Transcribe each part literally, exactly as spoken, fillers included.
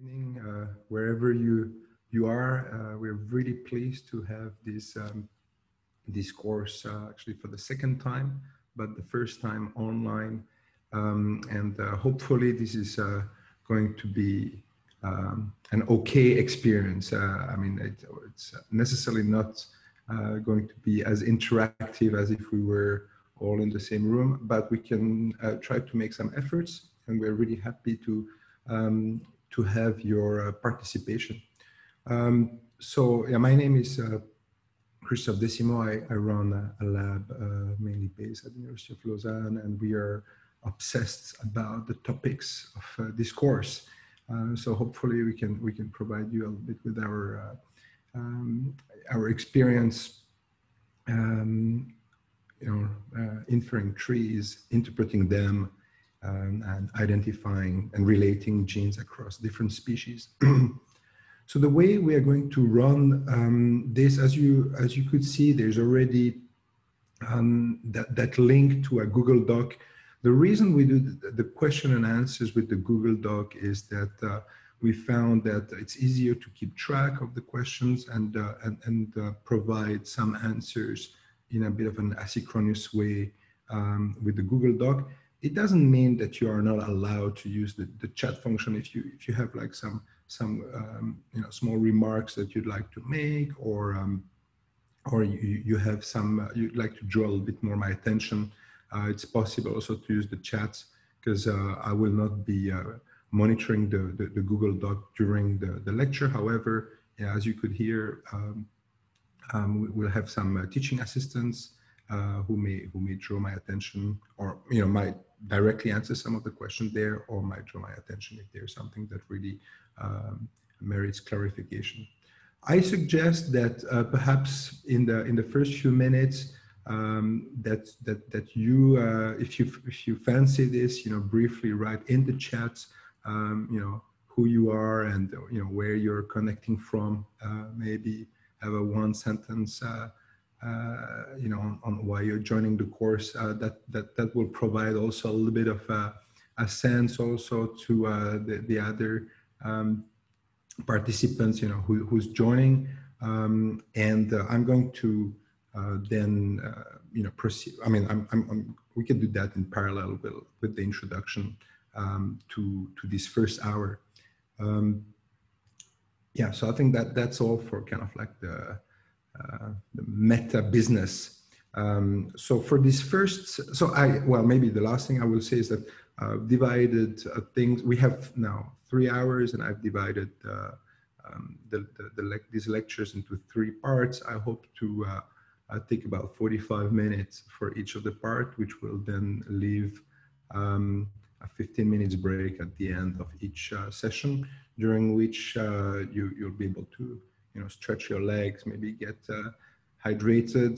evening, uh, wherever you you are. Uh, we're really pleased to have this um, this course uh, actually for the second time, but the first time online, um, and uh, hopefully this is uh, going to be um, an okay experience. Uh, I mean, it, it's necessarily not uh, going to be as interactive as if we were all in the same room, but we can uh, try to make some efforts, and we're really happy to um, to have your uh, participation. Um, so yeah, my name is uh, Christophe Dessimoz. I, I run a, a lab uh, mainly based at the University of Lausanne, and we are obsessed about the topics of uh, this course. Uh, so hopefully we can we can provide you a little bit with our uh, um, our experience. Um, you know, uh, inferring trees, interpreting them, um, and identifying and relating genes across different species. So the way we are going to run um, this, as you as you could see, there's already um, that, that link to a Google Doc. The reason we do the, the question and answers with the Google Doc is that uh, we found that it's easier to keep track of the questions and, uh, and, and uh, provide some answers in a bit of an asynchronous way um, with the Google Doc. It doesn't mean that you are not allowed to use the, the chat function if you if you have like some some um, you know, small remarks that you'd like to make, or um, or you you have some uh, you'd like to draw a little bit more my attention. Uh, it's possible also to use the chats, because uh, I will not be uh, monitoring the, the the Google Doc during the the lecture. However, yeah, as you could hear, Um, Um, we'll have some uh, teaching assistants uh, who may who may draw my attention, or you know, might directly answer some of the questions there, or might draw my attention if there's something that really um, merits clarification. I suggest that uh, perhaps in the in the first few minutes um, that that that you, uh, if you if you fancy this, you know, briefly write in the chat, um, you know, who you are and you know where you're connecting from, uh, maybe. Have a one sentence, uh, uh, you know, on, on why you're joining the course. Uh, that that that will provide also a little bit of a, a sense also to uh, the the other um, participants, you know, who, who's joining. Um, and uh, I'm going to uh, then, uh, you know, proceed. I mean, I'm, I'm, I'm, we can do that in parallel with with the introduction um, to to this first hour. Um, Yeah, so I think that that's all for kind of like the, uh, the meta business. Um, so for this first, so I, well, maybe the last thing I will say is that I've uh, divided uh, things. We have now three hours, and I've divided uh, um, the, the, the le these lectures into three parts. I hope to uh, uh, take about forty-five minutes for each of the part, which will then leave um, a fifteen minutes break at the end of each uh, session, during which uh, you, you'll be able to, you know, stretch your legs, maybe get uh, hydrated,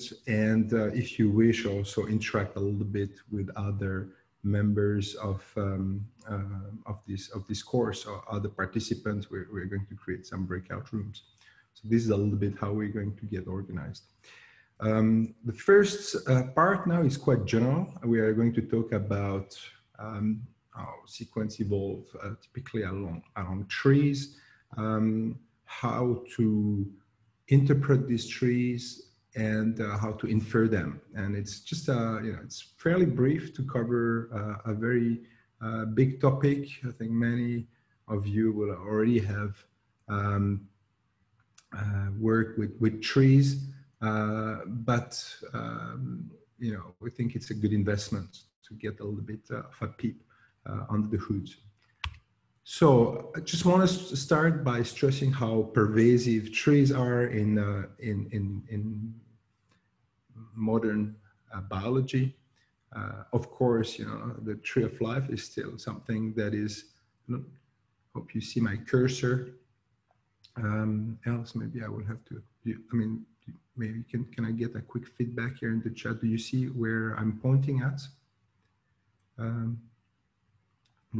and uh, if you wish, also interact a little bit with other members of um, uh, of this of this course or other participants. We're, we're going to create some breakout rooms. So this is a little bit how we're going to get organized. Um, the first uh, part now is quite general. We are going to talk about Um, how sequence evolve uh, typically along along trees, um, how to interpret these trees, and uh, how to infer them. And it's just uh, you know, it's fairly brief to cover uh, a very uh, big topic. I think many of you will already have um, uh, worked with with trees, uh, but um, you know, we think it's a good investment to get a little bit uh, of a peep Uh, under the hood. So I just want to start by stressing how pervasive trees are in uh, in, in in modern uh, biology. Uh, of course, you know, the tree of life is still something that is. Look, hope you see my cursor. Um, else, maybe I will have to. You, I mean, maybe can can I get a quick feedback here in the chat? Do you see where I'm pointing at? Um,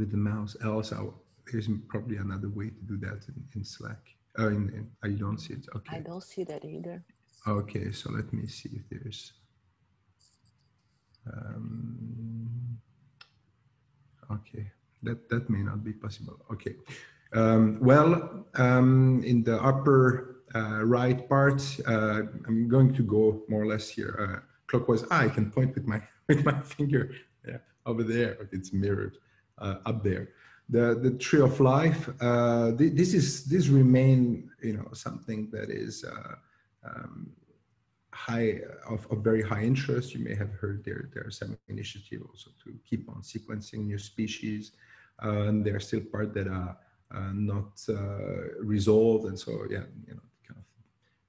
with the mouse, else I'll, there's probably another way to do that in, in Slack. Oh, in, in, oh, you don't see it, okay. I don't see that either. Okay, so let me see if there's, um, okay, that, that may not be possible, okay. Um, well, um, in the upper uh, right part, uh, I'm going to go more or less here. Uh, clockwise. Ah, I can point with my with my finger. Yeah, over there. It's mirrored uh, up there. The the tree of life. Uh, th this is this remain you know something that is uh, um, high of, of very high interest. You may have heard there there are some initiatives also to keep on sequencing new species, uh, and there are still parts that are uh, not uh, resolved. And so yeah, you know, kind of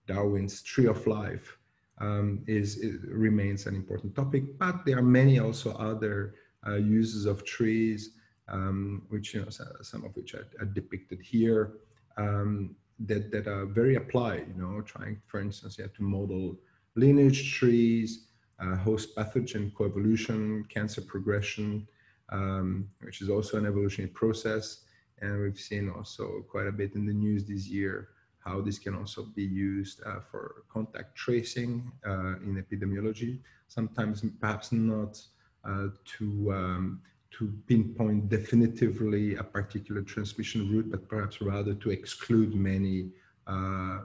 Darwin's tree of life um, is it remains an important topic. But there are many also other uh, uses of trees. Um, which, you know, some of which are, are depicted here, um, that, that are very applied, you know, trying, for instance, yeah, to model lineage trees, uh, host pathogen coevolution, cancer progression, um, which is also an evolutionary process. And we've seen also quite a bit in the news this year how this can also be used uh, for contact tracing uh, in epidemiology, sometimes perhaps not uh, to... Um, to pinpoint definitively a particular transmission route, but perhaps rather to exclude many uh,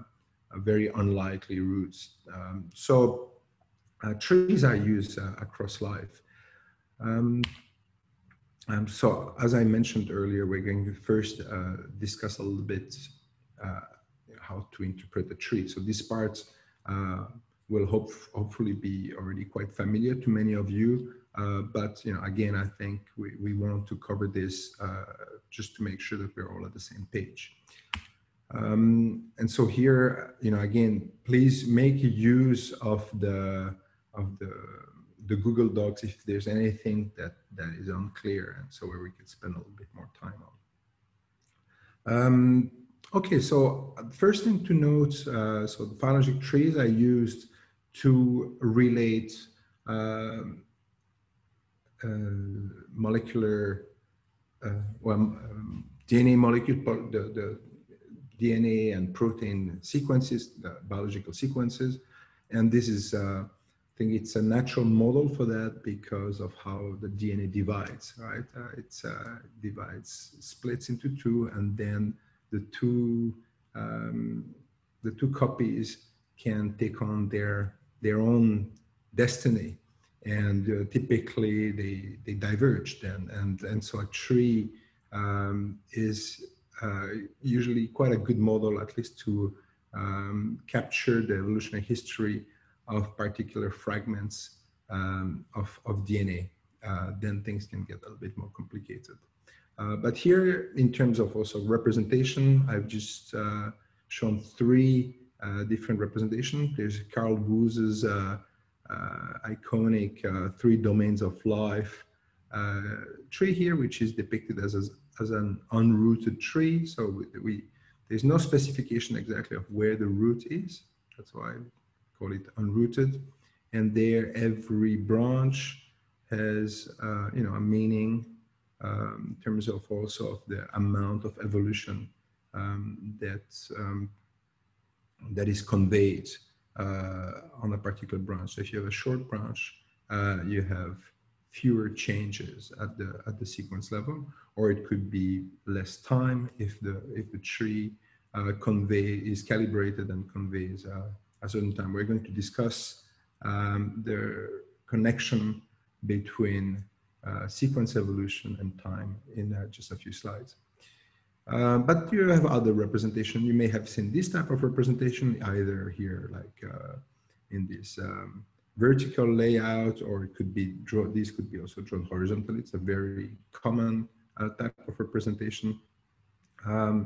very unlikely routes. Um, so uh, trees are used uh, across life. Um, um, so as I mentioned earlier, we're going to first uh, discuss a little bit uh, how to interpret a tree. So this part uh, will hope, hopefully be already quite familiar to many of you. Uh, but, you know, again, I think we, we want to cover this uh, just to make sure that we're all at the same page. Um, and so here, you know, again, please make use of the of the, the Google Docs if there's anything that, that is unclear, and so where we could spend a little bit more time on. Um, okay, so first thing to note, uh, so the phylogenetic trees are used to relate um, Uh, molecular, uh, well, um, D N A molecule, the, the D N A and protein sequences, the biological sequences, and this is, uh, I think, it's a natural model for that because of how the D N A divides, right? Uh, it's uh, divides, splits into two, and then the two um, the two copies can take on their their own destiny. And uh, typically they, they diverged, and, and, and so a tree um, is uh, usually quite a good model, at least to um, capture the evolutionary history of particular fragments um, of, of D N A. Uh, then things can get a little bit more complicated. Uh, but here, in terms of also representation, I've just uh, shown three uh, different representations. There's Carl Woos's uh, Uh, iconic uh, Three Domains of Life uh, tree here, which is depicted as, as, as an unrooted tree. So we, we, there's no specification exactly of where the root is. That's why I call it unrooted. And there every branch has uh, you know, a meaning um, in terms of also of the amount of evolution um, that, um, that is conveyed Uh, on a particular branch. So if you have a short branch, uh, you have fewer changes at the at the sequence level, or it could be less time if the if the tree uh, convey is calibrated and conveys uh, a certain time. We're going to discuss um, the connection between uh, sequence evolution and time in uh, just a few slides. Uh, but you have other representation. You may have seen this type of representation either here, like uh, in this um, vertical layout, or it could be drawn. These could be also drawn horizontally. It's a very common uh, type of representation. Um,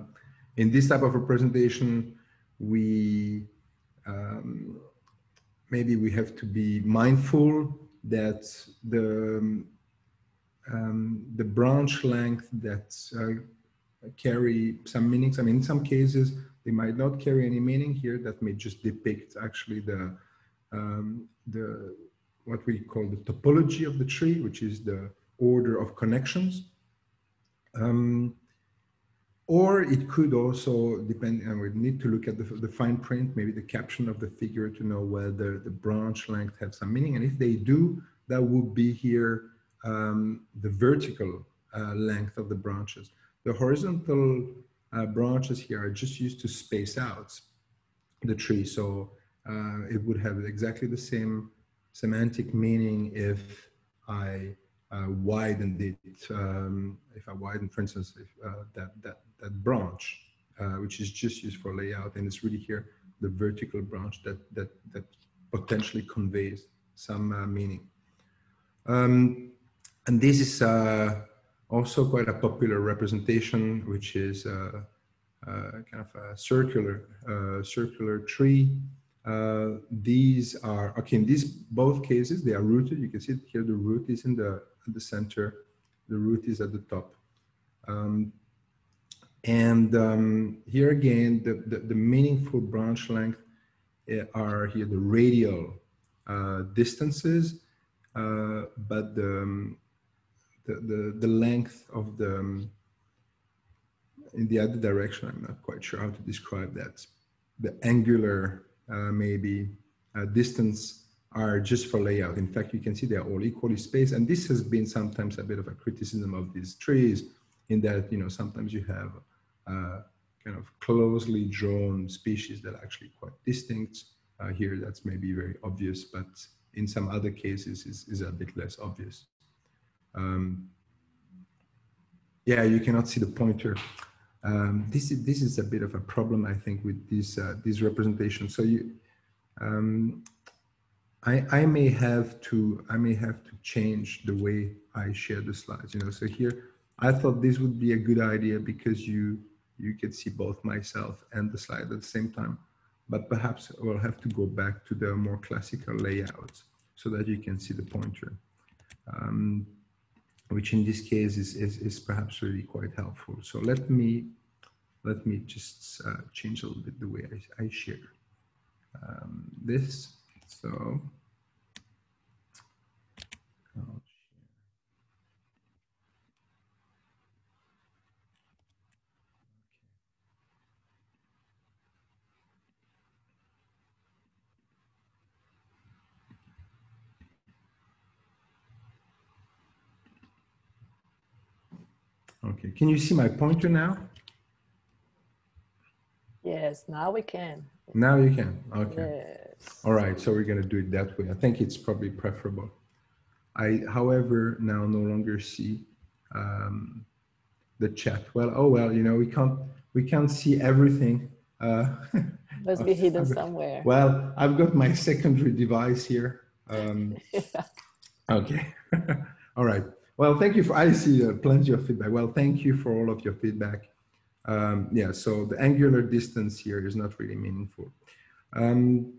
in this type of representation, we um, maybe we have to be mindful that the um, the branch length that uh, carry some meanings. I mean, in some cases, they might not carry any meaning here. That may just depict actually the um, the what we call the topology of the tree, which is the order of connections. Um, or it could also depend, and we need to look at the, the fine print, maybe the caption of the figure to know whether the branch length has some meaning. And if they do, that would be here um, the vertical uh, length of the branches. The horizontal uh, branches here are just used to space out the tree. So uh, it would have exactly the same semantic meaning if I uh, widened it, um, if I widened, for instance, if, uh, that, that, that branch, uh, which is just used for layout, and it's really here the vertical branch that, that, that potentially conveys some uh, meaning. Um, and this is uh, also quite a popular representation, which is uh, uh, kind of a circular, uh, circular tree. Uh, these are, okay, in these both cases, they are rooted. You can see here the root is in the, at the center, the root is at the top. Um, and um, here again, the, the, the meaningful branch length are here the radial uh, distances, uh, but the, um, the, the, the length of the, um, in the other direction, I'm not quite sure how to describe that, the angular Uh, maybe uh, distance are just for layout. In fact, you can see they're all equally spaced. And this has been sometimes a bit of a criticism of these trees, in that, you know, sometimes you have uh, kind of closely drawn species that are actually quite distinct. Uh, here, that's maybe very obvious, but in some other cases is, is a bit less obvious. Um, yeah, you cannot see the pointer. Um, this is this is a bit of a problem, I think, with these uh, these representations. So you, um, I I may have to I may have to change the way I share the slides. You know, so here I thought this would be a good idea because you you could see both myself and the slide at the same time. But perhaps we'll have to go back to the more classical layouts so that you can see the pointer, um, which in this case is, is, is perhaps really quite helpful. So let me, let me just uh, change a little bit the way I, I share um, this. So, I'll Okay, can you see my pointer now? Yes, now we can. Now you can, okay. Yes. All right, so we're gonna do it that way. I think it's probably preferable. I, however, now no longer see um, the chat. Well, oh well, you know, we can't, we can't see everything. Uh, Must be hidden got, somewhere. Well, I've got my secondary device here. Um, okay, all right. Well, thank you for, I see uh, plenty of feedback. Well, thank you for all of your feedback. Um, yeah, so the angular distance here is not really meaningful. Um,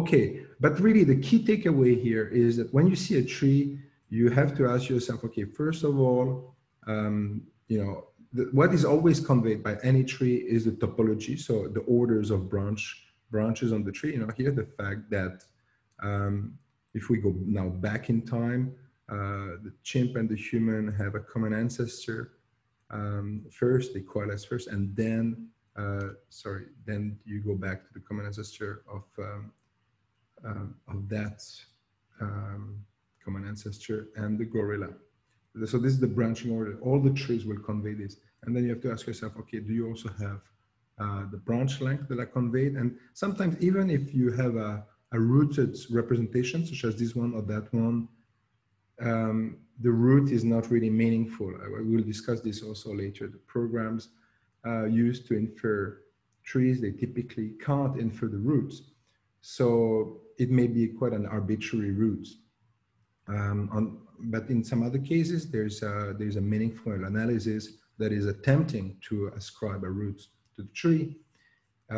okay, but really the key takeaway here is that when you see a tree, you have to ask yourself, okay, first of all, um, you know, the, what is always conveyed by any tree is the topology. So the orders of branch branches on the tree, you know, here the fact that um, if we go now back in time, Uh, the chimp and the human have a common ancestor. Um, first, they coalesce first, and then, uh, sorry, then you go back to the common ancestor of um, uh, of that um, common ancestor and the gorilla. So this is the branching order. All the trees will convey this, and then you have to ask yourself, okay, do you also have uh, the branch length that are conveyed? And sometimes, even if you have a, a rooted representation, such as this one or that one. Um, the root is not really meaningful. I will discuss this also later. The programs uh, used to infer trees, they typically can't infer the roots. So it may be quite an arbitrary root. Um, on, but in some other cases, there's a, there's a meaningful analysis that is attempting to ascribe a root to the tree.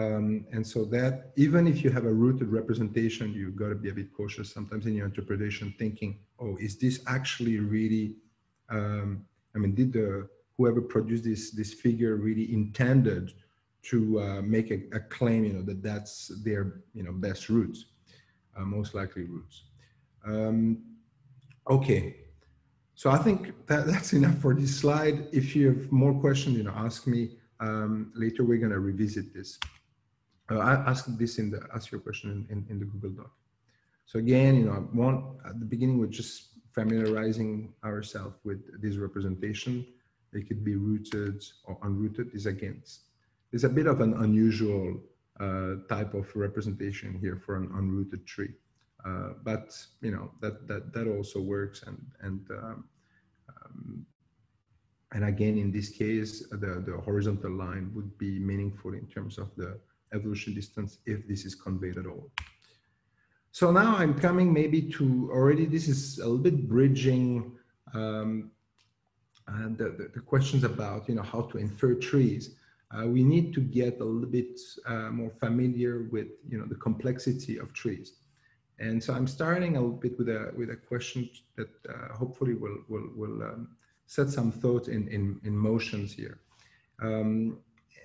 Um, and so that, even if you have a rooted representation, you've got to be a bit cautious sometimes in your interpretation, thinking, oh, is this actually really, um, I mean, did the, whoever produced this, this figure really intended to uh, make a, a claim, you know, that that's their, you know, best route, uh, most likely routes. Um, okay. So I think that, that's enough for this slide. If you have more questions, you know, ask me. Um, later, we're going to revisit this. Uh, ask this in the ask your question in, in, in the Google Doc. So again, you know, I want, at the beginning, we're just familiarizing ourselves with this representation. They could be rooted or unrooted is against. There's a bit of an unusual uh, type of representation here for an unrooted tree. Uh, but, you know, that, that, that also works. And, and, um, um, and again, in this case, the, the horizontal line would be meaningful in terms of the evolution distance if this is conveyed at all. So now I'm coming maybe to already, this is a little bit bridging um, and the, the questions about, you know, how to infer trees. Uh, we need to get a little bit uh, more familiar with, you know, the complexity of trees. And so I'm starting a little bit with a, with a question that uh, hopefully will, will, will um, set some thought in, in, in motions here. Um,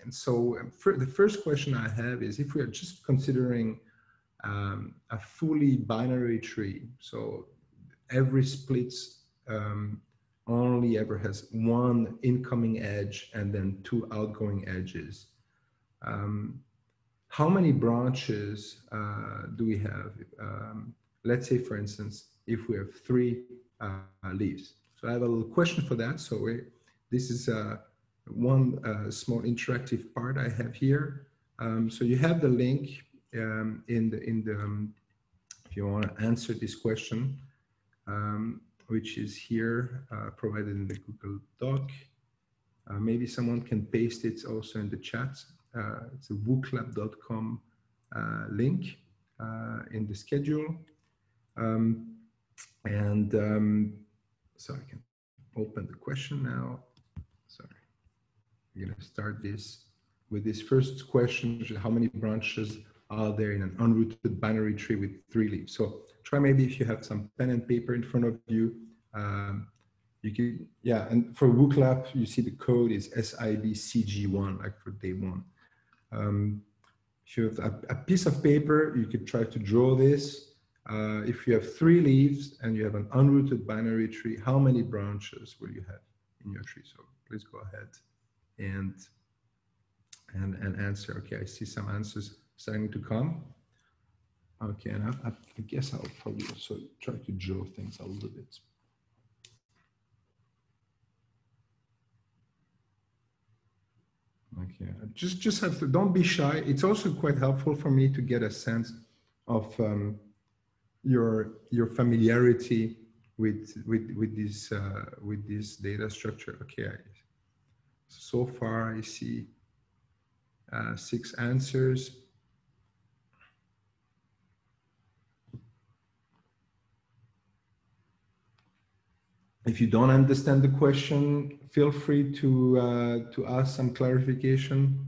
and so for the first question I have is, if we are just considering um, a fully binary tree, so every split um, only ever has one incoming edge and then two outgoing edges, um, how many branches uh, do we have? Um, let's say, for instance, if we have three uh, leaves. So I have a little question for that. So we, this is uh, one uh, small interactive part I have here. Um, so you have the link um, in the, in the um, if you want to answer this question, um, which is here uh, provided in the Google Doc. Uh, maybe someone can paste it also in the chat. Uh, it's a woo clap dot com uh, link uh, in the schedule. Um, and um, so I can open the question now. Sorry, I'm going to start this with this first question, which is how many branches are there in an unrooted binary tree with three leaves? So try maybe if you have some pen and paper in front of you. Um, You can, yeah, and for WooClap, you see the code is S I B C G one, like for day one. Um, if you have a, a piece of paper, you could try to draw this. Uh, if you have three leaves and you have an unrooted binary tree, how many branches will you have in your tree? So please go ahead and, and, and answer. Okay, I see some answers starting to come. Okay, and I, I guess I'll probably also try to draw things a little bit. Okay, just just have to, don't be shy. It's also quite helpful for me to get a sense of um, your your familiarity with with with this uh, with this data structure. Okay, so far I see uh, six answers. If you don't understand the question, feel free to uh, to ask some clarification.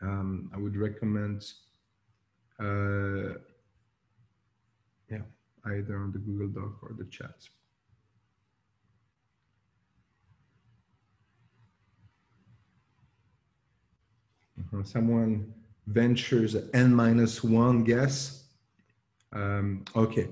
Um, I would recommend, uh, yeah, either on the Google Doc or the chat. Uh-huh. Someone ventures an N minus one guess. Um, okay.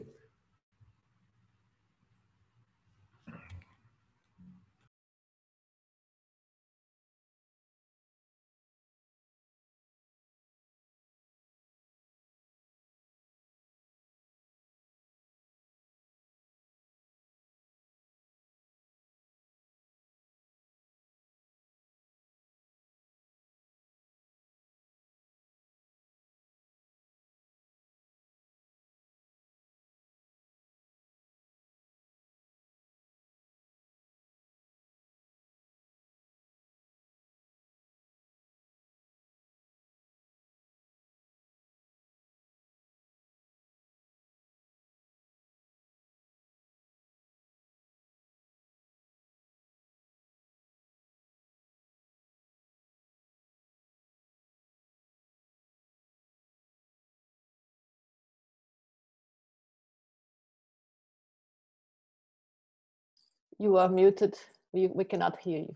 You are muted. We, we cannot hear you.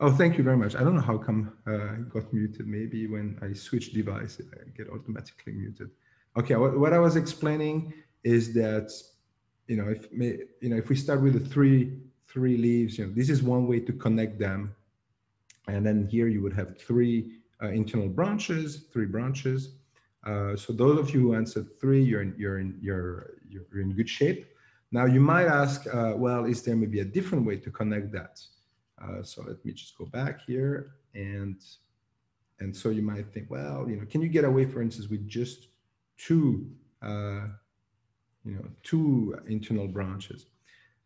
Oh, thank you very much. I don't know how come uh, I got muted. Maybe when I switch device, I get automatically muted. Okay, what, what I was explaining is that, you know, if you know, if we start with the three three leaves, you know, this is one way to connect them, and then here you would have three uh, internal branches, three branches. Uh, so those of you who answered three, you're in, you're in you're you're in good shape. Now you might ask, uh, well, is there maybe a different way to connect that? Uh, so let me just go back here. And, and so you might think, well, you know, can you get away, for instance, with just two, uh, you know, two internal branches?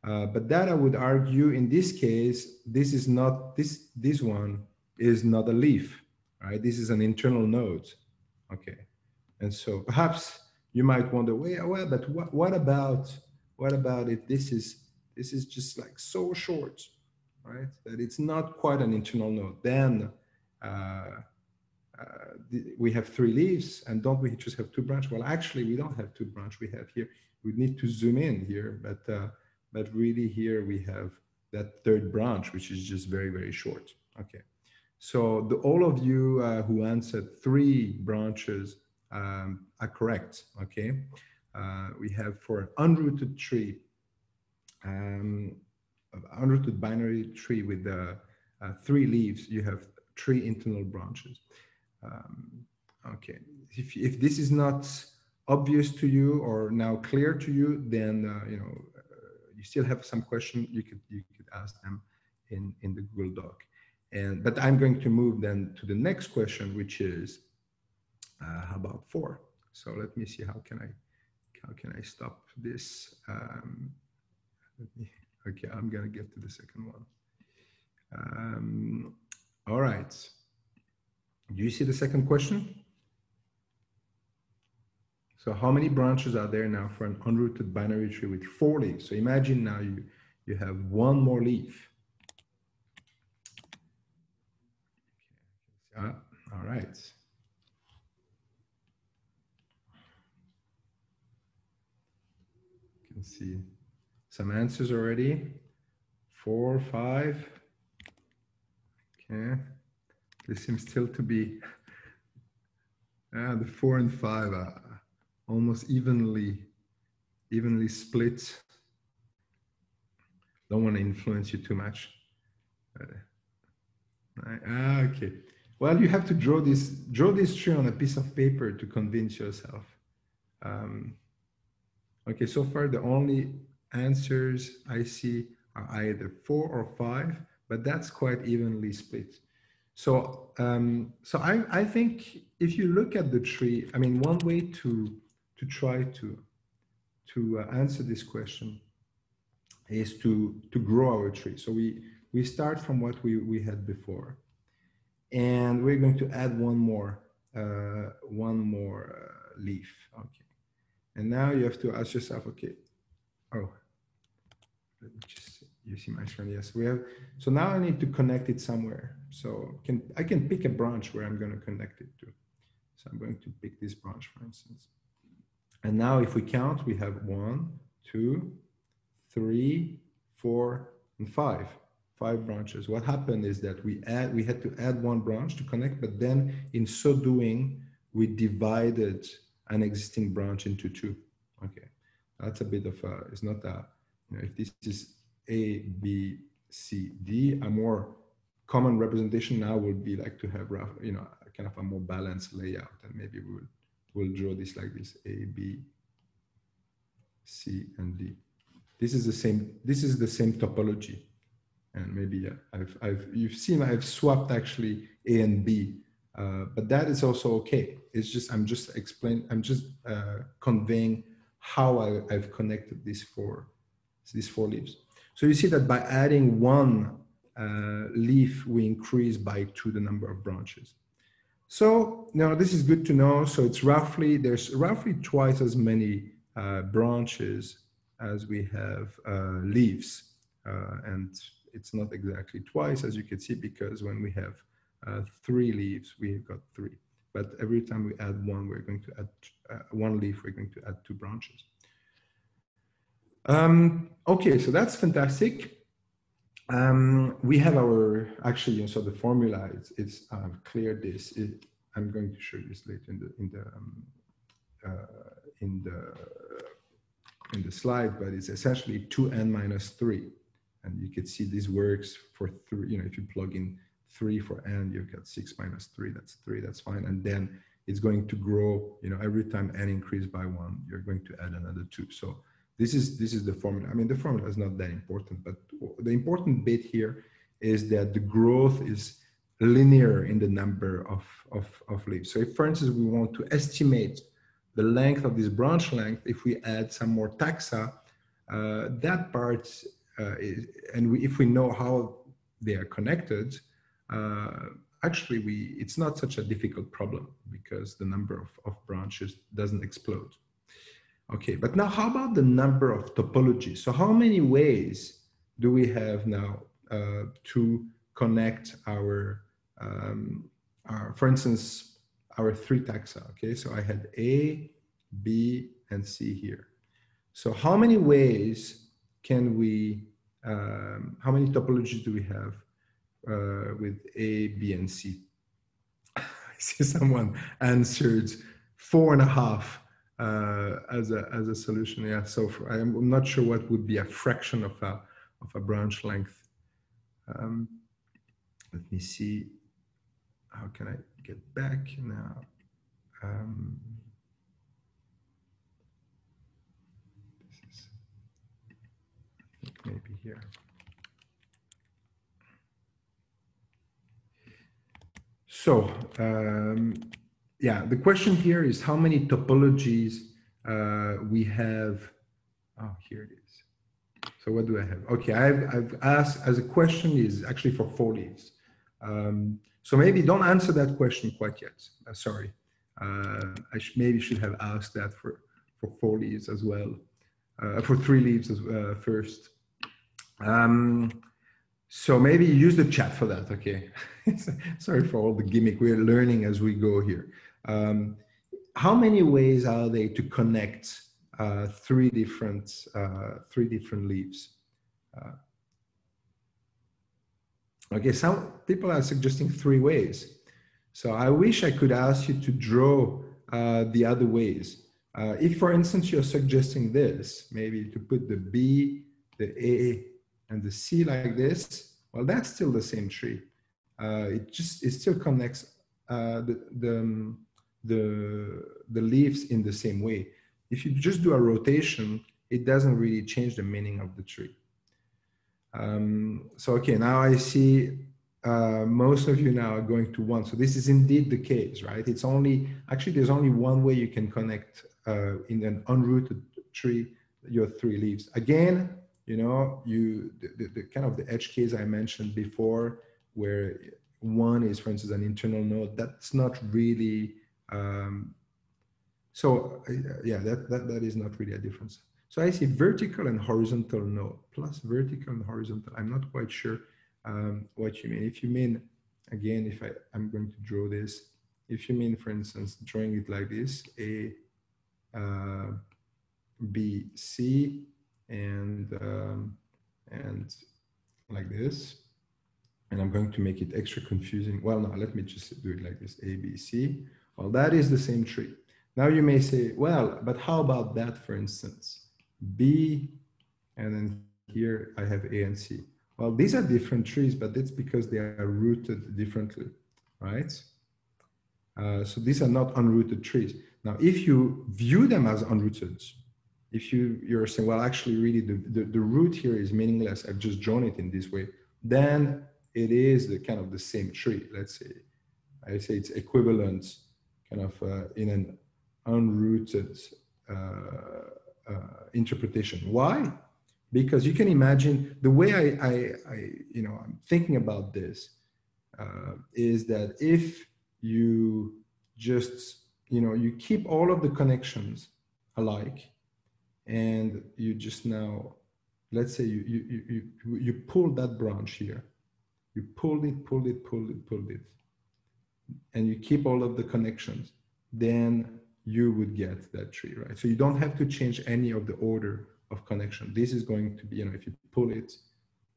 Uh, but that I would argue in this case, this is not, this, this one is not a leaf, right? This is an internal node, okay? And so perhaps you might wonder, well, but what, what about, what about if this is, this is just like so short, right? That it's not quite an internal node, then uh, uh, we have three leaves and don't we just have two branches? Well, actually we don't have two branches, we have here, we need to zoom in here, but uh, But really here we have that third branch, which is just very, very short. Okay, so the, all of you uh, who answered three branches um, are correct. Okay, uh, we have for an unrooted tree, um, unrooted binary tree with uh, uh, three leaves, you have three internal branches. Um, okay, if, if this is not obvious to you or now clear to you, then, uh, you know, you still have some question, you could you could ask them in, in the Google Doc. And, but I'm going to move then to the next question, which is, uh, how about four? So let me see, how can I, how can I stop this? Um, let me, okay, I'm gonna get to the second one. Um, all right, do you see the second question? So how many branches are there now for an unrooted binary tree with four leaves? So imagine now you, you have one more leaf. Uh, all right. You can see some answers already. Four, five. Okay. This seems still to be uh, the four and five are almost evenly, evenly split. Don't want to influence you too much. Uh, I, okay. Well, you have to draw this, draw this tree on a piece of paper to convince yourself. Um, okay, so far the only answers I see are either four or five, but that's quite evenly split. So, um, so I, I think if you look at the tree, I mean, one way to to try to, to uh, answer this question is to, to grow our tree. So we, we start from what we, we had before, and we're going to add one more, uh, one more uh, leaf, okay. And now you have to ask yourself, okay, oh, let me just, you see my screen, yes, we have, so now I need to connect it somewhere. So can, I can pick a branch where I'm gonna connect it to. So I'm going to pick this branch, for instance. And now if we count, we have one, two, three, four, and five, five branches. What happened is that we add, we had to add one branch to connect, but then in so doing, we divided an existing branch into two. Okay, that's a bit of a, it's not a, you know, if this is A, B, C, D, a more common representation now would be like to have, rough, you know, kind of a more balanced layout, and maybe we'll, we'll draw this like this, A, B, C, and D. This is the same, this is the same topology. And maybe yeah, I've, I've, you've seen, I've swapped actually A and B, uh, but that is also okay. It's just, I'm just explaining, I'm just uh, conveying how I, I've connected these four, these four leaves. So you see that by adding one uh, leaf, we increase by two the number of branches. So now this is good to know. So it's roughly, there's roughly twice as many uh, branches as we have uh, leaves. Uh, and it's not exactly twice, as you can see, because when we have uh, three leaves, we've got three. But every time we add one, we're going to add uh, one leaf, we're going to add two branches. Um, okay, so that's fantastic. Um, we have our, actually, you know, so the formula, it's, it's I've cleared this. It, I'm going to show this later in the, in the, um, uh, in the, in the slide, but it's essentially two N minus three. And you can see this works for three, you know, if you plug in three for N, you've got six minus three, that's three, that's fine. And then it's going to grow, you know, every time N increased by one, you're going to add another two. So This is, this is the formula. I mean, the formula is not that important, but the important bit here is that the growth is linear in the number of, of, of leaves. So if, for instance, we want to estimate the length of this branch length, if we add some more taxa, uh, that part, uh, is, and we, if we know how they are connected, uh, actually we, it's not such a difficult problem because the number of, of branches doesn't explode. Okay, but now how about the number of topologies? So how many ways do we have now uh, to connect our, um, our, for instance, our three taxa? Okay, so I had A, B, and C here. So how many ways can we, um, how many topologies do we have uh, with A, B, and C? I see someone answered four and a half. Uh, as a as a solution, yeah. So for, I'm not sure what would be a fraction of a of a branch length. Um, let me see. How can I get back now? Um, this is I think maybe here. So. Um, Yeah, the question here is how many topologies uh, we have. Oh, here it is. So what do I have? Okay, I've, I've asked as a question is actually for four leaves. Um, so maybe don't answer that question quite yet. Uh, sorry, uh, I sh maybe should have asked that for, for four leaves as well, uh, for three leaves as, uh, first. Um, So maybe use the chat for that, okay? Sorry for all the gimmick, we're learning as we go here. Um, how many ways are there to connect uh, three different uh, three different leaves? Uh, okay, some people are suggesting three ways. So I wish I could ask you to draw uh, the other ways. Uh, if, for instance, you're suggesting this, maybe to put the B, the A, and the C like this, well, that's still the same tree. Uh, it just, it still connects uh, the, the, um, the, the leaves in the same way. If you just do a rotation, it doesn't really change the meaning of the tree. Um, so, okay, now I see uh, most of you now are going to one. So this is indeed the case, right? It's only, actually there's only one way you can connect uh, in an unrooted tree, your three leaves. Again, you know, you the, the, the kind of the edge case I mentioned before, where one is, for instance, an internal node. That's not really. Um, so uh, yeah, that, that that is not really a difference. So I see vertical and horizontal node plus vertical and horizontal. I'm not quite sure um, what you mean. If you mean, again, if I I'm going to draw this. If you mean, for instance, drawing it like this: A, uh, B, C. And um, and like this, and I'm going to make it extra confusing. Well, no, let me just do it like this: A, B, C. Well, that is the same tree. Now you may say, well, but how about that? For instance, B, and then here I have A and C. Well, these are different trees, but that's because they are rooted differently, right? Uh, so these are not unrooted trees. Now, if you view them as unrooted. If you, you're saying, well, actually, really, the, the, the root here is meaningless. I've just drawn it in this way. Then it is the kind of the same tree. Let's say, I say it's equivalent, kind of uh, in an unrooted uh, uh, interpretation. Why? Because you can imagine the way I, I, I you know, I'm thinking about this uh, is that if you just, you know, you keep all of the connections alike. And you just now, let's say you, you, you, you pull that branch here. You pulled it, pulled it, pulled it, pulled it. And you keep all of the connections. Then you would get that tree, right? So you don't have to change any of the order of connection. This is going to be, you know, if you pull it,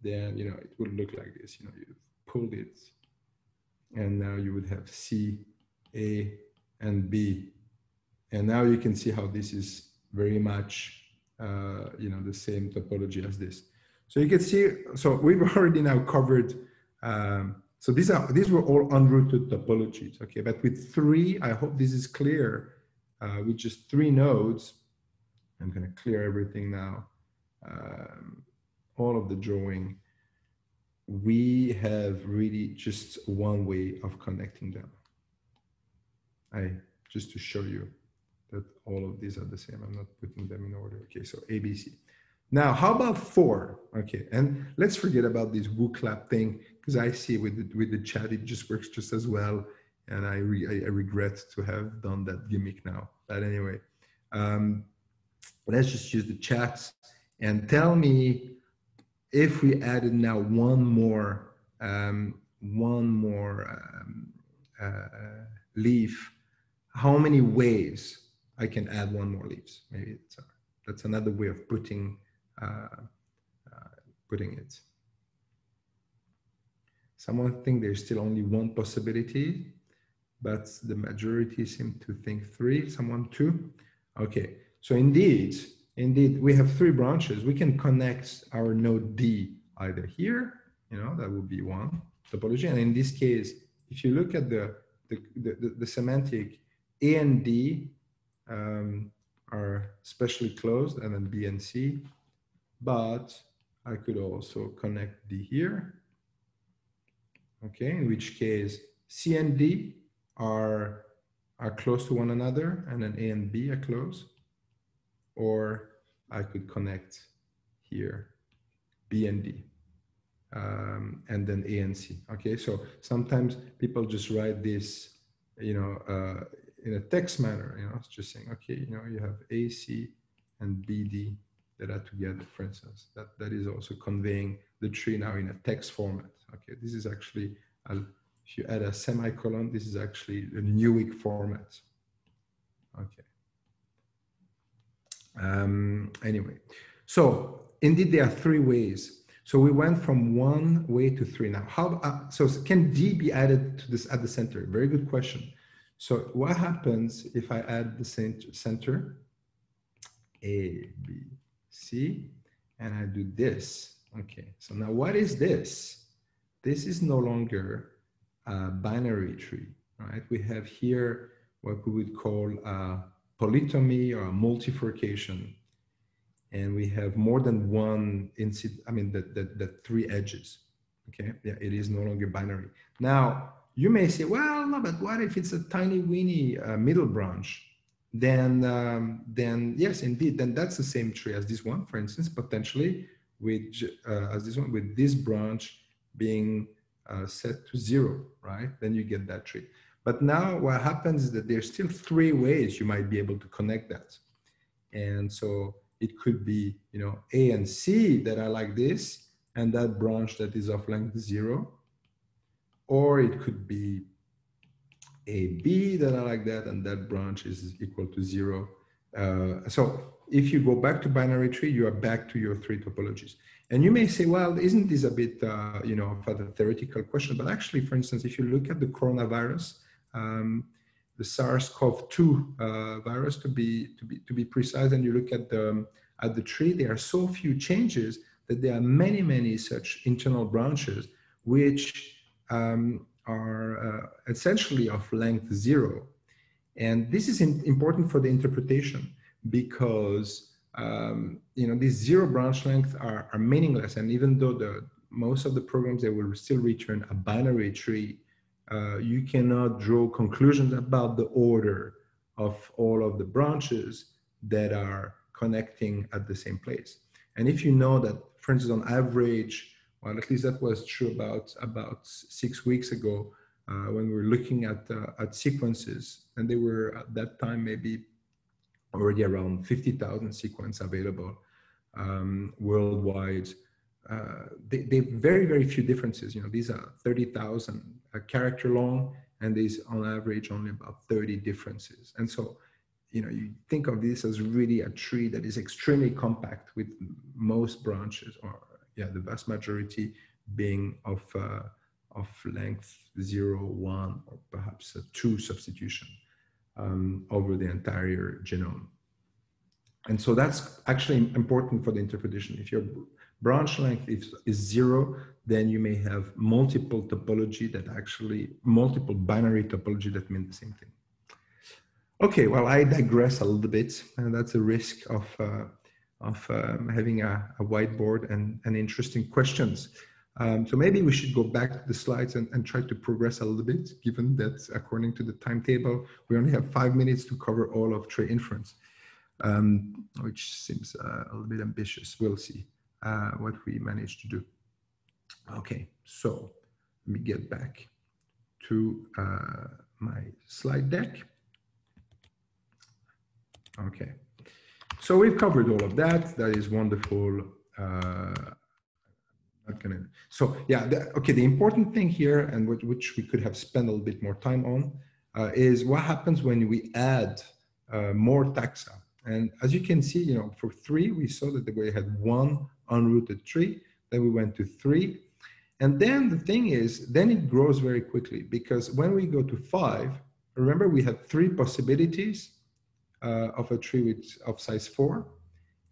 then, you know, it would look like this. You know, you pulled it. And now you would have C, A, and B. And now you can see how this is very much Uh, you know, the same topology as this. So you can see, so we've already now covered, um, so these are, these were all unrooted topologies, okay? But with three, I hope this is clear, uh, with just three nodes, I'm going to clear everything now, um, all of the drawing. We have really just one way of connecting them. I just to show you that all of these are the same. I'm not putting them in order. Okay, so A, B, C. Now, how about four? Okay, and let's forget about this WooClap thing, because I see with the, with the chat, it just works just as well. And I, re, I, I regret to have done that gimmick now. But anyway, um, let's just use the chats and tell me if we added now one more, um, one more um, uh, leaf, how many ways I can add one more leaves. Maybe it's a, that's another way of putting Uh, uh, putting it. Someone think there's still only one possibility, but the majority seem to think three, someone two. Okay, so indeed, indeed, we have three branches. We can connect our node D either here, you know, that would be one topology. And in this case, if you look at the, the, the, the, the semantic, A and D um, are specially closed, and then B and C. But I could also connect D here, okay, in which case C and D are, are close to one another, and then A and B are close. Or I could connect here, B and D, um, and then A and C, okay? So sometimes people just write this, you know, uh, in a text manner, you know, it's just saying, okay, you know, you have A, C, and B, D, that are together, for instance. That, that is also conveying the tree now in a text format. Okay, this is actually, a, if you add a semicolon, this is actually a Newick format. Okay. Um, anyway, so indeed there are three ways. So we went from one way to three now. How, uh, so can D be added to this at the center? Very good question. So what happens if I add the center? A, B, C, and I do this. Okay, so now what is this? This is no longer a binary tree, right? We have here what we would call a polytomy or a multifurcation, and we have more than one incident, I mean, that the, the three edges, okay? Yeah, it is no longer binary. Now, you may say, well, no, but what if it's a tiny weeny uh, middle branch? Then, um, then yes, indeed, then that's the same tree as this one, for instance, potentially, which uh, as this one, with this branch being uh, set to zero, right? Then you get that tree. But now what happens is that there's still three ways you might be able to connect that. And so it could be, you know, A and C that are like this, and that branch that is of length zero, or it could be A, B that are like that, and that branch is equal to zero. Uh, so if you go back to binary tree, you are back to your three topologies. And you may say, well, isn't this a bit, uh, you know, of a theoretical question? But actually, for instance, if you look at the coronavirus, um, the SARS CoV two uh, virus, to be to be to be precise, and you look at the at the tree, there are so few changes that there are many many such internal branches which um, are uh, essentially of length zero. And this is in, important for the interpretation, because um, you know, these zero branch lengths are, are meaningless. And even though the most of the programs, they will still return a binary tree, uh, you cannot draw conclusions about the order of all of the branches that are connecting at the same place. And if you know that, for instance, on average, well, at least that was true about about six weeks ago, uh, when we were looking at uh, at sequences, and they were at that time maybe already around fifty thousand sequences available um, worldwide. Uh, they, they have very very few differences. You know, these are thirty thousand uh, character long, and these on average only about thirty differences. And so, you know, you think of this as really a tree that is extremely compact, with most branches, or yeah, the vast majority being of, uh, of length zero, one, or perhaps a two substitution um, over the entire genome. And so that's actually important for the interpretation. If your branch length is, is zero, then you may have multiple topology that actually, multiple binary topology that mean the same thing. Okay, well, I digress a little bit, and that's a risk of uh, of um, having a, a whiteboard and, and interesting questions. Um, so maybe we should go back to the slides and, and try to progress a little bit, given that according to the timetable, we only have five minutes to cover all of trait inference, um, which seems uh, a little bit ambitious. We'll see uh, what we manage to do. Okay, so let me get back to uh, my slide deck. Okay, so we've covered all of that. That is wonderful. Uh, Gonna, so yeah, the, okay, the important thing here, and what, which we could have spent a little bit more time on, uh, is what happens when we add uh, more taxa. And as you can see, you know, for three, we saw that we had one unrooted tree, then we went to three. And then the thing is, then it grows very quickly, because when we go to five, remember we had three possibilities uh, of a tree with, of size four,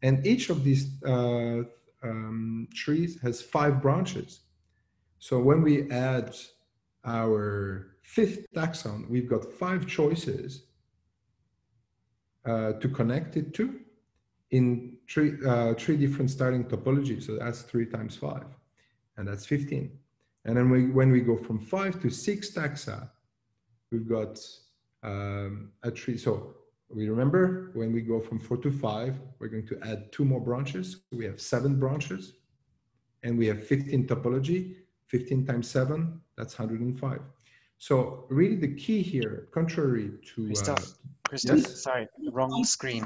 and each of these uh, um trees has five branches. So when we add our fifth taxon, we've got five choices uh, to connect it to in three uh, three different starting topologies. So that's three times five, and that's fifteen. And then we, when we go from five to six taxa, we've got um, a tree. So we remember when we go from four to five, we're going to add two more branches. We have seven branches, and we have fifteen topology. fifteen times seven, that's one hundred and five. So really the key here, contrary to- Christophe, uh, Christophe yes? sorry, wrong screen.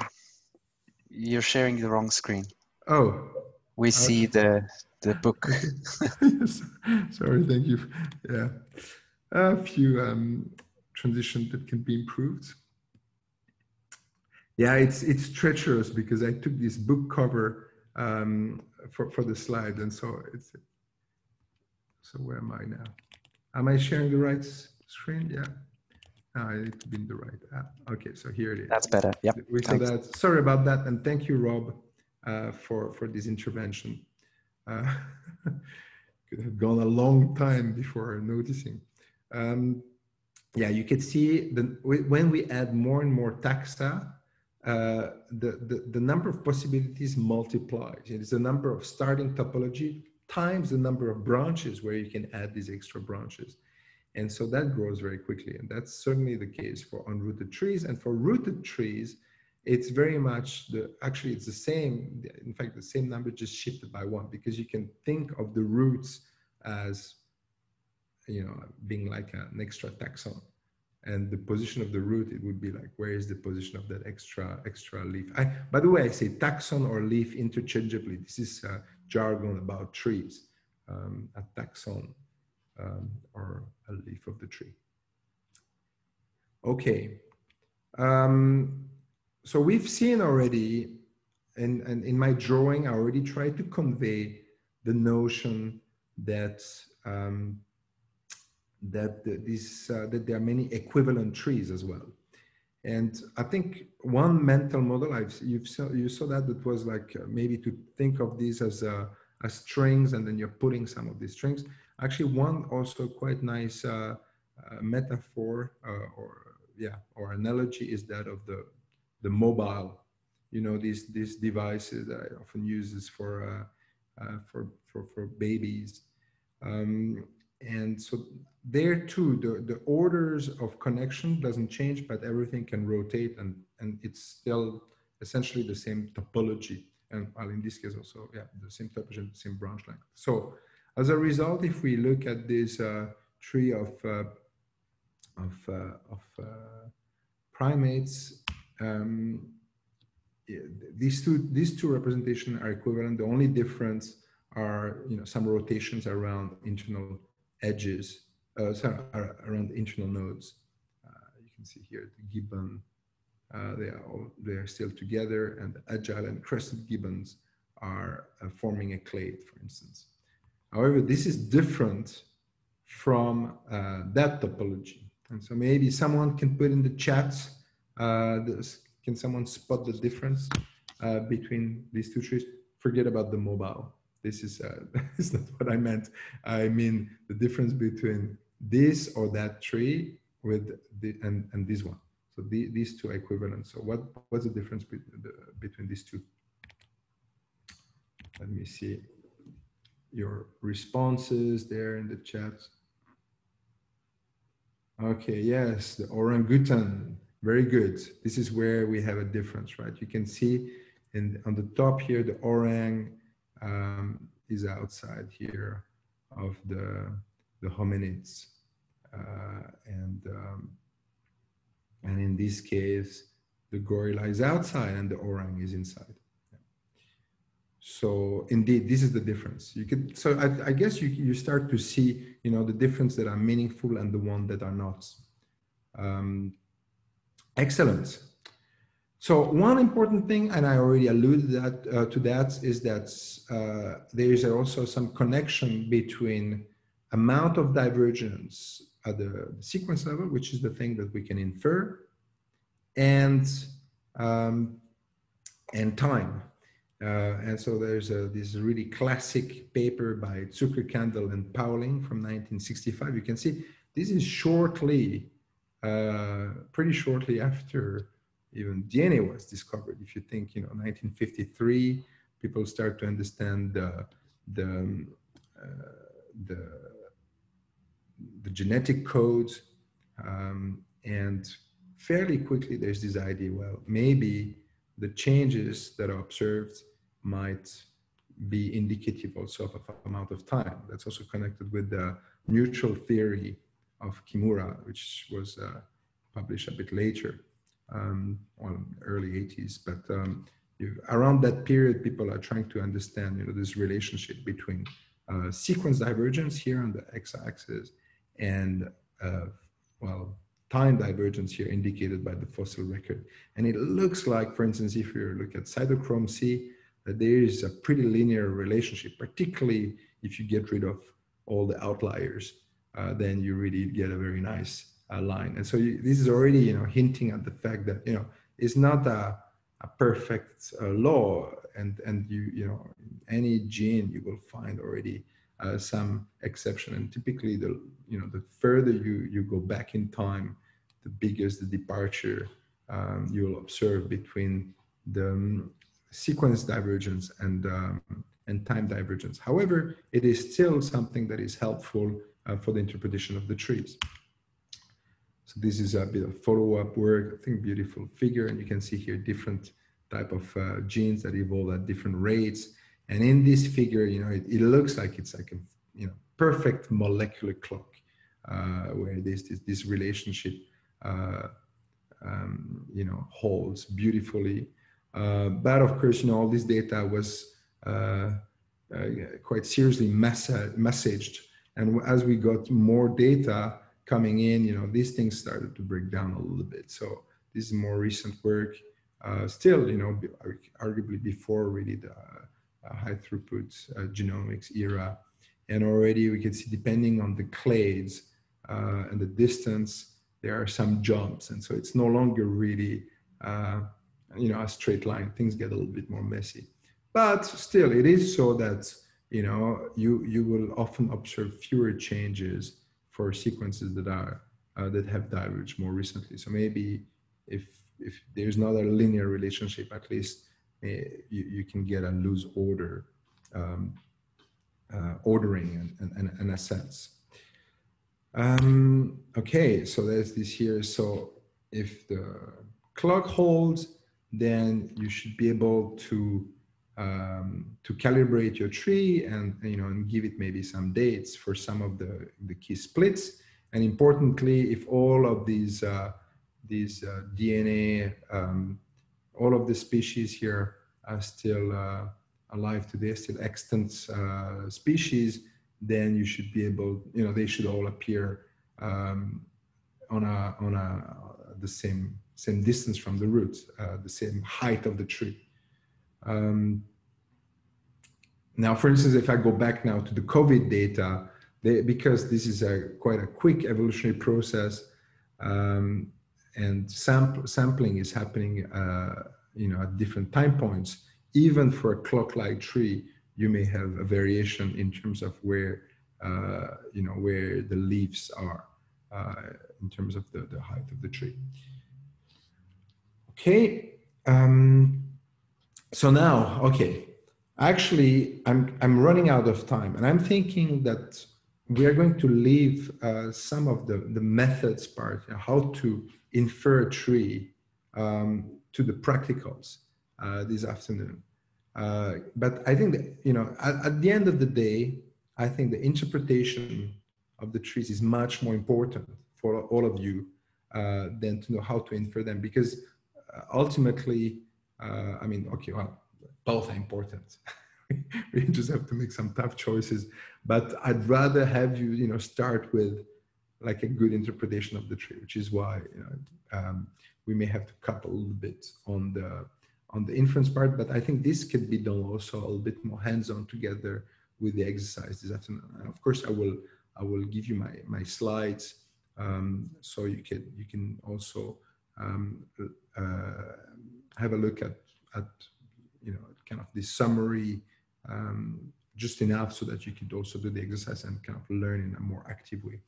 You're sharing the wrong screen. Oh. We see okay. the, the book. Yes. Sorry, thank you. Yeah, a few um, transitions that can be improved. Yeah, it's it's treacherous because I took this book cover um, for for the slide, and so it's. So where am I now? Am I sharing the right screen? Yeah, no, it's been the right app. Okay, so here it is. That's better. Yeah. We saw that. Sorry about that, and thank you, Rob, uh, for for this intervention. Uh, could have gone a long time before noticing. Um, yeah, you could see that when we add more and more taxa. Uh, the, the, the number of possibilities multiplies. It is the number of starting topology times the number of branches where you can add these extra branches. And so that grows very quickly. And that's certainly the case for unrooted trees. And for rooted trees, it's very much the, actually it's the same, in fact, the same number just shifted by one, because you can think of the roots as, you know, being like an extra taxon. And the position of the root, it would be like, where is the position of that extra extra leaf? I, by the way, I say taxon or leaf interchangeably. This is uh, jargon about trees, um, a taxon um, or a leaf of the tree. Okay, um, so we've seen already, and, and in my drawing, I already tried to convey the notion that um, that this uh, that there are many equivalent trees as well, and I think one mental model I've you've saw, you saw that that was like uh, maybe to think of these as uh, as strings, and then you're putting some of these strings. Actually, one also quite nice uh, uh, metaphor uh, or yeah or analogy is that of the the mobile. You know, these these devices that I often use for uh, uh, for for for babies. Um, And so there too, the, the orders of connection doesn't change, but everything can rotate, and, and it's still essentially the same topology. And well, in this case also, yeah, the same topology, the same branch length. So as a result, if we look at this uh, tree of, uh, of, uh, of uh, primates, um, these two, these two representations are equivalent. The only difference are, you know, some rotations around internal edges, uh, sorry, around internal nodes. Uh, you can see here the gibbon, uh, they are all, they are still together, and the agile and crested gibbons are uh, forming a clade, for instance. However, this is different from uh, that topology. And so maybe someone can put in the chat, uh, this, can someone spot the difference uh, between these two trees? Forget about the mobile. This is uh, that's not what I meant. I mean the difference between this or that tree with the, and and this one. So the, these two equivalents. So what what's the difference be, the, between these two? Let me see your responses there in the chat. Okay, yes, the orangutan. Very good. This is where we have a difference, right? You can see in, on the top here, the orang um, is outside here of the, the hominids. Uh, and, um, and in this case, the gorilla is outside and the orang is inside. So indeed, this is the difference. You could, so I, I guess you, you start to see, you know, the difference that are meaningful and the one that are not. Um, excellent. So one important thing, and I already alluded that, uh, to that, is that uh, there is also some connection between amount of divergence at the sequence level, which is the thing that we can infer, and, um, and time. Uh, and so there's a, this really classic paper by Zucker, Kandel, and Pauling from nineteen sixty-five. You can see this is shortly, uh, pretty shortly after even D N A was discovered. If you think, you know, nineteen fifty-three, people start to understand the the uh, the, the genetic codes, um, and fairly quickly there's this idea. Well, maybe the changes that are observed might be indicative also of an amount of time. That's also connected with the neutral theory of Kimura, which was uh, published a bit later, um, on early eighties. But um, you, around that period, people are trying to understand, you know, this relationship between uh, sequence divergence here on the x-axis and uh, well, time divergence here indicated by the fossil record. And it looks like, for instance, if you look at cytochrome C, that there is a pretty linear relationship, particularly if you get rid of all the outliers, uh, then you really get a very nice uh, line. And so you, this is already, you know, hinting at the fact that, you know, it's not a, a perfect uh, law, and, and you, you know, in any gene you will find already uh, some exception. And typically the, you know, the further you, you go back in time, the bigger is the departure um, you'll observe between the um, sequence divergence and, um, and time divergence. However, it is still something that is helpful uh, for the interpretation of the trees. So this is a bit of follow-up work, I think beautiful figure, and you can see here different type of uh, genes that evolve at different rates. And in this figure, you know, it, it looks like it's like a, you know, perfect molecular clock uh, where there's this, this relationship Uh, um, you know, holds beautifully. Uh, but of course, you know, all this data was uh, uh, quite seriously messaged. And as we got more data coming in, you know, these things started to break down a little bit. So this is more recent work, uh, still, you know, arguably before really the uh, high throughput uh, genomics era. And already we can see, depending on the clades uh, and the distance, there are some jumps, and so it's no longer really, uh, you know, a straight line. Things get a little bit more messy, but still, it is so that, you know, you you will often observe fewer changes for sequences that are uh, that have diverged more recently. So maybe if if there's not a linear relationship, at least uh, you you can get a loose order, um, uh, ordering, and and and a sense. Um, okay, so there's this here. So if the clock holds, then you should be able to um, to calibrate your tree and, you know, and give it maybe some dates for some of the, the key splits. And importantly, if all of these, uh, these uh, D N A, um, all of the species here are still uh, alive today, still extant uh, species, then you should be able, you know, they should all appear um, on a on a the same same distance from the root, uh, the same height of the tree. Um, now, for instance, if I go back now to the COVID data, they, because this is a quite a quick evolutionary process, um, and sample, sampling is happening, uh, you know, at different time points. Even for a clock-like tree, you may have a variation in terms of where, uh, you know, where the leaves are uh, in terms of the, the height of the tree. Okay. Um, so now, okay. Actually, I'm, I'm running out of time, and I'm thinking that we are going to leave uh, some of the, the methods part, you know, how to infer a tree um, to the practicals uh, this afternoon. Uh, but I think that, you know, at, at the end of the day, I think the interpretation of the trees is much more important for all of you uh, than to know how to infer them, because ultimately, uh, I mean, okay, well, both are important. We just have to make some tough choices, but I'd rather have you, you know, start with like a good interpretation of the tree, which is why, you know, um, we may have to cut a little bit on the on the inference part, but I think this could be done also a little bit more hands-on together with the exercise this afternoon. And of course, I will I will give you my my slides, um, so you can you can also um, uh, have a look at at you know kind of this summary. Um, just enough so that you could also do the exercise and kind of learn in a more active way.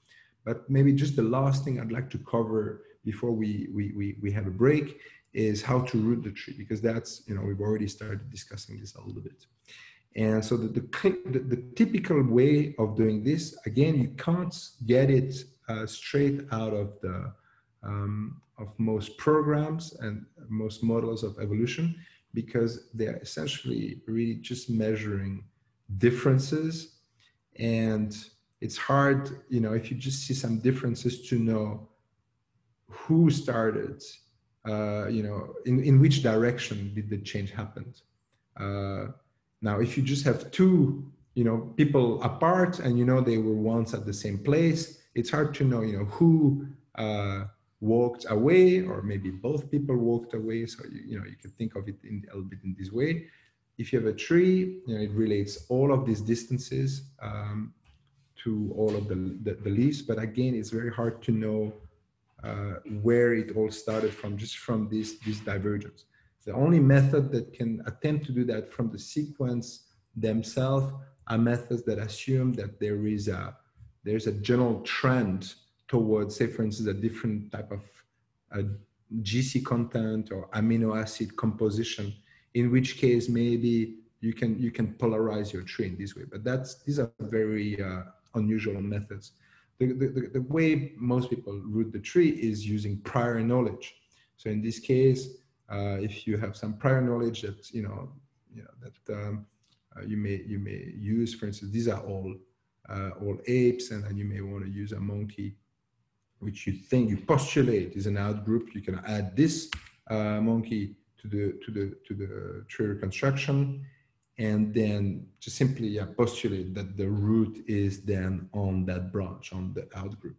But maybe just the last thing I'd like to cover before we we we, we have a break is how to root the tree, because that's, you know, we've already started discussing this a little bit. And so the the, the, the typical way of doing this, again, you can't get it uh, straight out of the um, of most programs and most models of evolution, because they're essentially really just measuring differences. And it's hard, you know, if you just see some differences, to know who started, uh, you know, in, in which direction did the change happen. Uh, now, if you just have two, you know, people apart and, you know, they were once at the same place, it's hard to know, you know, who, uh, walked away, or maybe both people walked away. So, you, you know, you can think of it in a little bit in this way. If you have a tree, you know, it relates all of these distances um, to all of the, the, the leaves. But again, it's very hard to know uh, where it all started from, just from this, this divergence. The only method that can attempt to do that from the sequence themselves are methods that assume that there is a, there's a general trend towards, say, for instance, a different type of uh, G C content or amino acid composition, in which case maybe you can you can polarize your tree in this way. But that's these are very uh, unusual methods. The, the, the way most people root the tree is using prior knowledge. So in this case, uh, if you have some prior knowledge that you know, you know that um, uh, you may you may use, for instance, these are all uh, all apes, and then you may want to use a monkey, which you think you postulate is an outgroup. You can add this uh, monkey to the to the to the tree reconstruction, and then just simply yeah, postulate that the root is then on that branch, on the outgroup.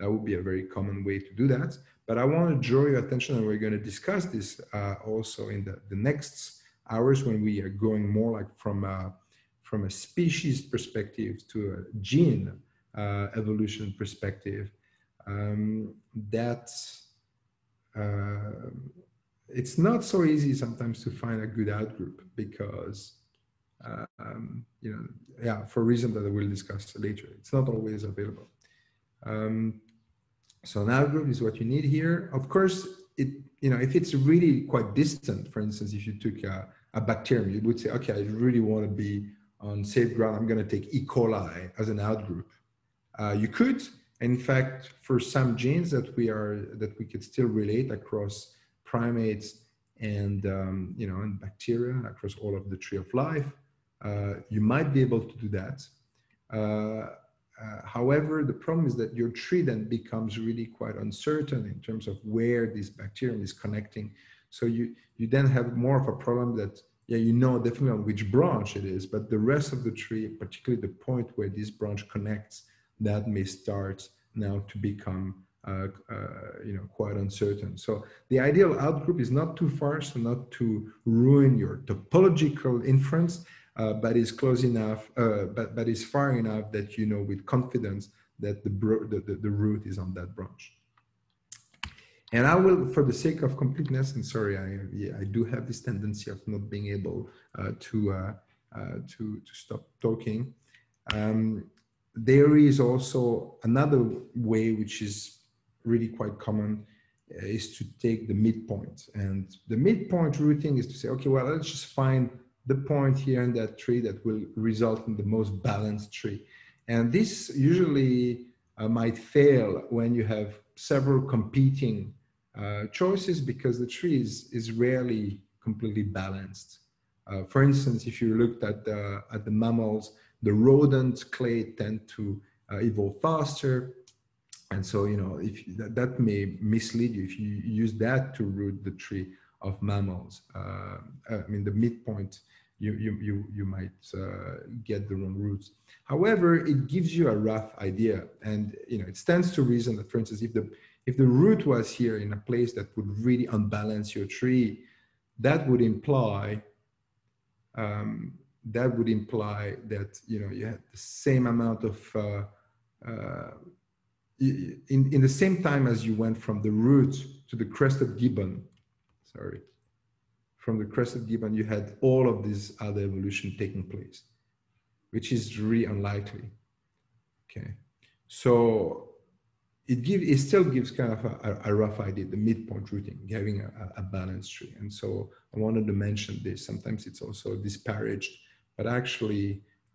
That would be a very common way to do that. But I want to draw your attention, and we're going to discuss this uh, also in the, the next hours when we are going more like from a, from a species perspective to a gene uh, evolution perspective. Um, that uh, it's not so easy sometimes to find a good outgroup because, uh, um, you know, yeah, for a reason that I will discuss later, it's not always available. Um, so an outgroup is what you need here. Of course, it you know, if it's really quite distant, for instance, if you took a, a bacterium, you would say, okay, I really want to be on safe ground. I'm going to take E. coli as an outgroup. Uh, you could. In fact, for some genes that we are that we could still relate across primates and um, you know and bacteria across all of the tree of life, uh, you might be able to do that. Uh, uh, however, the problem is that your tree then becomes really quite uncertain in terms of where this bacterium is connecting. So you you then have more of a problem that yeah you know definitely on which branch it is, but the rest of the tree, particularly the point where this branch connects, that may start now to become, uh, uh, you know, quite uncertain. So the ideal outgroup is not too far, so not to ruin your topological inference, uh, but is close enough, uh, but but is far enough that you know with confidence that the, bro the, the the root is on that branch. And I will, for the sake of completeness, and sorry, I yeah, I do have this tendency of not being able uh, to uh, uh, to to stop talking. Um, There is also another way which is really quite common, is to take the midpoint. And the midpoint routing is to say, okay, well, let's just find the point here in that tree that will result in the most balanced tree. And this usually uh, might fail when you have several competing uh, choices, because the tree is, is rarely completely balanced. Uh, for instance, if you looked at the, at the mammals, the rodent clay tend to uh, evolve faster. And so, you know, if that, that may mislead you if you use that to root the tree of mammals. Uh, I mean, the midpoint, you, you, you, you might uh, get the wrong roots. However, it gives you a rough idea. And, you know, it stands to reason that, for instance, if the, if the root was here in a place that would really unbalance your tree, that would imply, um, that would imply that, you know, you had the same amount of, uh, uh, In, in the same time as you went from the root to the crested gibbon, sorry, from the crested gibbon, you had all of this other evolution taking place, which is really unlikely. Okay, so it give it still gives kind of a, a rough idea, the midpoint routing, having a, a balanced tree. And so I wanted to mention this. Sometimes it's also disparaged, but actually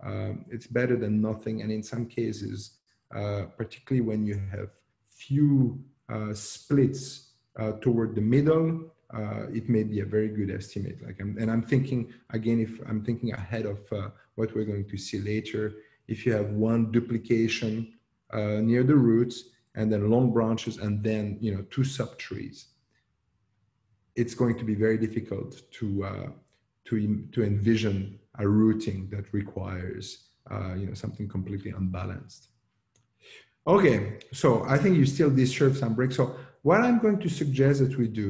um, it's better than nothing. And in some cases, Uh, particularly when you have few uh, splits uh, toward the middle, uh, it may be a very good estimate. Like, I'm, and I'm thinking, again, if I'm thinking ahead of uh, what we're going to see later, if you have one duplication uh, near the roots and then long branches and then, you know, two subtrees, it's going to be very difficult to, uh, to, to envision a routing that requires, uh, you know, something completely unbalanced. Okay, so I think you still deserve some break. So what I'm going to suggest that we do,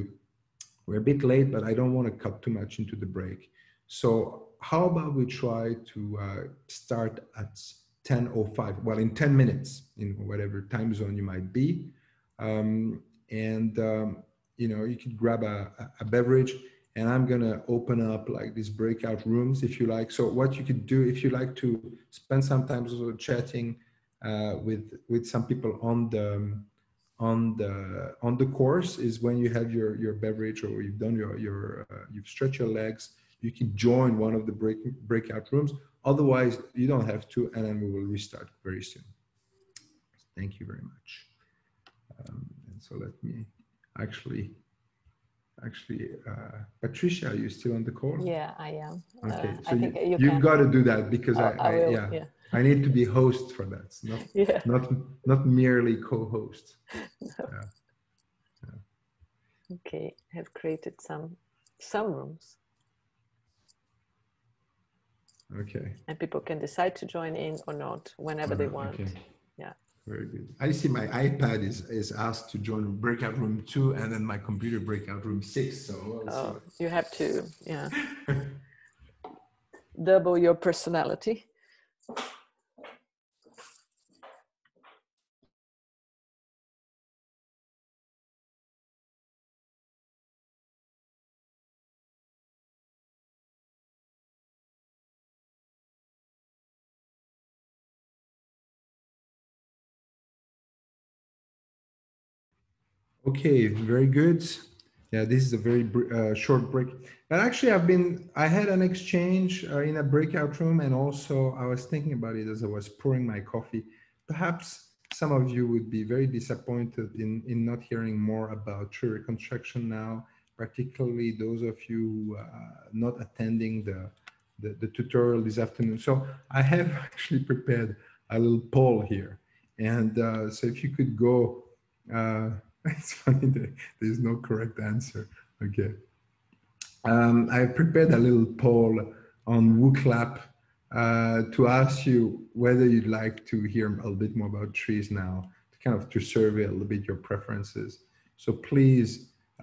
we're a bit late, but I don't want to cut too much into the break. So how about we try to uh, start at ten oh five, well, in ten minutes, in whatever time zone you might be. Um, and, um, you know, you could grab a, a beverage, and I'm going to open up like these breakout rooms, if you like. So what you could do, if you like to spend some time also chatting, Uh, with with some people on the on the on the course, is when you have your your beverage or you've done your your uh, you've stretched your legs, you can join one of the break, breakout rooms. Otherwise, you don't have to, and then we will restart very soon. Thank you very much. Um, and so let me actually actually uh, Patricia, are you still on the call? Yeah, I am. Okay, uh, so I you, think you you've got to do that, because uh, I, I, I will, yeah. yeah. I need to be host for that, not yeah. not not merely co-host. No. Yeah. Yeah. Okay, I have created some some rooms. Okay. And people can decide to join in or not whenever oh, they want. Okay. Yeah. Very good. I see my iPad is is asked to join breakout room two, and then my computer breakout room six. So oh, you have to yeah double your personality. Okay, very good. Yeah, this is a very uh, short break. But actually, I've been, I had an exchange uh, in a breakout room, and also I was thinking about it as I was pouring my coffee. Perhaps some of you would be very disappointed in, in not hearing more about tree reconstruction now, particularly those of you uh, not attending the, the, the tutorial this afternoon. So I have actually prepared a little poll here. And uh, so if you could go, uh, it's funny, there's no correct answer. Okay. Um, I prepared a little poll on WooClap uh, to ask you whether you'd like to hear a little bit more about trees now, to kind of to survey a little bit your preferences. So please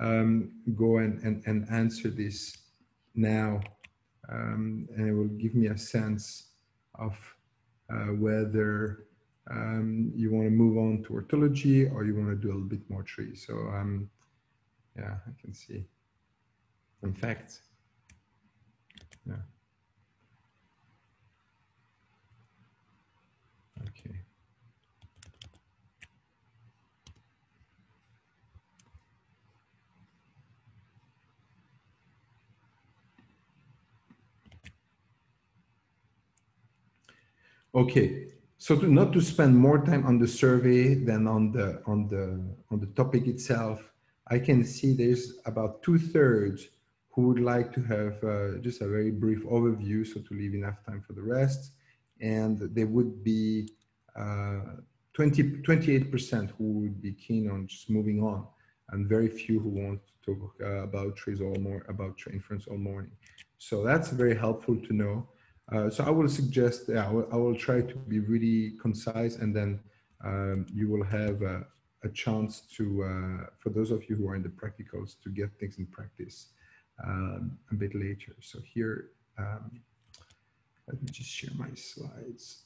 um, go and, and, and answer this now, um, and it will give me a sense of uh, whether um, you want to move on to orthology or you want to do a little bit more trees. So um, yeah, I can see. In fact, yeah. Okay. Okay, so to not to spend more time on the survey than on the on the on the topic itself, I can see there's about two thirds who would like to have uh, just a very brief overview, so to leave enough time for the rest, and there would be uh, twenty, twenty-eight percent who would be keen on just moving on, and very few who want to talk uh, about trees all more about tree inference all morning. So that's very helpful to know. Uh, so I will suggest, yeah, I, will, I will try to be really concise, and then um, you will have a, a chance to, uh, for those of you who are in the practicals, to get things in practice um, a bit later. So here, um, let me just share my slides,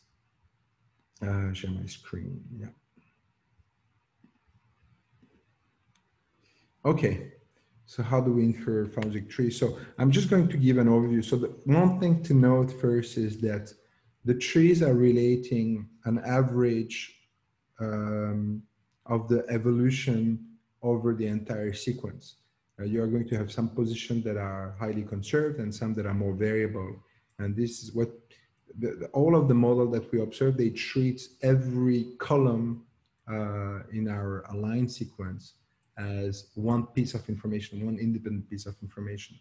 uh, share my screen, yeah. Okay, so how do we infer phylogenetic trees? So I'm just going to give an overview. So the one thing to note first is that the trees are relating an average um, of the evolution over the entire sequence. Uh, you are going to have some positions that are highly conserved and some that are more variable. And this is what the, the, all of the model that we observe, they treat every column uh, in our aligned sequence as one piece of information, one independent piece of information.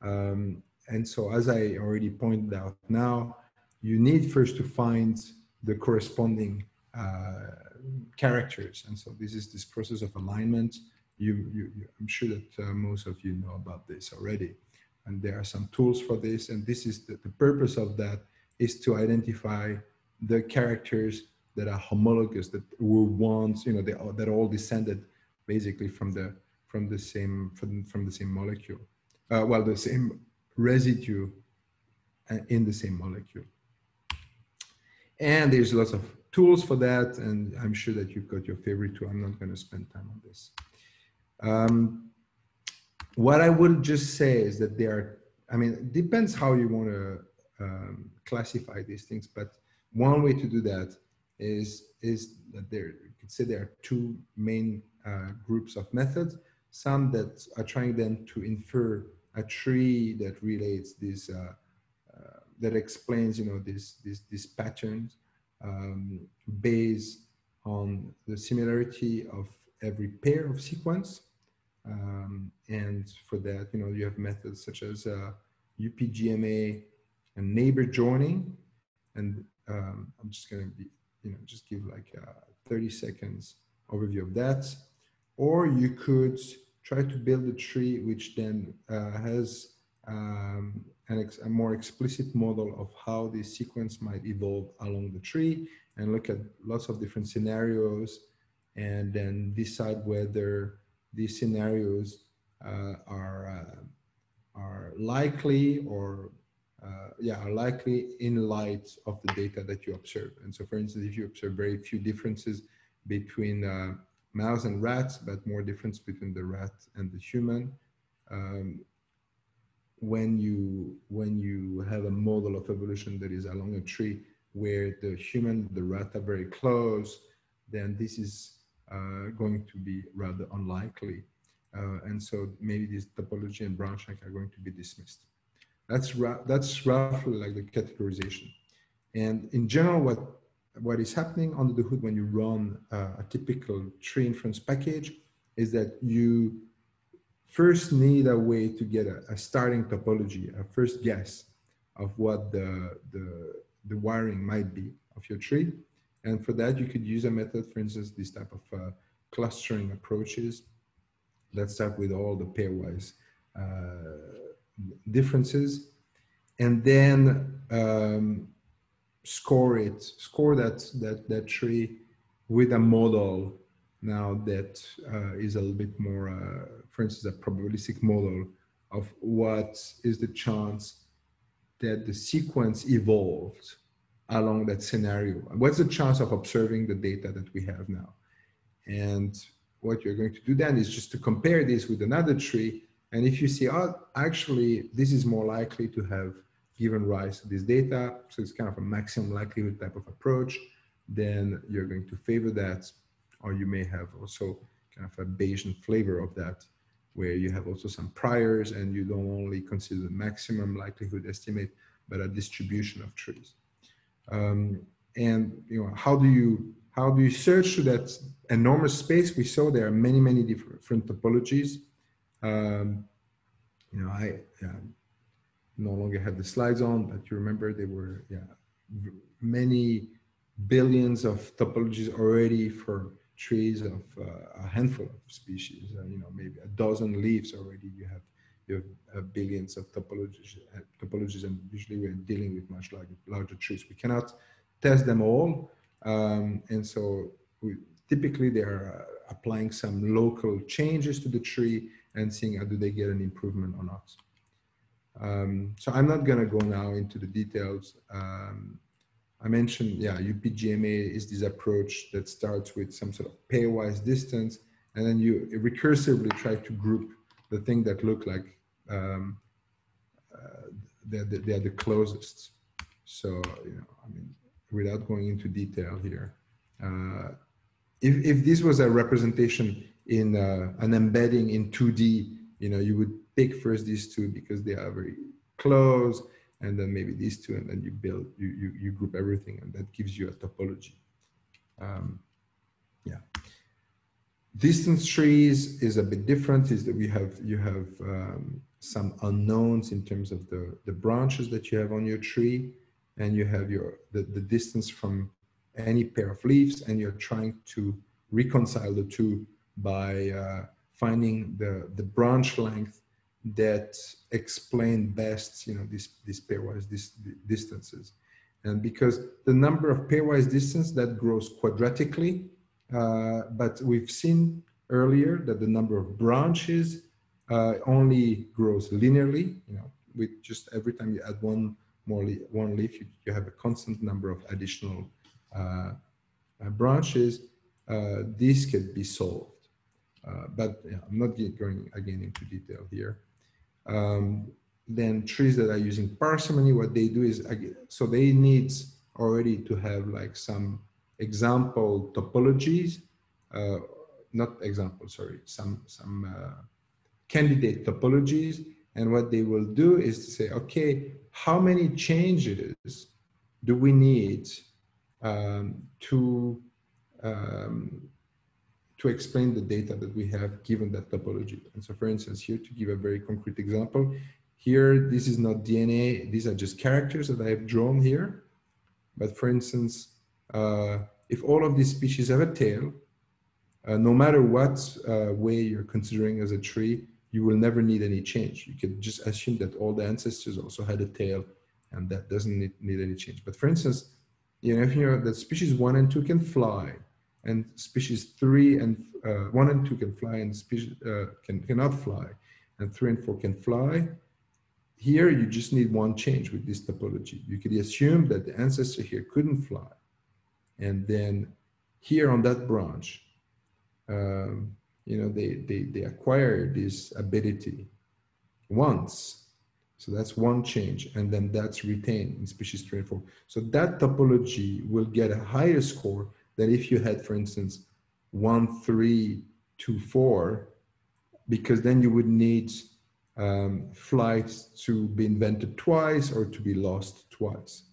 Um, and so as I already pointed out now, you need first to find the corresponding uh, characters. And so this is this process of alignment. You, you, you, I'm sure that uh, most of you know about this already. And there are some tools for this. And this is the, the purpose of that is to identify the characters that are homologous, that were once, you know, they are, that all descended basically from the from the same from, from the same molecule, uh, well, the same residue in the same molecule. And there's lots of tools for that, and I'm sure that you've got your favorite tool. I'm not going to spend time on this. Um, what I will just say is that there are, I mean, it depends how you want to um, classify these things, but one way to do that is is that there you could say there are two main Uh, groups of methods, some that are trying then to infer a tree that relates this, uh, uh, that explains, you know, this, this, this patterns um, based on the similarity of every pair of sequence. Um, and for that, you know, you have methods such as uh, U P G M A and neighbor joining. And um, I'm just going to be, you know, just give like a thirty seconds overview of that. Or you could try to build a tree which then uh, has um, an ex a more explicit model of how this sequence might evolve along the tree and look at lots of different scenarios and then decide whether these scenarios uh, are, uh, are likely or uh, yeah, are likely in light of the data that you observe. And so for instance, if you observe very few differences between uh, mouse and rats, but more difference between the rat and the human. Um, when you when you have a model of evolution that is along a tree where the human, the rat are very close, then this is uh, going to be rather unlikely. Uh, and so maybe this topology and branch are going to be dismissed. That's, that's roughly like the categorization. And in general, what What is happening under the hood when you run uh, a typical tree inference package is that you first need a way to get a, a starting topology, a first guess of what the, the, the wiring might be of your tree. And for that, you could use a method, for instance, this type of uh, clustering approaches. Let's start with all the pairwise uh, differences. And then, um, score it, score that, that, that tree with a model now that uh, is a little bit more, uh, for instance, a probabilistic model of what is the chance that the sequence evolved along that scenario. What's the chance of observing the data that we have now? And what you're going to do then is just to compare this with another tree. And if you see, oh, actually, this is more likely to have given rise to this data, so it's kind of a maximum likelihood type of approach, then you're going to favor that, or you may have also kind of a Bayesian flavor of that, where you have also some priors and you don't only consider the maximum likelihood estimate, but a distribution of trees. Um, and you know, how do you how do you search through that enormous space? We saw there are many many different topologies. Um, you know, I uh, no longer have the slides on, but you remember there were yeah many billions of topologies already for trees of uh, a handful of species. Uh, you know, maybe a dozen leaves already. You have you have uh, billions of topologies, uh, topologies, and usually we're dealing with much larger, larger trees. We cannot test them all, um, and so we, typically they are uh, applying some local changes to the tree and seeing how do they get an improvement or not. Um, so I'm not going to go now into the details. Um, I mentioned, yeah, U P G M A is this approach that starts with some sort of pairwise distance, and then you recursively try to group the thing that look like um, uh, they're, they're the closest. So, you know, I mean, without going into detail here, uh, if, if this was a representation in uh, an embedding in two D, you know, you would pick first these two because they are very close, and then maybe these two, and then you build, you, you, you group everything, and that gives you a topology. Um, yeah. Distance trees is a bit different, is that we have, you have um, some unknowns in terms of the, the branches that you have on your tree, and you have your the, the distance from any pair of leaves, and you're trying to reconcile the two by uh, finding the, the branch length that explain best, you know, these these pairwise dis distances, and because the number of pairwise distance that grows quadratically, uh, but we've seen earlier that the number of branches uh, only grows linearly. You know, with just every time you add one more le one leaf, you, you have a constant number of additional uh, uh, branches. Uh, this could be solved, uh, but yeah, I'm not going again into detail here. Um, then trees that are using parsimony, what they do is, so they need already to have like some example topologies, uh, not example, sorry, some, some uh, candidate topologies. And what they will do is to say, okay, how many changes do we need um, to, um, to explain the data that we have given that topology. And so for instance, here to give a very concrete example, here, this is not D N A, these are just characters that I have drawn here. But for instance, uh, if all of these species have a tail, uh, no matter what uh, way you're considering as a tree, you will never need any change. You can just assume that all the ancestors also had a tail and that doesn't need, need any change. But for instance, you know, if you know that species one and two can fly, and species three and uh, one and two can fly, and species uh, can cannot fly, and three and four can fly. Here, you just need one change with this topology. You could assume that the ancestor here couldn't fly, and then here on that branch, um, you know, they they they acquire this ability once, so that's one change, and then that's retained in species three and four. So that topology will get a higher score that if you had, for instance, one, three, two, four, because then you would need um, flights to be invented twice or to be lost twice.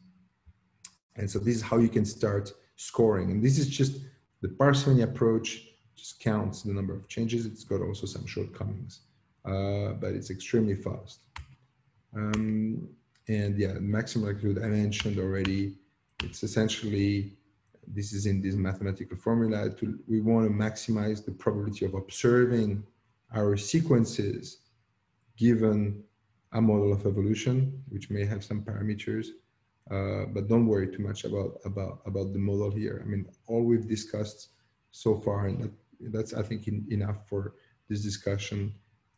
And so this is how you can start scoring. And this is just the parsimony approach, just counts the number of changes. It's got also some shortcomings, uh, but it's extremely fast. Um, and yeah, maximum likelihood I mentioned already. It's essentially, this is in this mathematical formula, to, we want to maximize the probability of observing our sequences given a model of evolution, which may have some parameters, uh, but don't worry too much about, about, about the model here. I mean, all we've discussed so far, and that, that's, I think, in, enough for this discussion,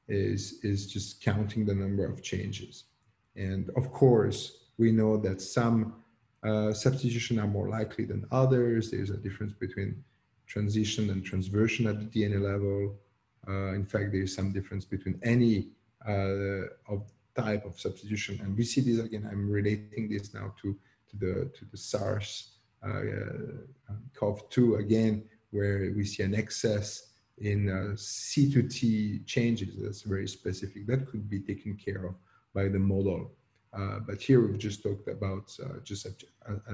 is, is just counting the number of changes. And of course, we know that some Uh, substitution are more likely than others. There's a difference between transition and transversion at the D N A level. Uh, in fact, there is some difference between any uh, of type of substitution. And we see this again, I'm relating this now to, to the, to the SARS CoV two uh, again, where we see an excess in uh, C to T changes. That's very specific. That could be taken care of by the model. Uh, but here we've just talked about uh, just uh, uh,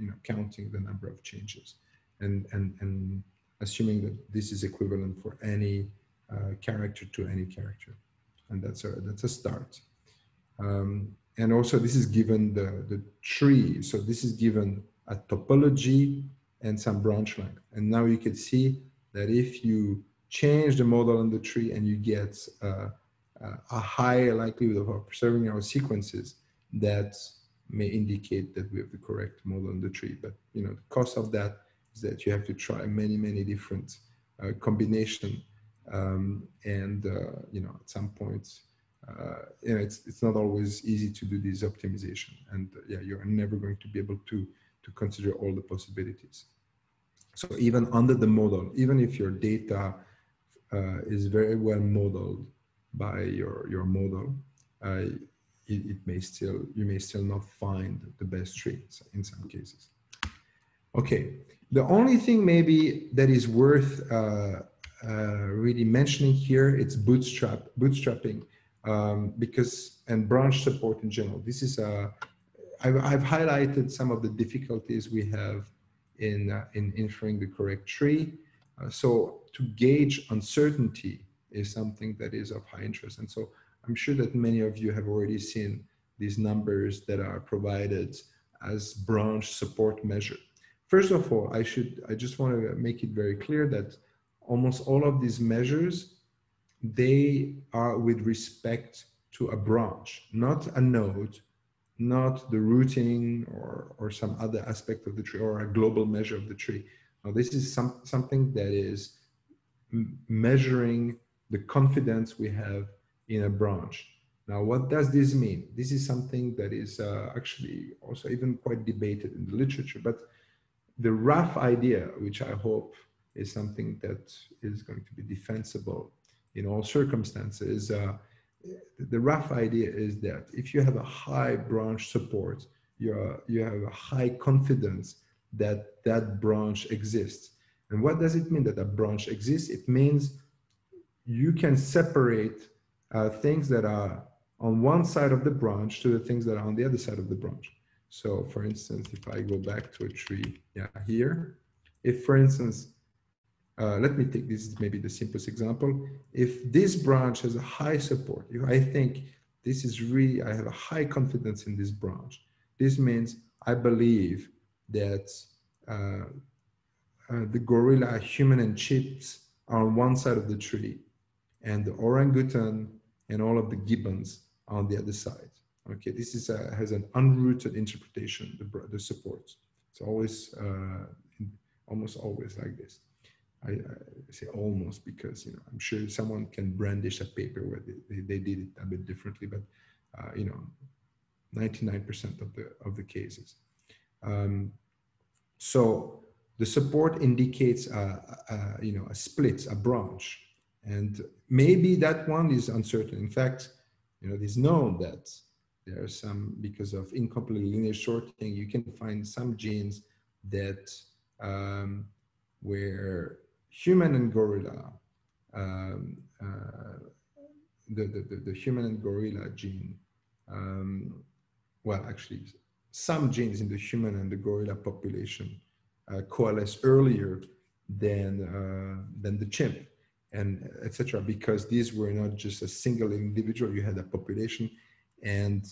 you know, counting the number of changes, and and and assuming that this is equivalent for any uh, character to any character, and that's a that's a start. Um, and also this is given the the tree, so this is given a topology and some branch length, and now you can see that if you change the model on the tree and you get uh, Uh, a higher likelihood of preserving our sequences, that may indicate that we have the correct model on the tree. But you know, the cost of that is that you have to try many, many different uh, combination, um, and uh, you know, at some point, uh, you know, it's it's not always easy to do this optimization, and uh, yeah, you're never going to be able to to consider all the possibilities. So even under the model, even if your data uh, is very well modeled by your your model, uh, it, it may still you may still not find the best tree in some cases. Okay, the only thing maybe that is worth uh, uh, really mentioning here, it's bootstrap bootstrapping, um, because and branch support in general. This is a I've, I've highlighted some of the difficulties we have in uh, in inferring the correct tree. Uh, so to gauge uncertainty is something that is of high interest. And so I'm sure that many of you have already seen these numbers that are provided as branch support measure. First of all, I should, I just want to make it very clear that almost all of these measures, they are with respect to a branch, not a node, not the routing or, or some other aspect of the tree or a global measure of the tree. Now, this is some, something that is measuring the confidence we have in a branch. Now, what does this mean? This is something that is uh, actually also even quite debated in the literature, but the rough idea, which I hope is something that is going to be defensible in all circumstances, uh, the rough idea is that if you have a high branch support, you're, you have a high confidence that that branch exists. And what does it mean that a branch exists? It means you can separate uh, things that are on one side of the branch to the things that are on the other side of the branch. So for instance, if I go back to a tree yeah, here, if for instance, uh, let me take this is maybe the simplest example. If this branch has a high support, if I think this is really, I have a high confidence in this branch, this means I believe that uh, uh, the gorilla, human and chimps are on one side of the tree, and the orangutan and all of the gibbons on the other side. Okay, this is a, has an unrooted interpretation, the, the support. It's always, uh, almost always like this. I, I say almost because, you know, I'm sure someone can brandish a paper where they, they, they did it a bit differently, but, uh, you know, ninety-nine percent of the, of the cases. Um, so the support indicates a, a, you know, a split, a branch. And maybe that one is uncertain. In fact, you know, it is known that there are some, because of incomplete linear sorting, you can find some genes that um, where human and gorilla, um, uh, the, the, the human and gorilla gene, um, well, actually, some genes in the human and the gorilla population uh, coalesce earlier than, uh, than the chimp, and et cetera, because these were not just a single individual, you had a population, and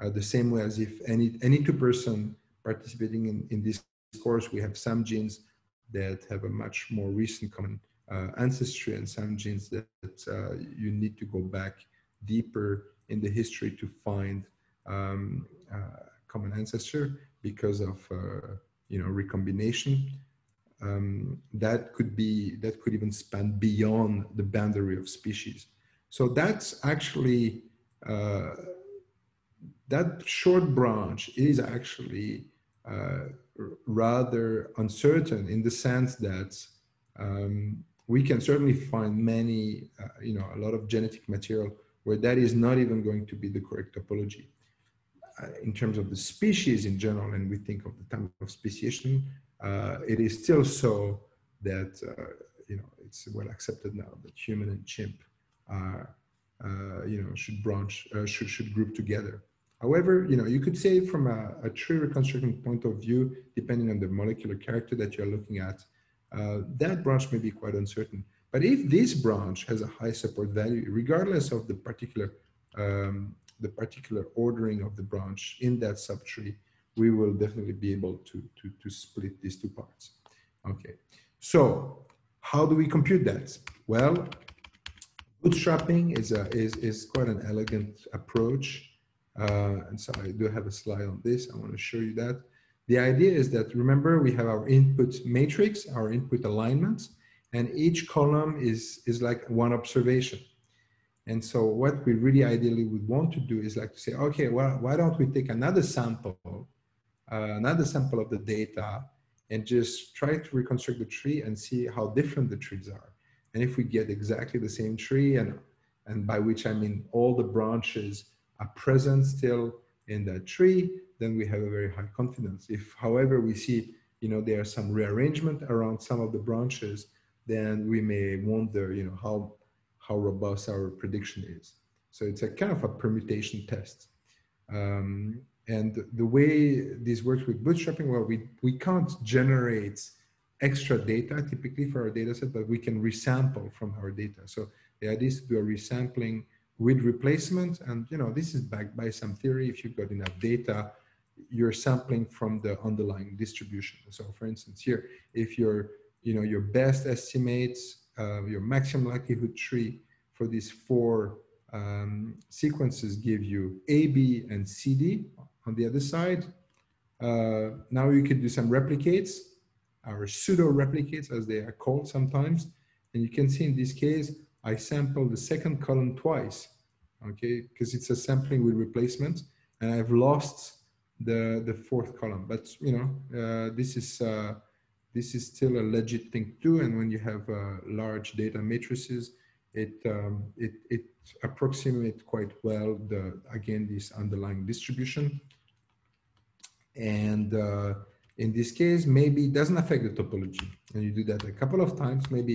uh, the same way as if any, any two person participating in, in this course, we have some genes that have a much more recent common uh, ancestry and some genes that, that uh, you need to go back deeper in the history to find um, uh, common ancestor because of, uh, you know, recombination. Um, that could be, that could even span beyond the boundary of species. So that's actually, uh, that short branch is actually uh, rather uncertain in the sense that um, we can certainly find many, uh, you know, a lot of genetic material where that is not even going to be the correct topology. Uh, in terms of the species in general, and we think of the time of speciation, Uh, it is still so that, uh, you know, it's well accepted now that human and chimp are, uh, you know, should branch, uh, should, should group together. However, you know, you could say from a, a tree reconstruction point of view, depending on the molecular character that you're looking at, uh, that branch may be quite uncertain. But if this branch has a high support value, regardless of the particular, um, the particular ordering of the branch in that subtree, we will definitely be able to, to, to split these two parts. Okay, so how do we compute that? Well, bootstrapping is, a, is, is quite an elegant approach. Uh, and so I do have a slide on this. I want to show you that. The idea is that, remember, we have our input matrix, our input alignments, and each column is, is like one observation. And so what we really ideally would want to do is like to say, okay, well, why don't we take another sample, uh, another sample of the data and just try to reconstruct the tree and see how different the trees are. And if we get exactly the same tree, and, and by which I mean all the branches are present still in that tree, then we have a very high confidence. If, however, we see, you know, there are some rearrangement around some of the branches, then we may wonder, you know, how, how robust our prediction is. So it's a kind of a permutation test. Um, and the way this works with bootstrapping, well, we, we can't generate extra data typically for our data set, but we can resample from our data. So the idea is to do a resampling with replacement. And, you know, this is backed by some theory. If you've got enough data, you're sampling from the underlying distribution. So for instance, here, if you're you know, your best estimates, uh, your maximum likelihood tree for these four um, sequences give you A, B, and C, D on the other side. Uh, now you could do some replicates, our pseudo-replicates as they are called sometimes. And you can see in this case, I sampled the second column twice, okay? Because it's a sampling with replacement and I've lost the, the fourth column. But, you know, uh, this is... Uh, This is still a legit thing too, and when you have uh, large data matrices, it, um, it, it approximates quite well, the, again, this underlying distribution. And uh, in this case, maybe it doesn't affect the topology. And you do that a couple of times, maybe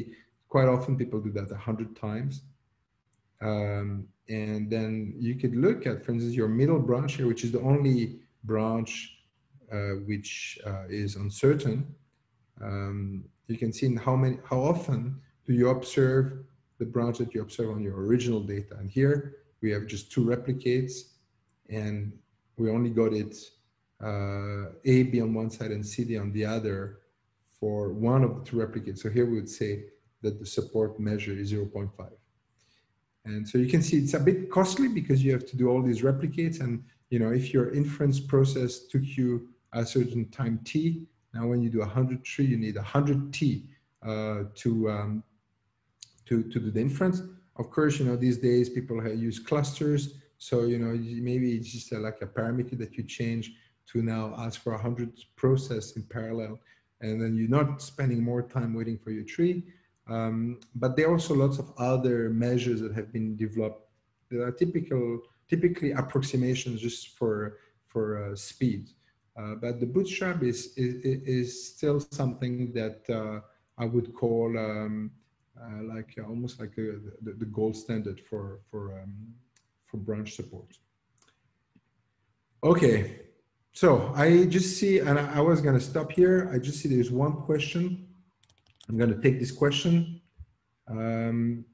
quite often people do that a hundred times. Um, and then you could look at, for instance, your middle branch here, which is the only branch uh, which uh, is uncertain. Um, you can see in how many, how often do you observe the branch that you observe on your original data. And here we have just two replicates and we only got it uh, A, B on one side and C, D on the other for one of the two replicates. So here we would say that the support measure is zero point five. And so you can see it's a bit costly because you have to do all these replicates. And, you know, if your inference process took you a certain time T, now, when you do a hundred tree, you need a hundred T uh, to um, to to do the inference. Of course, you know these days people have use clusters, so you know maybe it's just a, like a parameter that you change to now ask for a hundred process in parallel, and then you're not spending more time waiting for your tree. Um, but there are also lots of other measures that have been developed that are typical, typically approximations just for for uh, speed. Uh, but the bootstrap is, is, is still something that uh, I would call um, uh, like uh, almost like a, the, the gold standard for, for, um, for branch support. Okay, so I just see, and I, I was going to stop here. I just see there's one question. I'm going to take this question. Um,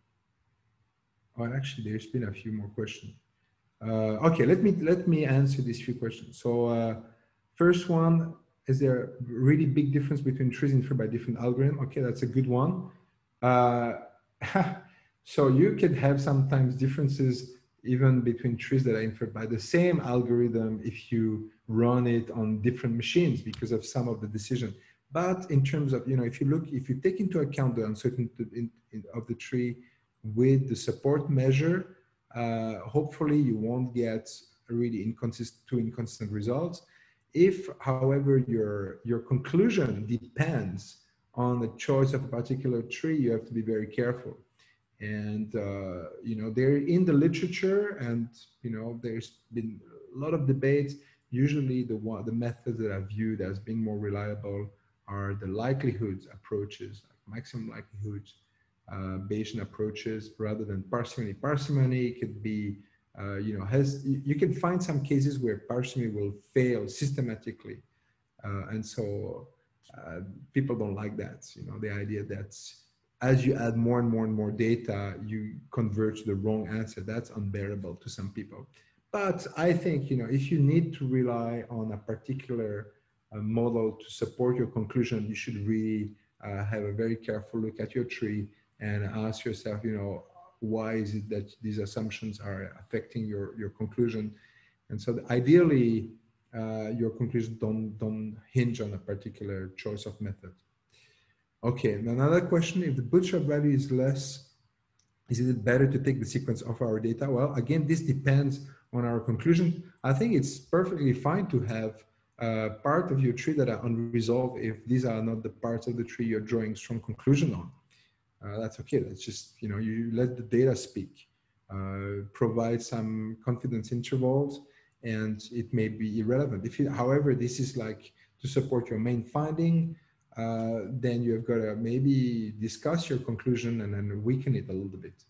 oh, actually, there's been a few more questions. Uh, okay, let me, let me answer these few questions. So, uh, first one, is there a really big difference between trees inferred by different algorithm? Okay, that's a good one. Uh, so you could have sometimes differences even between trees that are inferred by the same algorithm if you run it on different machines because of some of the decision. But in terms of, you know, if you look, if you take into account the uncertainty in, in, of the tree with the support measure, uh, hopefully you won't get really inconsistent, too inconsistent results. If, however, your, your conclusion depends on the choice of a particular tree, you have to be very careful. And, uh, you know, they're in the literature and, you know, there's been a lot of debates. Usually the, one, the methods that are viewed as being more reliable are the likelihood approaches, like maximum likelihood, uh, Bayesian approaches, rather than parsimony. Parsimony could be uh, you know, has, you can find some cases where parsimony will fail systematically. Uh, and so uh, people don't like that, you know, the idea that as you add more and more and more data, you converge the wrong answer. That's unbearable to some people. But I think, you know, if you need to rely on a particular uh, model to support your conclusion, you should really uh, have a very careful look at your tree and ask yourself, you know, why is it that these assumptions are affecting your, your conclusion? And so ideally, uh, your conclusions don't, don't hinge on a particular choice of method. Okay, and another question, if the bootstrap value is less, is it better to take the sequence of our data? Well, again, this depends on our conclusion. I think it's perfectly fine to have uh, part of your tree that are unresolved if these are not the parts of the tree you're drawing strong conclusion on. Uh, that's okay, that's just, you know, you let the data speak. Uh, provide some confidence intervals and it may be irrelevant. If you, however, this is like to support your main finding, uh, then you've got to maybe discuss your conclusion and then weaken it a little bit.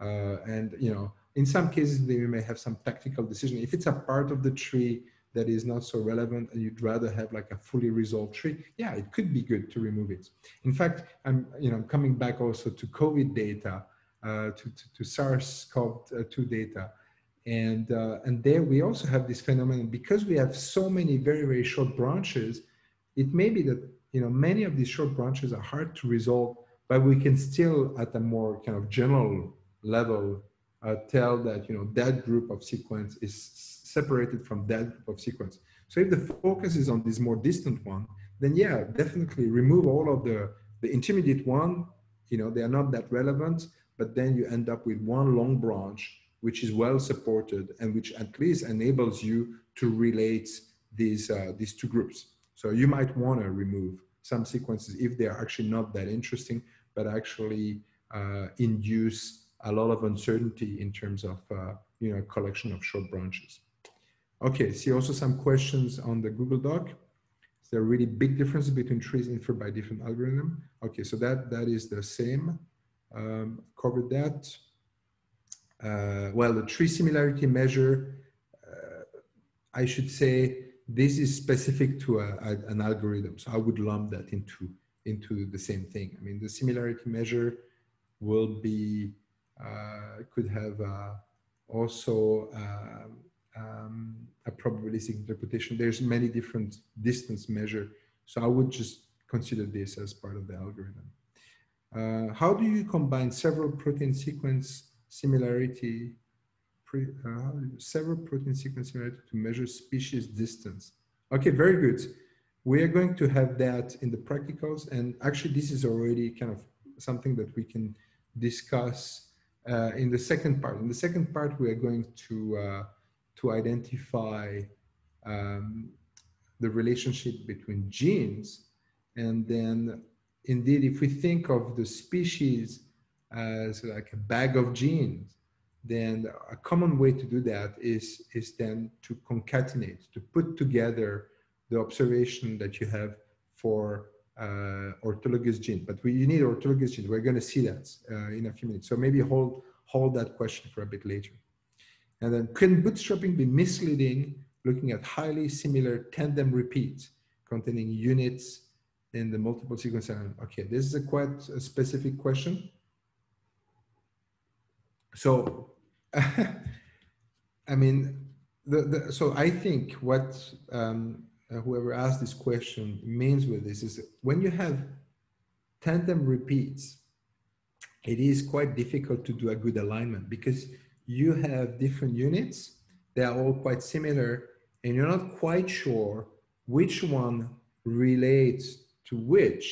Uh, and, you know, in some cases, they may have some tactical decision. If it's a part of the tree that is not so relevant and you'd rather have like a fully resolved tree, yeah, it could be good to remove it. In fact, I'm, you know, coming back also to COVID data, uh, to, to, to SARS CoV two data. And, uh, and there we also have this phenomenon because we have so many very, very short branches, it may be that, you know, many of these short branches are hard to resolve, but we can still at a more kind of general level Uh, tell that, you know, that group of sequence is separated from that group of sequence. So if the focus is on this more distant one, then yeah, definitely remove all of the, the intermediate one, you know, they are not that relevant, but then you end up with one long branch, which is well supported and which at least enables you to relate these, uh, these two groups. So you might want to remove some sequences if they are actually not that interesting, but actually uh, induce a lot of uncertainty in terms of, uh, you know, collection of short branches. Okay, see also some questions on the Google Doc. Is there really big differences between trees inferred by different algorithm? Okay, so that, that is the same. Um, covered that. Uh, well, the tree similarity measure, uh, I should say this is specific to a, a, an algorithm. So I would lump that into, into the same thing. I mean, the similarity measure will be Uh, could have uh, also uh, um, a probabilistic interpretation. There's many different distance measure. So I would just consider this as part of the algorithm. Uh, how do you combine several protein sequence similarity, pre, uh, several protein sequence similarity to measure species distance? Okay, very good. We are going to have that in the practicals. And actually this is already kind of something that we can discuss Uh, in the second part. In the second part, we are going to, uh, to identify um, the relationship between genes. And then, indeed, if we think of the species as like a bag of genes, then a common way to do that is, is then to concatenate, to put together the observation that you have for Uh, orthologous gene, but we, you need orthologous gene. We're going to see that uh, in a few minutes. So maybe hold, hold that question for a bit later. And then, can bootstrapping be misleading looking at highly similar tandem repeats containing units in the multiple sequence element? Okay, this is a quite a specific question. So, I mean, the, the, so I think what um, Uh, whoever asked this question means with this is when you have tandem repeats, it is quite difficult to do a good alignment because you have different units. They are all quite similar and you're not quite sure which one relates to which.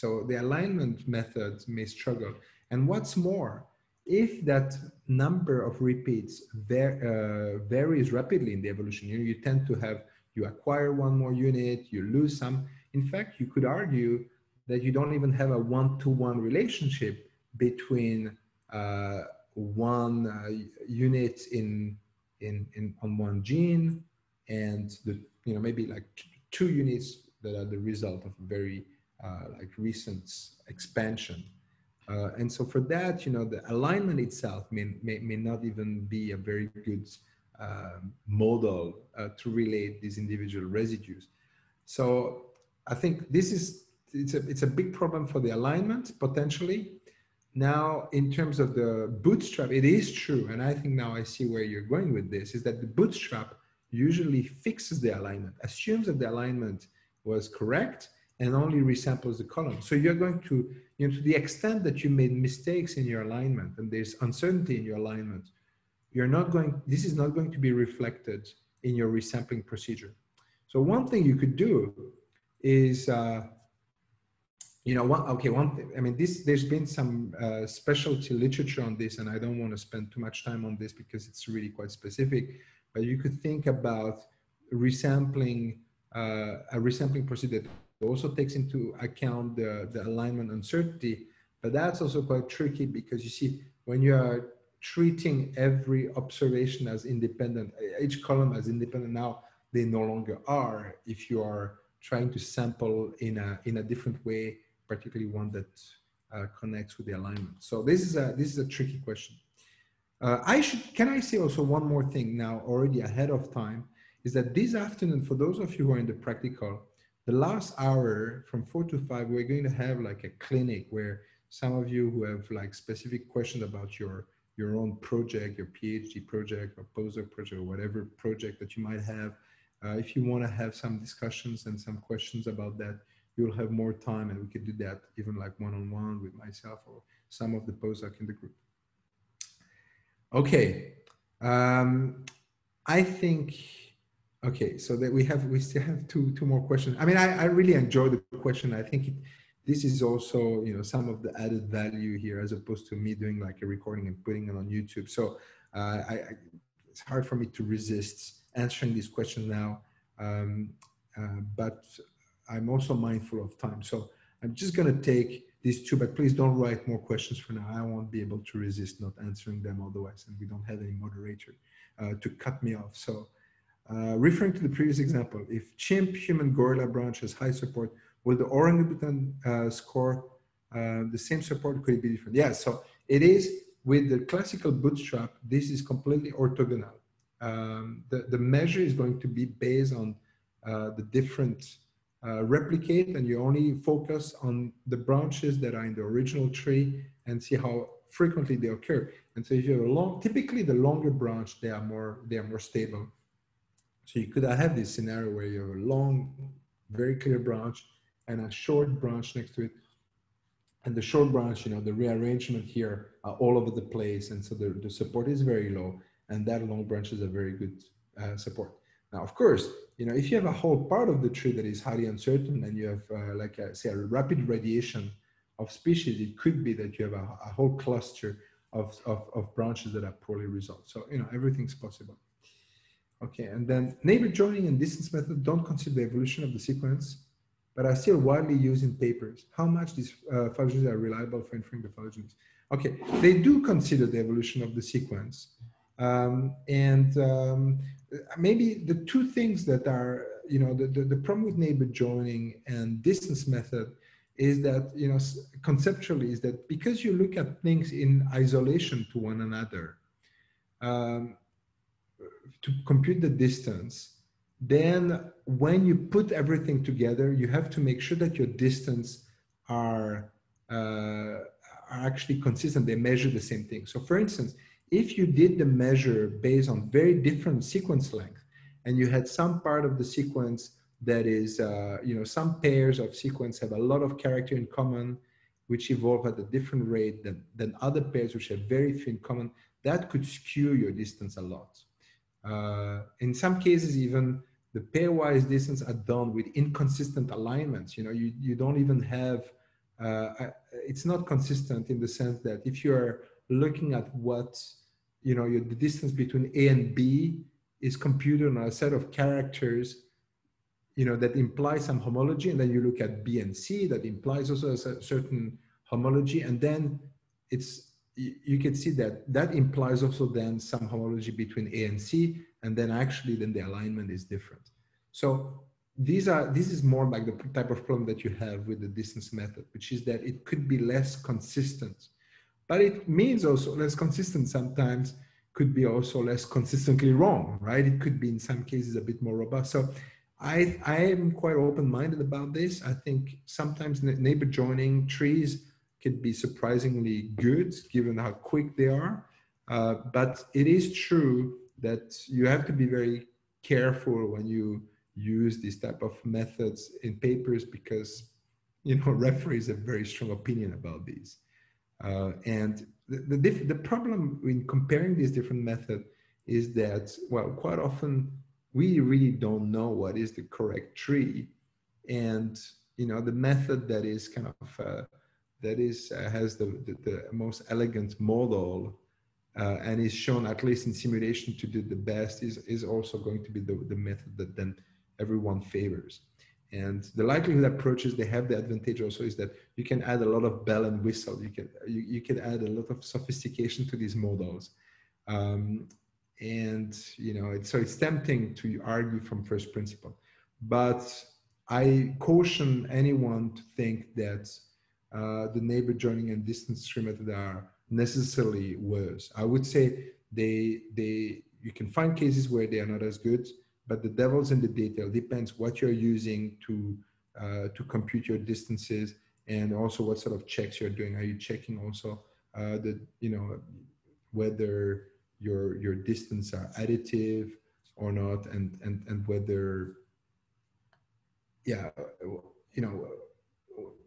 So the alignment method may struggle. And what's more, if that number of repeats var- uh, varies rapidly in the evolution, you, you tend to have you acquire one more unit, you lose some. In fact, you could argue that you don't even have a one-to-one relationship between uh, one uh, unit in, in, in, on one gene and the, you know, maybe like two units that are the result of very uh, like recent expansion. Uh, and so for that, you know, the alignment itself may, may, may not even be a very good uh, model uh, to relate these individual residues. So I think this is, it's a, it's a big problem for the alignment potentially. Now, in terms of the bootstrap, it is true, and I think now I see where you're going with this, is that the bootstrap usually fixes the alignment, assumes that the alignment was correct, and only resamples the column. So you're going to, you know, to the extent that you made mistakes in your alignment and there's uncertainty in your alignment, you're not going, this is not going to be reflected in your resampling procedure. So one thing you could do is, uh, you know, one, okay, one thing, I mean, this, there's been some uh, specialty literature on this, and I don't want to spend too much time on this because it's really quite specific, but you could think about resampling, uh, a resampling procedure that also takes into account the, the alignment uncertainty, but that's also quite tricky because you see, when you are treating every observation as independent, each column as independent, now they no longer are if you are trying to sample in a, in a different way, particularly one that uh, connects with the alignment. So this is a, this is a tricky question. Uh, I should, can I say also one more thing now already ahead of time, is that this afternoon, for those of you who are in the practical, the last hour from four to five, we're going to have like a clinic where some of you who have like specific questions about your, your own project, your PhD project or postdoc project or whatever project that you might have. Uh, if you want to have some discussions and some questions about that, you'll have more time and we could do that even like one-on-one with myself or some of the postdoc in the group. Okay. Um, I think... Okay, so that we have, we still have two, two more questions. I mean, I, I really enjoy the question. I think it, this is also, you know, some of the added value here as opposed to me doing like a recording and putting it on YouTube. So uh, I, I, it's hard for me to resist answering this question now, um, uh, but I'm also mindful of time. So I'm just gonna take these two, but please don't write more questions for now. I won't be able to resist not answering them otherwise, and we don't have any moderator uh, to cut me off. So. Uh, referring to the previous example, if chimp human gorilla branch has high support, will the orangutan uh, score uh, the same support? Could it be different? Yeah, so it is with the classical bootstrap, this is completely orthogonal. Um, the, the measure is going to be based on uh, the different uh, replicate, and you only focus on the branches that are in the original tree and see how frequently they occur. And so if you have a long, typically the longer branch, they are more, they are more stable. So you could have this scenario where you have a long, very clear branch and a short branch next to it. And the short branch, you know, the rearrangement here are all over the place. And so the, the support is very low, and that long branch is a very good uh, support. Now, of course, you know, if you have a whole part of the tree that is highly uncertain and you have uh, like, a, say, a rapid radiation of species, it could be that you have a, a whole cluster of, of, of branches that are poorly resolved. So, you know, everything's possible. Okay, and then neighbor joining and distance method don't consider the evolution of the sequence, but are still widely used in papers. How much these uh, phylogenies are reliable for inferring the phylogenies? Okay, they do consider the evolution of the sequence. Um, and um, maybe the two things that are, you know, the, the, the problem with neighbor joining and distance method is that, you know, conceptually is that because you look at things in isolation to one another, um, to compute the distance, then when you put everything together, you have to make sure that your distance are, uh, are actually consistent. They measure the same thing. So for instance, if you did the measure based on very different sequence length, and you had some part of the sequence that is, uh, you know, some pairs of sequence have a lot of character in common, which evolve at a different rate than, than other pairs, which have very few in common, that could skew your distance a lot. Uh, in some cases, even the pairwise distance are done with inconsistent alignments. You know, you, you don't even have, uh, it's not consistent in the sense that if you're looking at what, you know, your, the distance between A and B is computed on a set of characters, you know, that implies some homology. And then you look at B and C, that implies also a certain homology. And then it's, you can see that that implies also then some homology between A and C, and then actually then the alignment is different. So these are this is more like the type of problem that you have with the distance method, which is that it could be less consistent. But it means also less consistent sometimes could be also less consistently wrong, right? It could be in some cases a bit more robust. So I, I am quite open-minded about this. I think sometimes neighbor joining trees can be surprisingly good given how quick they are. Uh, but it is true that you have to be very careful when you use these type of methods in papers, because, you know, referees have very strong opinion about these. Uh, and the, the, the problem in comparing these different methods is that, well, quite often we really don't know what is the correct tree. And, you know, the method that is kind of, uh, that is, uh, has the, the, the most elegant model uh, and is shown, at least in simulation, to do the best is, is also going to be the, the method that then everyone favors. And the likelihood approaches, they have the advantage also is that you can add a lot of bell and whistle. You can, you, you can add a lot of sophistication to these models. Um, and, you know, it's, so it's tempting to argue from first principle. But I caution anyone to think that uh, the neighbor joining and distance tree method are necessarily worse. I would say they, they, you can find cases where they are not as good, but the devil's in the detail. Depends what you're using to uh, to compute your distances, and also what sort of checks you're doing. Are you checking also uh, the you know whether your your distance are additive or not, and and and whether yeah you know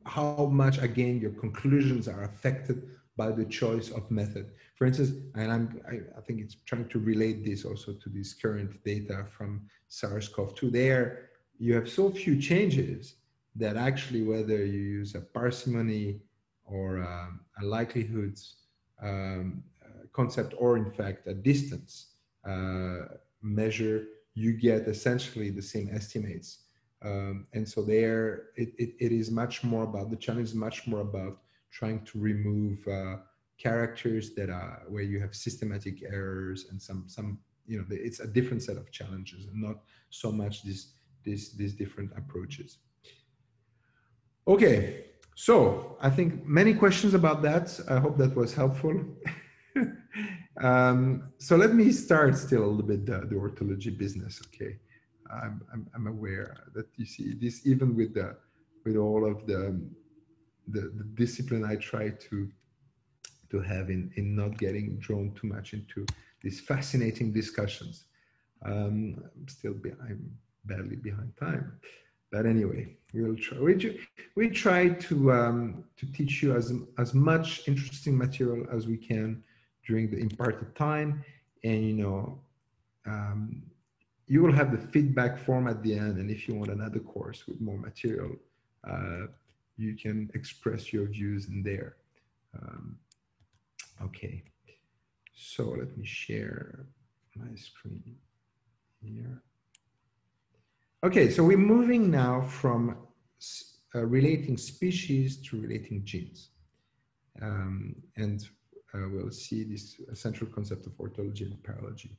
how much again your conclusions are affected by the choice of method. For instance, and I'm, I, I think it's trying to relate this also to this current data from SARS CoV two. There, you have so few changes that actually whether you use a parsimony or a, a likelihoods um, concept, or in fact a distance uh, measure, you get essentially the same estimates. Um, and so there, it, it, it is much more about, the challenge is much more about trying to remove uh, characters that are where you have systematic errors and some some you know it's a different set of challenges, and not so much this this these different approaches. Okay, so I think many questions about that. I hope that was helpful. um, so let me start still a little bit the, the orthology business. Okay, I'm, I'm I'm aware that you see this even with the with all of the. The, the discipline I try to to have in in not getting drawn too much into these fascinating discussions. Um, I'm still be, I'm badly behind time, but anyway, we'll try. We we try to um, to teach you as as much interesting material as we can during the imparted time, and you know. Um, you will have the feedback form at the end, and if you want another course with more material, uh, you can express your views in there. Um, okay, so let me share my screen here. Okay, so we're moving now from uh, relating species to relating genes. Um, and uh, we'll see this central concept of orthology and paralogy.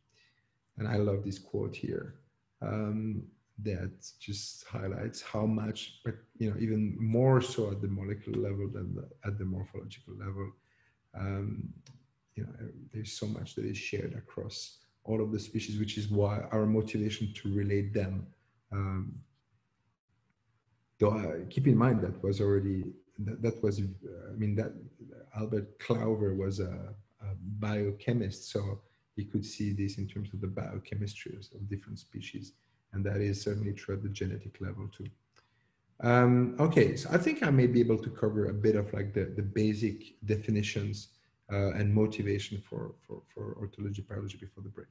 And I love this quote here. Um, that just highlights how much, but you know, even more so at the molecular level than the, at the morphological level. Um, you know, there's so much that is shared across all of the species, which is why our motivation to relate them. Um, though, uh, keep in mind that was already, that, that was, uh, I mean, that Albert Clauver was a, a biochemist, so he could see this in terms of the biochemistry of different species. And that is certainly true at the genetic level too. Um, okay, so I think I may be able to cover a bit of like the, the basic definitions uh, and motivation for, for, for orthology, paralogy before the break.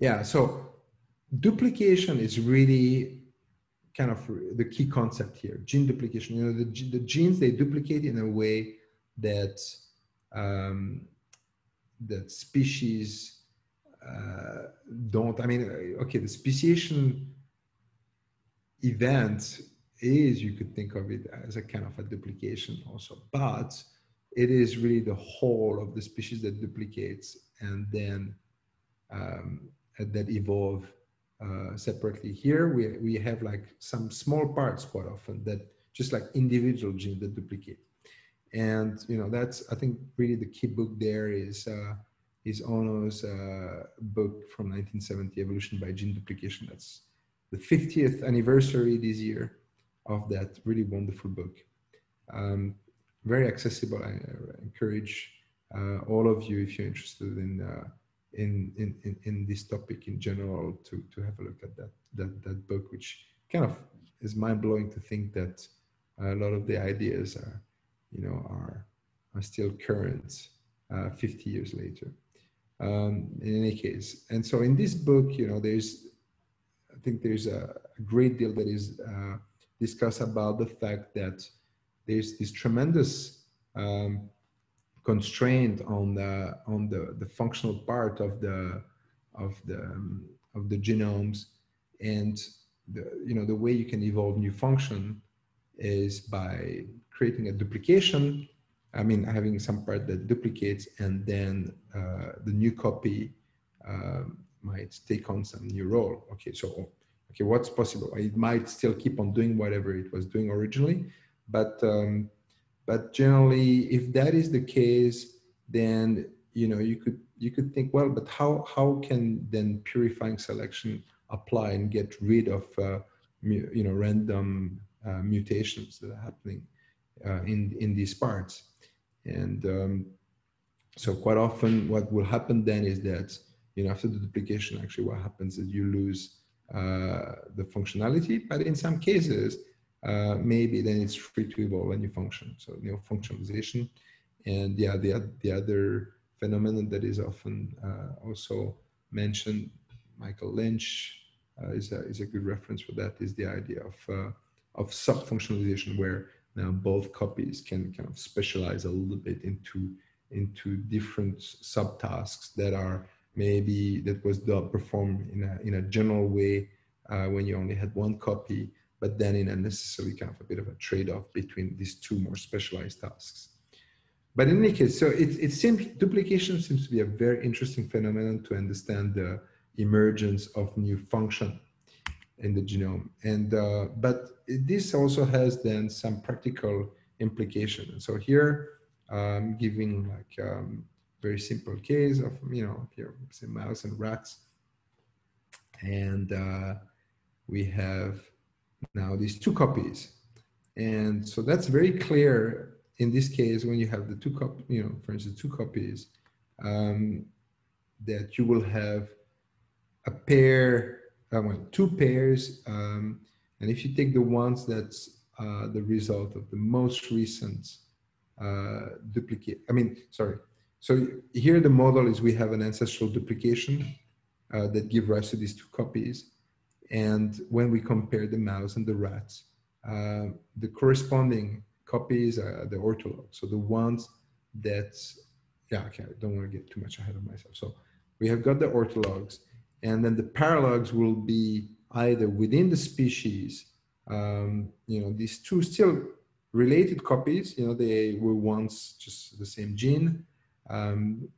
Yeah, so duplication is really kind of the key concept here. Gene duplication, you know, the, the genes, they duplicate in a way that, um, that species Uh, don't, I mean, okay, the speciation event is, you could think of it as a kind of a duplication also, but it is really the whole of the species that duplicates and then um, that evolve uh, separately here. We, we have like some small parts quite often that just like individual genes that duplicate. And, you know, that's, I think, really the key book there is, uh, is Ono's uh, book from nineteen seventy, Evolution by Gene Duplication. That's the fiftieth anniversary this year of that really wonderful book. Um, very accessible. I uh, encourage uh, all of you, if you're interested in, uh, in, in, in, in this topic in general, to, to have a look at that, that, that book, which kind of is mind-blowing to think that a lot of the ideas are, you know, are, are still current uh, fifty years later. Um, in any case, and so in this book, you know, there's, I think there's a great deal that is uh, discussed about the fact that there's this tremendous um, constraint on the on the, the functional part of the of the um, of the genomes, and the, you know, the way you can evolve new function is by creating a duplication. I mean, having some part that duplicates, and then uh, the new copy uh, might take on some new role. Okay, so okay, what's possible? It might still keep on doing whatever it was doing originally, but um, but generally, if that is the case, then you know you could you could think, well, but how how can then purifying selection apply and get rid of uh, mu you know random uh, mutations that are happening uh, in in these parts? And um, so quite often what will happen then is that, you know, after the duplication, actually what happens is you lose uh, the functionality, but in some cases, uh, maybe then it's free to evolve a new function. So, you know, functionalization. And yeah, the, the other phenomenon that is often uh, also mentioned, Michael Lynch uh, is, a, is a good reference for that, is the idea of, uh, of subfunctionalization, where now both copies can kind of specialize a little bit into, into different subtasks that are maybe that was performed in a, in a general way uh, when you only had one copy, but then in a necessarily kind of a bit of a trade-off between these two more specialized tasks. But in any case, so it, it seems duplication seems to be a very interesting phenomenon to understand the emergence of new function in the genome. And, uh, but this also has then some practical implication. And so here I'm um, giving like a um, very simple case of, you know, here, say mouse and rats. And uh, we have now these two copies. And so that's very clear in this case when you have the two copies, you know, for instance, two copies, um, that you will have a pair, I want two pairs, um, and if you take the ones that's uh, the result of the most recent uh, duplicate, I mean, sorry. So here the model is we have an ancestral duplication uh, that gives rise to these two copies. And when we compare the mouse and the rat, uh, the corresponding copies are the orthologs. So the ones that, yeah, okay, I don't want to get too much ahead of myself. So we have got the orthologs. And then the paralogs will be either within the species, um, you know, these two still related copies, you know, they were once just the same gene, um,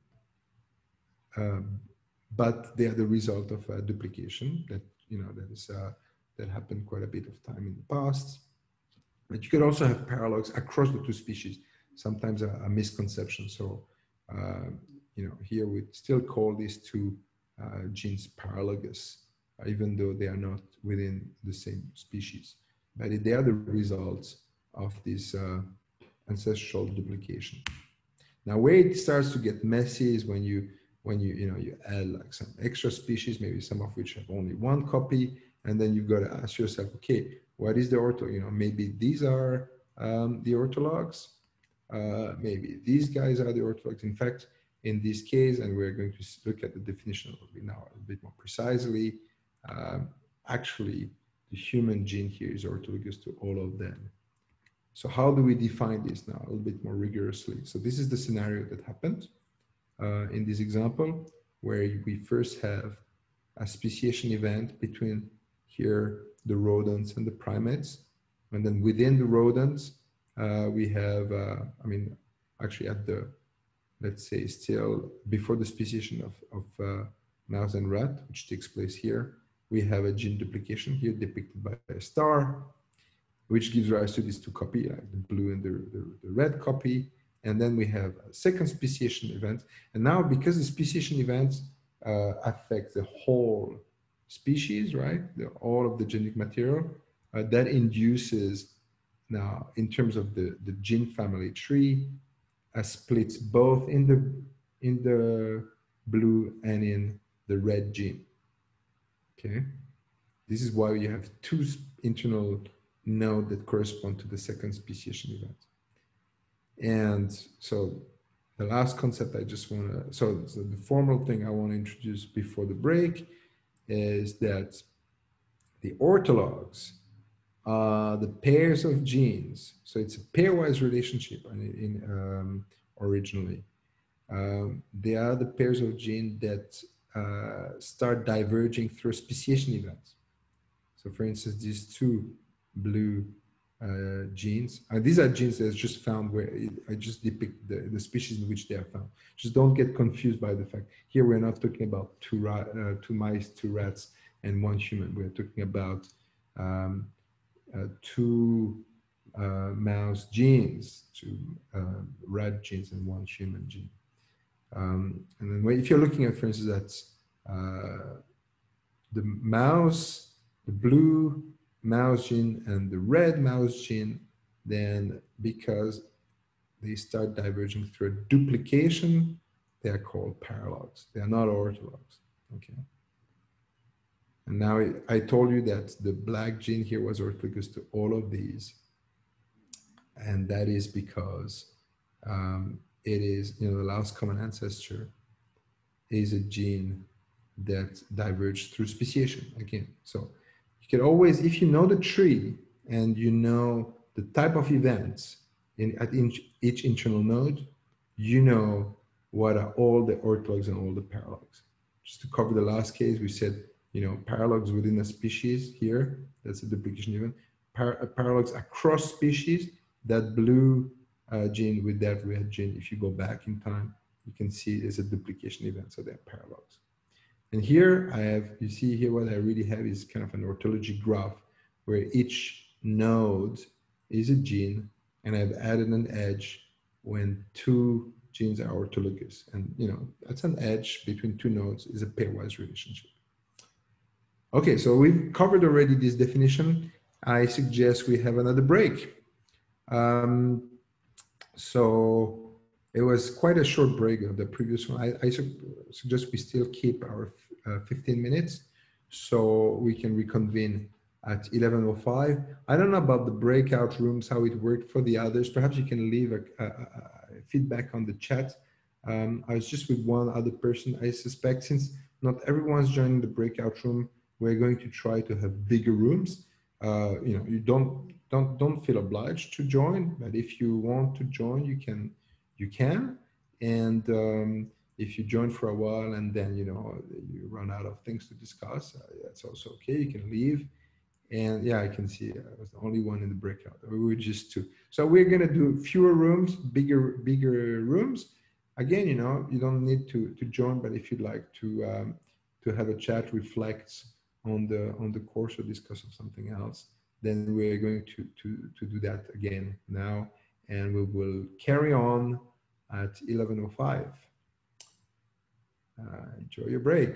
uh, but they are the result of a duplication that, you know, that is, uh, that happened quite a bit of time in the past. But you could also have paralogs across the two species, sometimes a, a misconception. So, uh, you know, here we still call these two Uh, genes paralogous, uh, even though they are not within the same species, but they are the results of this uh, ancestral duplication. Now, where it starts to get messy is when you, when you, you know, you add like some extra species, maybe some of which have only one copy, and then you've got to ask yourself, okay, what is the ortho? You know, maybe these are um, the orthologs. Uh, maybe these guys are the orthologs. In fact, in this case, and we're going to look at the definition a little bit now, a bit more precisely, um, actually the human gene here is orthologous to all of them. So how do we define this now a little bit more rigorously? So this is the scenario that happened uh, in this example, where we first have a speciation event between here, the rodents and the primates. And then within the rodents, uh, we have, uh, I mean, actually at the, let's say still before the speciation of, of uh, mouse and rat, which takes place here, we have a gene duplication here depicted by a star, which gives rise to these two copies, like the blue and the, the, the red copy. And then we have a second speciation event. And now, because the speciation events uh, affect the whole species, right, the, all of the genetic material, uh, that induces now, in terms of the, the gene family tree, a split both in the, in the blue and in the red gene. Okay, this is why we have two internal nodes that correspond to the second speciation event. And so the last concept I just want to, so, so the formal thing I want to introduce before the break is that the orthologs are the pairs of genes. So it's a pairwise relationship in, in, um, originally. Um, they are the pairs of genes that uh, start diverging through speciation events. So for instance, these two blue Uh, genes, and these are genes that's just found where it, I just depict the, the species in which they are found. Just don't get confused by the fact here we're not talking about two, rat, uh, two mice, two rats, and one human. We're talking about um, uh, two uh, mouse genes, two uh, rat genes, and one human gene. Um, and then when, if you're looking at, for instance, that uh, the mouse, the blue mouse gene and the red mouse gene, then because they start diverging through duplication, they are called paralogs. They are not orthologs. Okay. And now I told you that the black gene here was orthologous to all of these, and that is because um, it is, you know, the last common ancestor is a gene that diverged through speciation again. So you can always, if you know the tree and you know the type of events in, at each, each internal node, you know what are all the orthologs and all the paralogs. Just to cover the last case, we said, you know, paralogs within a species here, that's a duplication event, Par paralogs across species, that blue uh, gene with that red gene, if you go back in time, you can see there's a duplication event, so they're paralogs. And here I have, you see here what I really have is kind of an orthology graph where each node is a gene and I've added an edge when two genes are orthologous. And, you know, that's an edge between two nodes is a pairwise relationship. Okay, so we've covered already this definition. I suggest we have another break. Um, so... It was quite a short break of the previous one. I, I su suggest we still keep our uh, fifteen minutes so we can reconvene at eleven oh five. I don't know about the breakout rooms, how it worked for the others. Perhaps you can leave a, a, a feedback on the chat. Um, I was just with one other person. I suspect since not everyone's joining the breakout room, we're going to try to have bigger rooms. Uh, you know, you don't, don't, don't feel obliged to join, but if you want to join, you can. You can, and um, if you join for a while and then, you know, you run out of things to discuss, uh, that's also okay, you can leave. And yeah, I can see I was the only one in the breakout. We were just two. So we're gonna do fewer rooms, bigger bigger rooms. Again, you know, you don't need to, to join, but if you'd like to um, to have a chat, reflect on the on the course or discuss something else, then we're going to, to, to do that again now. And we will carry on at eleven oh five. Uh, enjoy your break.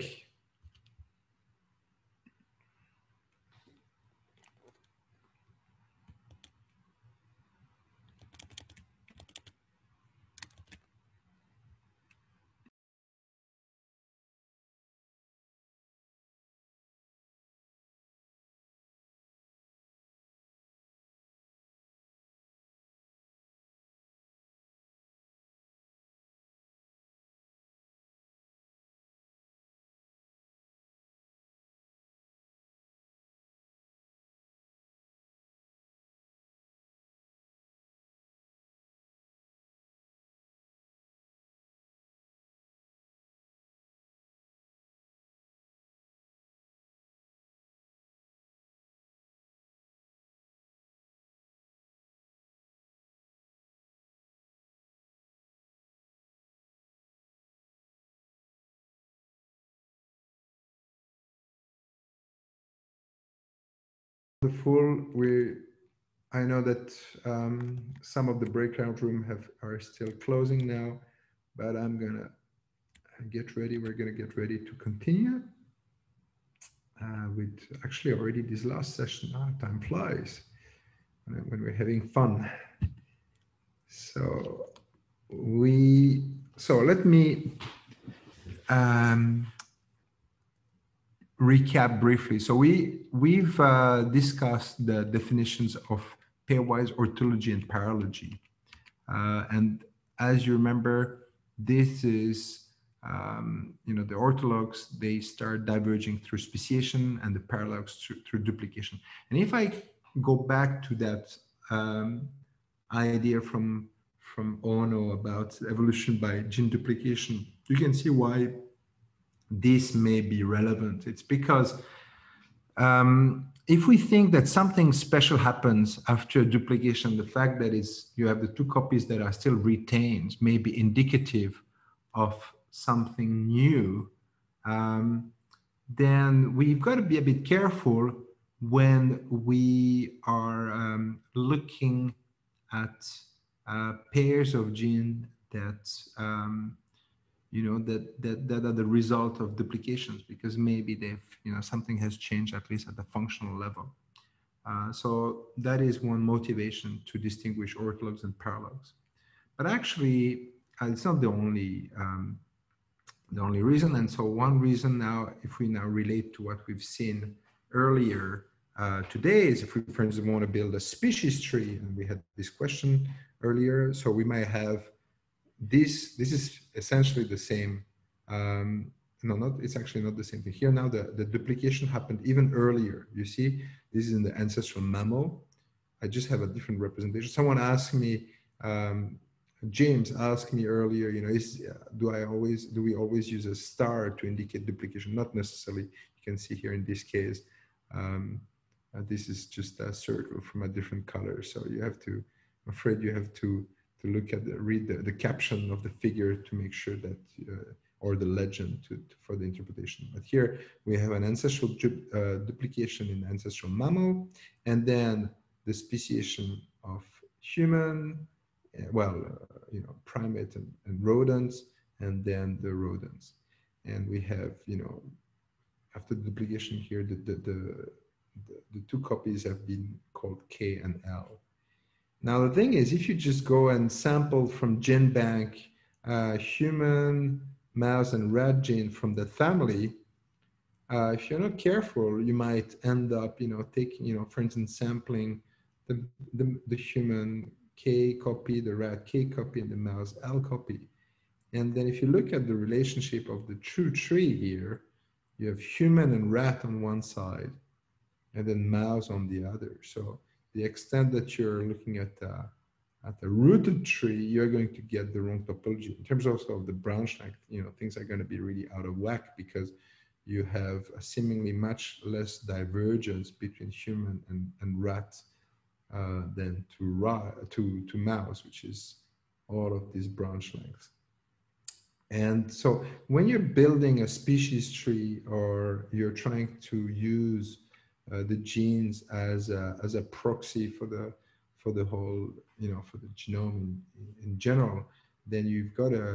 the full, we, I know that um, some of the breakout room have are still closing now, but I'm gonna get ready. We're gonna get ready to continue uh, with actually already this last session. Ah, time flies when we're having fun. So we, so let me um, recap briefly. So we we've uh, discussed the definitions of pairwise orthology and paralogy, uh, and as you remember, this is um, you know the orthologs, they start diverging through speciation, and the paralogs through, through duplication. And if I go back to that um, idea from from Ono about evolution by gene duplication, you can see why this may be relevant. It's because um, if we think that something special happens after duplication, the fact that is you have the two copies that are still retained may be indicative of something new, um, then we've got to be a bit careful when we are um, looking at uh, pairs of gene that um, you know that that that are the result of duplications, because maybe they've you know something has changed, at least at the functional level. Uh, so that is one motivation to distinguish orthologs and paralogs. But actually, it's not the only um, the only reason. And so one reason now, if we now relate to what we've seen earlier uh, today, is if we, for instance, want to build a species tree, and we had this question earlier, so we might have. This this is essentially the same. Um, no, not it's actually not the same thing here. Now the, the duplication happened even earlier. You see, this is in the ancestral mammal. I just have a different representation. Someone asked me, um, James asked me earlier. You know, is do I always do we always use a star to indicate duplication? Not necessarily. You can see here in this case, um, uh, this is just a circle from a different color. So you have to. I'm afraid you have to. to look at the, read the, the caption of the figure to make sure that, uh, or the legend to, to, for the interpretation. But here we have an ancestral uh, duplication in ancestral mammal, and then the speciation of human, uh, well, uh, you know, primate and, and rodents, and then the rodents. And we have, you know, after the duplication here, the, the, the, the, the two copies have been called K and L. Now, the thing is, if you just go and sample from GenBank uh, human, mouse, and rat gene from that family, uh, if you're not careful, you might end up, you know, taking, you know, for instance, sampling the, the, the human K copy, the rat K copy, and the mouse L copy. And then if you look at the relationship of the true tree here, you have human and rat on one side, and then mouse on the other. So the extent that you're looking at a, at a rooted tree, you're going to get the wrong topology. In terms also of the branch length, you know, things are going to be really out of whack, because you have a seemingly much less divergence between human and, and rat uh, than to, rat, to, to mouse, which is all of these branch lengths. And so when you're building a species tree, or you're trying to use Uh, the genes as a, as a proxy for the for the whole, you know, for the genome in, in general, then you've got to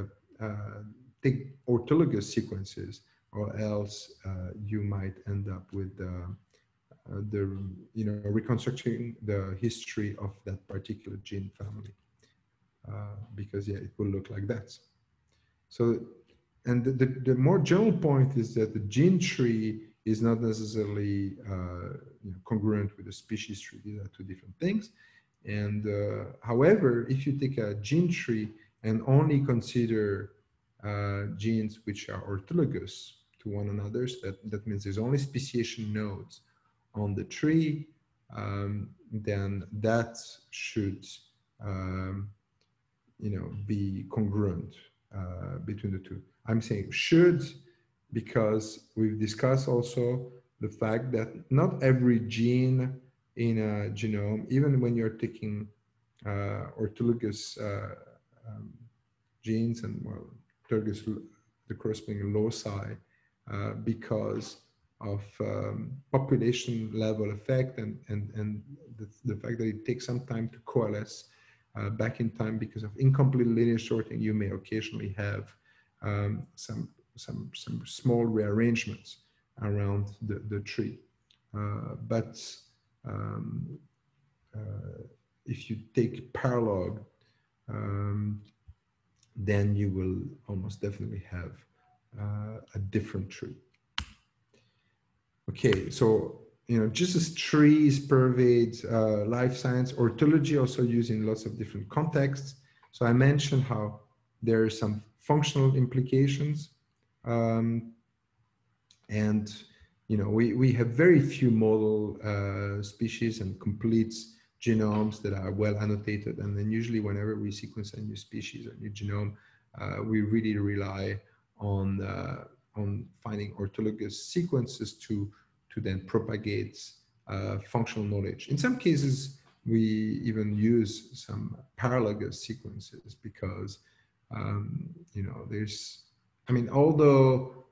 uh, take orthologous sequences, or else uh, you might end up with uh, uh, the, you know, reconstructing the history of that particular gene family, uh, because yeah, it will look like that. So, and the, the, the more general point is that the gene tree is not necessarily uh, you know, congruent with the species tree. These are two different things. And uh, however, if you take a gene tree and only consider uh, genes which are orthologous to one another, so that, that means there's only speciation nodes on the tree, um, then that should um, you know, be congruent uh, between the two. I'm saying should, because we've discussed also the fact that not every gene in a genome, even when you're taking uh, orthologous uh, um, genes and well, orthologous, the corresponding loci, uh, because of um, population level effect, and, and, and the, the fact that it takes some time to coalesce uh, back in time because of incomplete linear sorting. You may occasionally have um, some, some, some small rearrangements around the, the tree. Uh, but um, uh, if you take paralog, um, then you will almost definitely have uh, a different tree. Okay, so, you know, just as trees pervade uh, life science, orthology also used in lots of different contexts. So I mentioned how there are some functional implications. Um, and, you know, we, we have very few model uh, species and complete genomes that are well annotated. And then usually whenever we sequence a new species or new genome, uh, we really rely on uh, on finding orthologous sequences to, to then propagate uh, functional knowledge. In some cases, we even use some paralogous sequences because, um, you know, there's, I mean, although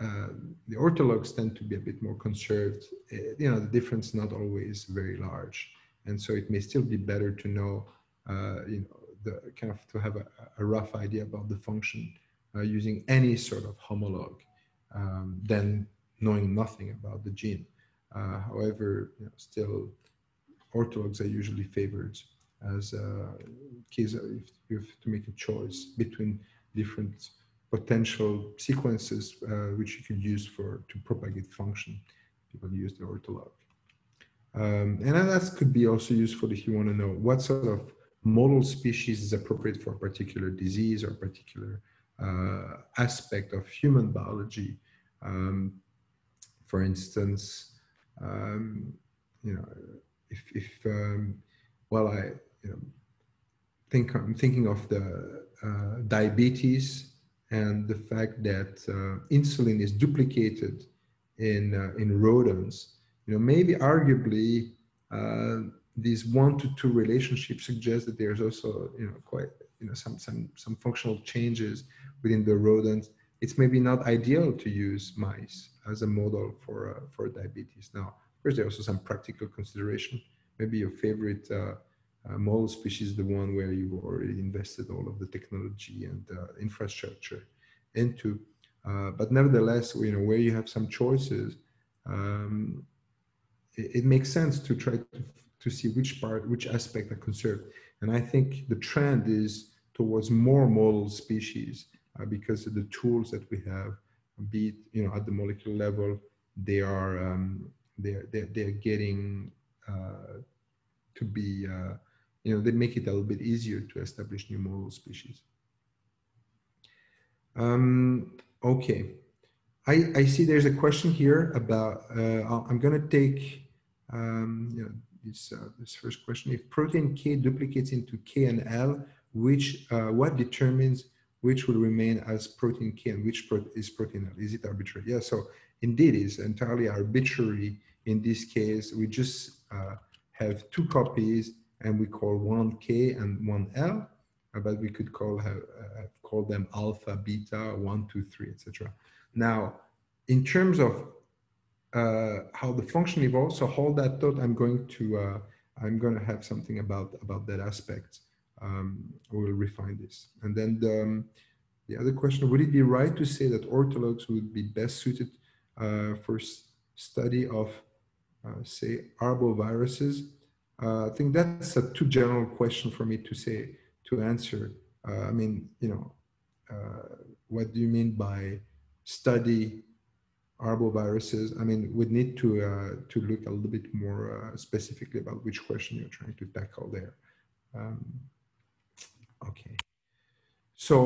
uh, the orthologs tend to be a bit more conserved, you know, the difference is not always very large. And so it may still be better to know, uh, you know, the kind of to have a, a rough idea about the function Uh, using any sort of homologue um, than knowing nothing about the gene. Uh, however, you know, still orthologs are usually favored as uh, case if you have to make a choice between different potential sequences uh, which you could use for to propagate function. People use the ortholog. Um, and that could be also useful if you want to know what sort of model species is appropriate for a particular disease or a particular Uh, aspect of human biology. Um, for instance, um, you know, if, if um, well, I you know, think I'm thinking of the uh, diabetes and the fact that uh, insulin is duplicated in uh, in rodents. You know, maybe arguably uh, these one to two relationship suggests that there's also you know quite. You know, some, some, some functional changes within the rodents. It's maybe not ideal to use mice as a model for, uh, for diabetes. Now, of course, there are also some practical consideration. Maybe your favorite uh, uh, model species is the one where you've already invested all of the technology and uh, infrastructure into. Uh, but nevertheless, you know, where you have some choices, um, it, it makes sense to try to, to see which part, which aspect are conserved. And I think the trend is towards more model species uh, because of the tools that we have, be it you know at the molecular level, they are um, they're, they're they're getting uh, to be uh, you know they make it a little bit easier to establish new model species. Um, okay, I I see there's a question here about uh, I'm gonna take um, you know. This, uh, this first question: if protein K duplicates into K and L, which uh, what determines which will remain as protein K and which pro is protein L? Is it arbitrary? Yeah, so indeed it's entirely arbitrary. In this case, we just uh, have two copies and we call one K and one L, uh, but we could call have, uh, call them alpha, beta, one, two, three, et cetera. Now, in terms of Uh, how the function evolves. So hold that thought. I'm going to uh, I'm going to have something about about that aspect. Um, we'll refine this. And then the, um, the other question: would it be right to say that orthologs would be best suited uh, for study of, uh, say, arboviruses? Uh, I think that's a too general question for me to say to answer. Uh, I mean, you know, uh, what do you mean by study? Arboviruses. I mean, we need to uh, to look a little bit more uh, specifically about which question you're trying to tackle there. Um, okay. So,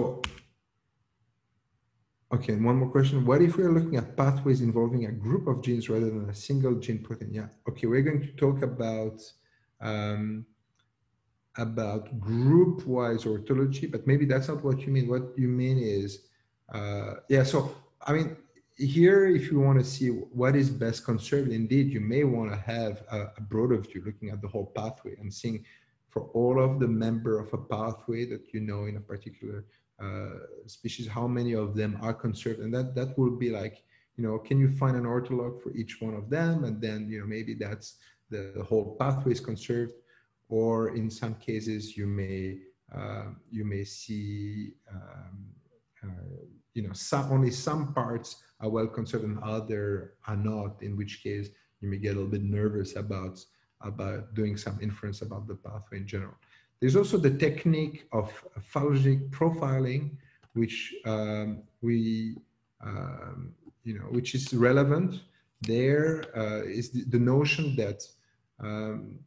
okay, and one more question. What if we're looking at pathways involving a group of genes rather than a single gene protein? Yeah. Okay, we're going to talk about um, about group-wise orthology, but maybe that's not what you mean. What you mean is, uh, yeah. So, I mean. Here, if you want to see what is best conserved, indeed, you may want to have a, a broader view looking at the whole pathway and seeing for all of the member of a pathway that you know in a particular uh, species, how many of them are conserved. And that, that will be like, you know, can you find an orthologue for each one of them? And then, you know, maybe that's the, the whole pathway is conserved, or in some cases you may, uh, you may see, um, uh, you know, some, only some parts are well conserved and other are not, in which case you may get a little bit nervous about, about doing some inference about the pathway in general. There's also the technique of phylogenic profiling, which um, we, um, you know, which is relevant. There uh, is the, the notion that um,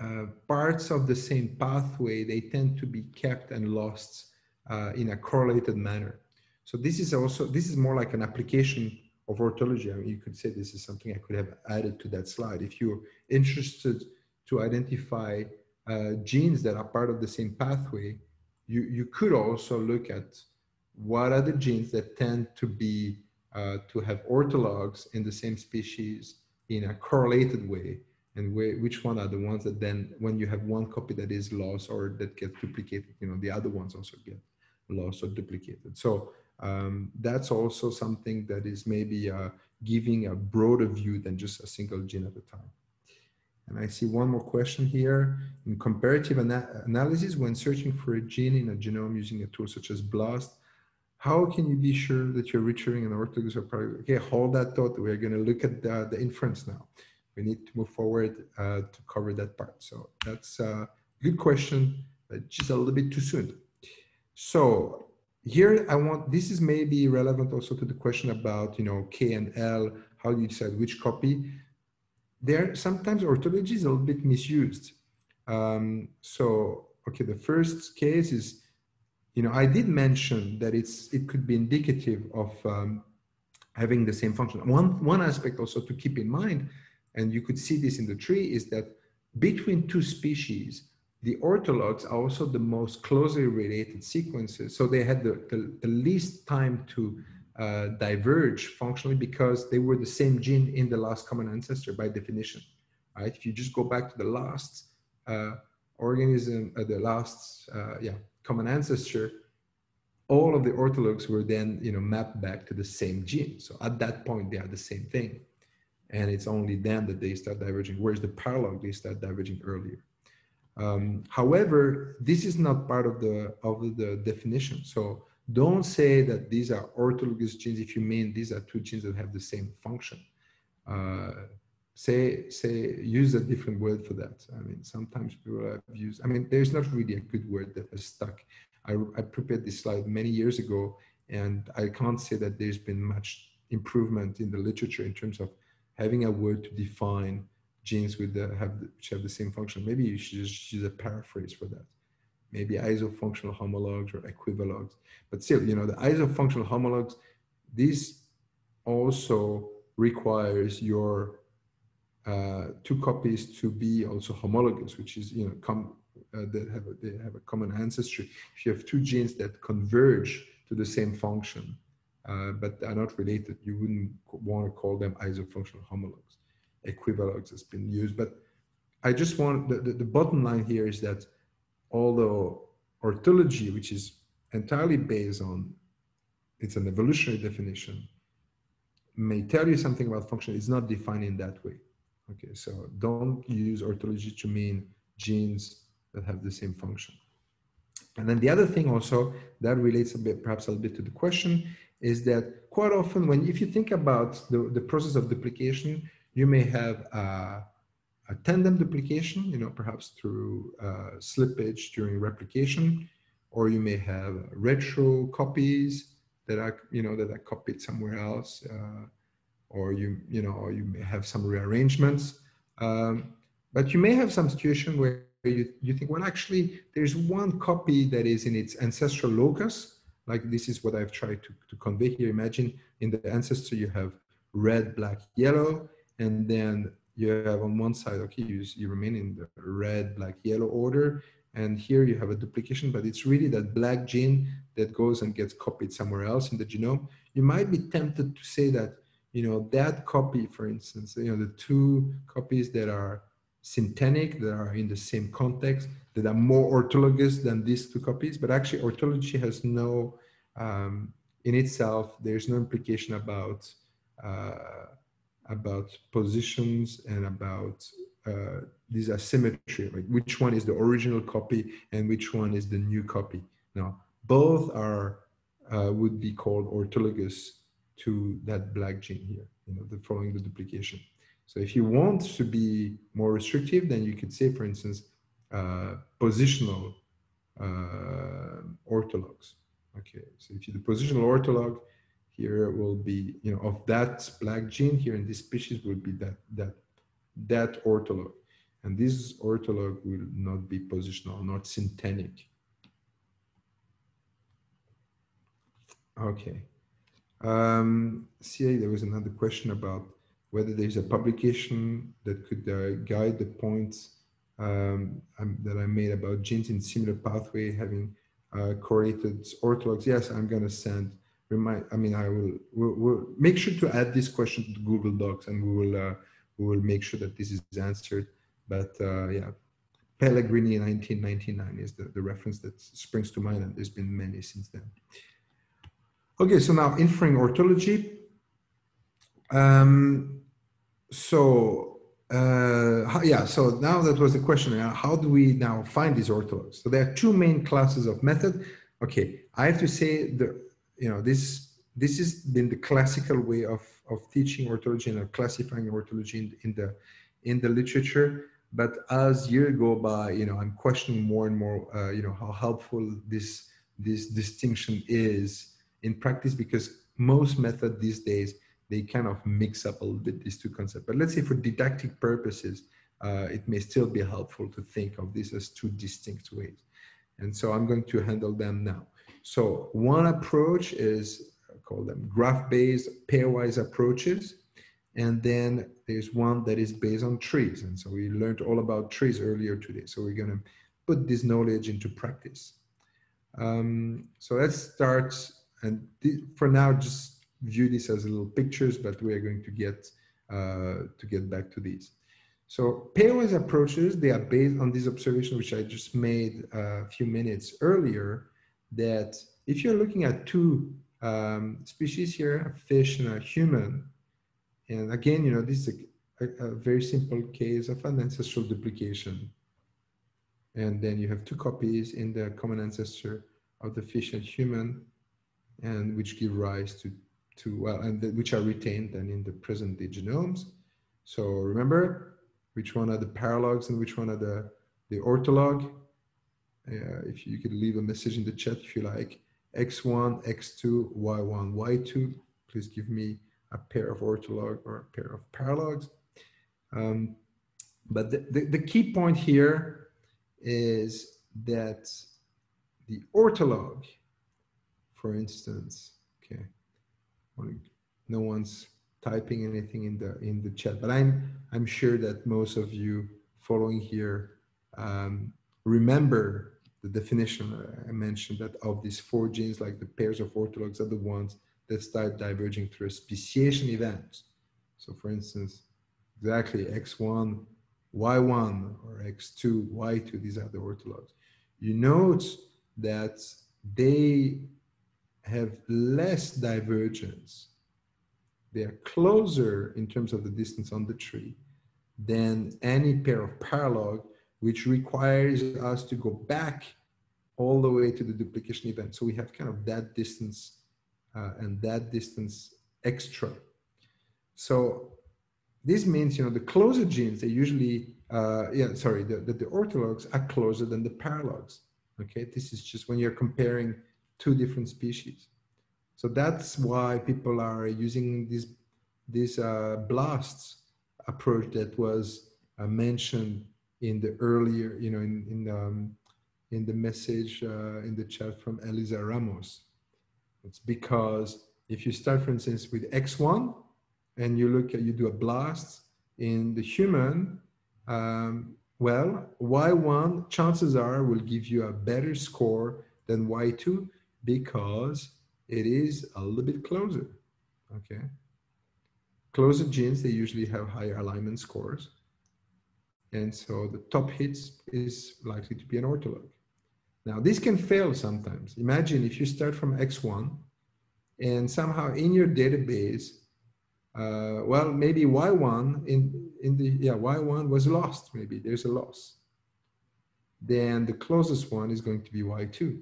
uh, parts of the same pathway, they tend to be kept and lost uh, in a correlated manner. So this is also, this is more like an application of orthology. I mean, you could say this is something I could have added to that slide. If you're interested to identify uh, genes that are part of the same pathway, you, you could also look at what are the genes that tend to be, uh, to have orthologs in the same species in a correlated way, and wh which one are the ones that then, when you have one copy that is lost or that gets duplicated, you know, the other ones also get lost or duplicated. So um, that's also something that is maybe uh, giving a broader view than just a single gene at a time. And I see one more question here. In comparative ana analysis, when searching for a gene in a genome using a tool such as BLAST, how can you be sure that you're returning an orthologous or paralogy? Okay, hold that thought. We're going to look at the, the inference now. We need to move forward uh, to cover that part. So that's a good question, but just a little bit too soon. So here I want, this is maybe relevant also to the question about, you know, K and L, how do you decide which copy? There, sometimes orthology is a little bit misused. Um, so, okay, the first case is, you know, I did mention that it's, it could be indicative of um, having the same function. One, one aspect also to keep in mind, and you could see this in the tree, is that between two species, the orthologs are also the most closely related sequences. So they had the, the, the least time to Uh, diverge functionally because they were the same gene in the last common ancestor by definition, right? If you just go back to the last uh, organism, uh, the last uh, yeah common ancestor, all of the orthologs were then, you know, mapped back to the same gene. So at that point they are the same thing, and it's only then that they start diverging. Whereas the paralog, they start diverging earlier. Um, however, this is not part of the of the definition. So don't say that these are orthologous genes if you mean these are two genes that have the same function. Uh, say, say, use a different word for that. I mean, sometimes people have used, I mean, there's not really a good word that has stuck. I, I prepared this slide many years ago, and I can't say that there's been much improvement in the literature in terms of having a word to define genes with the, have the, which have the same function. Maybe you should just use a paraphrase for that. Maybe isofunctional homologs or equivalogs, but still, you know, the isofunctional homologs, this also requires your uh, two copies to be also homologous, which is, you know, com uh, that have a, they have a common ancestry. If you have two genes that converge to the same function, uh, but are not related, you wouldn't want to call them isofunctional homologs. Equivalogs has been used, but I just want, the, the, the bottom line here is that although orthology, which is entirely based on, it's an evolutionary definition, may tell you something about function, it's not defined in that way. Okay, so don't use orthology to mean genes that have the same function. And then the other thing also that relates a bit, perhaps a little bit to the question, is that quite often when, if you think about the, the process of duplication, you may have a, a tandem duplication, you know, perhaps through uh, slippage during replication, or you may have retro copies that are, you know, that are copied somewhere else, uh, or you, you know, or you may have some rearrangements. Um, but you may have some situation where you, you think, well, actually, there's one copy that is in its ancestral locus. Like this is what I've tried to, to convey here. Imagine in the ancestor, you have red, black, yellow, and then you have on one side, okay, you, you remain in the red, black, yellow order. And here you have a duplication, but it's really that black gene that goes and gets copied somewhere else in the genome. You might be tempted to say that, you know, that copy, for instance, you know, the two copies that are synthetic, that are in the same context, that are more orthologous than these two copies, but actually orthology has no, um, in itself, there's no implication about uh, about positions and about uh, this asymmetry, like which one is the original copy and which one is the new copy. Now, both are uh, would be called orthologous to that black gene here, you know, the following the duplication. So if you want to be more restrictive, then you could say, for instance, uh, positional uh, orthologs. Okay, so if you, the positional ortholog here will be, you know, of that black gene here in this species will be that that that ortholog, and this ortholog will not be positional, not synthetic. Okay, um, see, there was another question about whether there's a publication that could uh, guide the points um, um, that I made about genes in similar pathway having uh, correlated orthologs. Yes, I'm gonna send, remind, I mean, I will we'll, we'll make sure to add this question to Google Docs, and we will, uh, we will make sure that this is answered. But uh, yeah, Pellegrini nineteen ninety-nine is the, the reference that springs to mind, and there's been many since then. Okay, so now inferring orthology. Um, So, uh, yeah, so now that was the question, how do we now find these orthologs? So there are two main classes of method. Okay, I have to say, the, you know, this this has been the classical way of, of teaching orthology and of classifying orthology in, in, the, in the literature. But as years go by, you know, I'm questioning more and more, uh, you know, how helpful this, this distinction is in practice, because most methods these days, they kind of mix up a little bit these two concepts. But let's say for didactic purposes, uh, it may still be helpful to think of this as two distinct ways. And so I'm going to handle them now. So one approach is, I call them graph-based, pairwise approaches. And then there's one that is based on trees. And so we learned all about trees earlier today. So we're gonna put this knowledge into practice. Um, so let's start, and for now, just view this as little pictures, but we are going to get uh, to get back to these. So pairwise approaches, they are based on this observation which I just made a few minutes earlier, that if you're looking at two um, species here, a fish and a human, and again, you know, this is a, a, a very simple case of an ancestral duplication. And then you have two copies in the common ancestor of the fish and human, and which give rise to To, well, and the, which are retained then in the present day genomes. So remember which one are the paralogs and which one are the, the ortholog. Uh, if you could leave a message in the chat if you like, X one, X two, Y one, Y two, please give me a pair of ortholog or a pair of paralogs. Um, but the, the, the key point here is that the ortholog, for instance, okay, no one's typing anything in the in the chat, but I'm I'm sure that most of you following here um, remember the definition I mentioned, that of these four genes, like the pairs of orthologs are the ones that start diverging through a speciation event. So for instance, exactly X one, Y one or X two, Y two, these are the orthologs. You note that they have less divergence. They are closer in terms of the distance on the tree than any pair of paralog, which requires us to go back all the way to the duplication event. So we have kind of that distance uh, and that distance extra. So this means, you know, the closer genes, they usually, uh, yeah, sorry, the, the, the orthologs are closer than the paralogs. Okay, this is just when you're comparing two different species. So that's why people are using this, this uh, BLAST approach that was uh, mentioned in the earlier, you know, in, in, um, in the message uh, in the chat from Elisa Ramos. It's because if you start, for instance, with X one and you look at, you do a BLAST in the human, um, well, Y one, chances are, will give you a better score than Y two, because it is a little bit closer, okay? Closer genes, they usually have higher alignment scores. And so the top hits is likely to be an ortholog. Now, this can fail sometimes. Imagine if you start from X one and somehow in your database, uh, well, maybe Y one in, in the, yeah, Y one was lost, maybe there's a loss. Then the closest one is going to be Y two.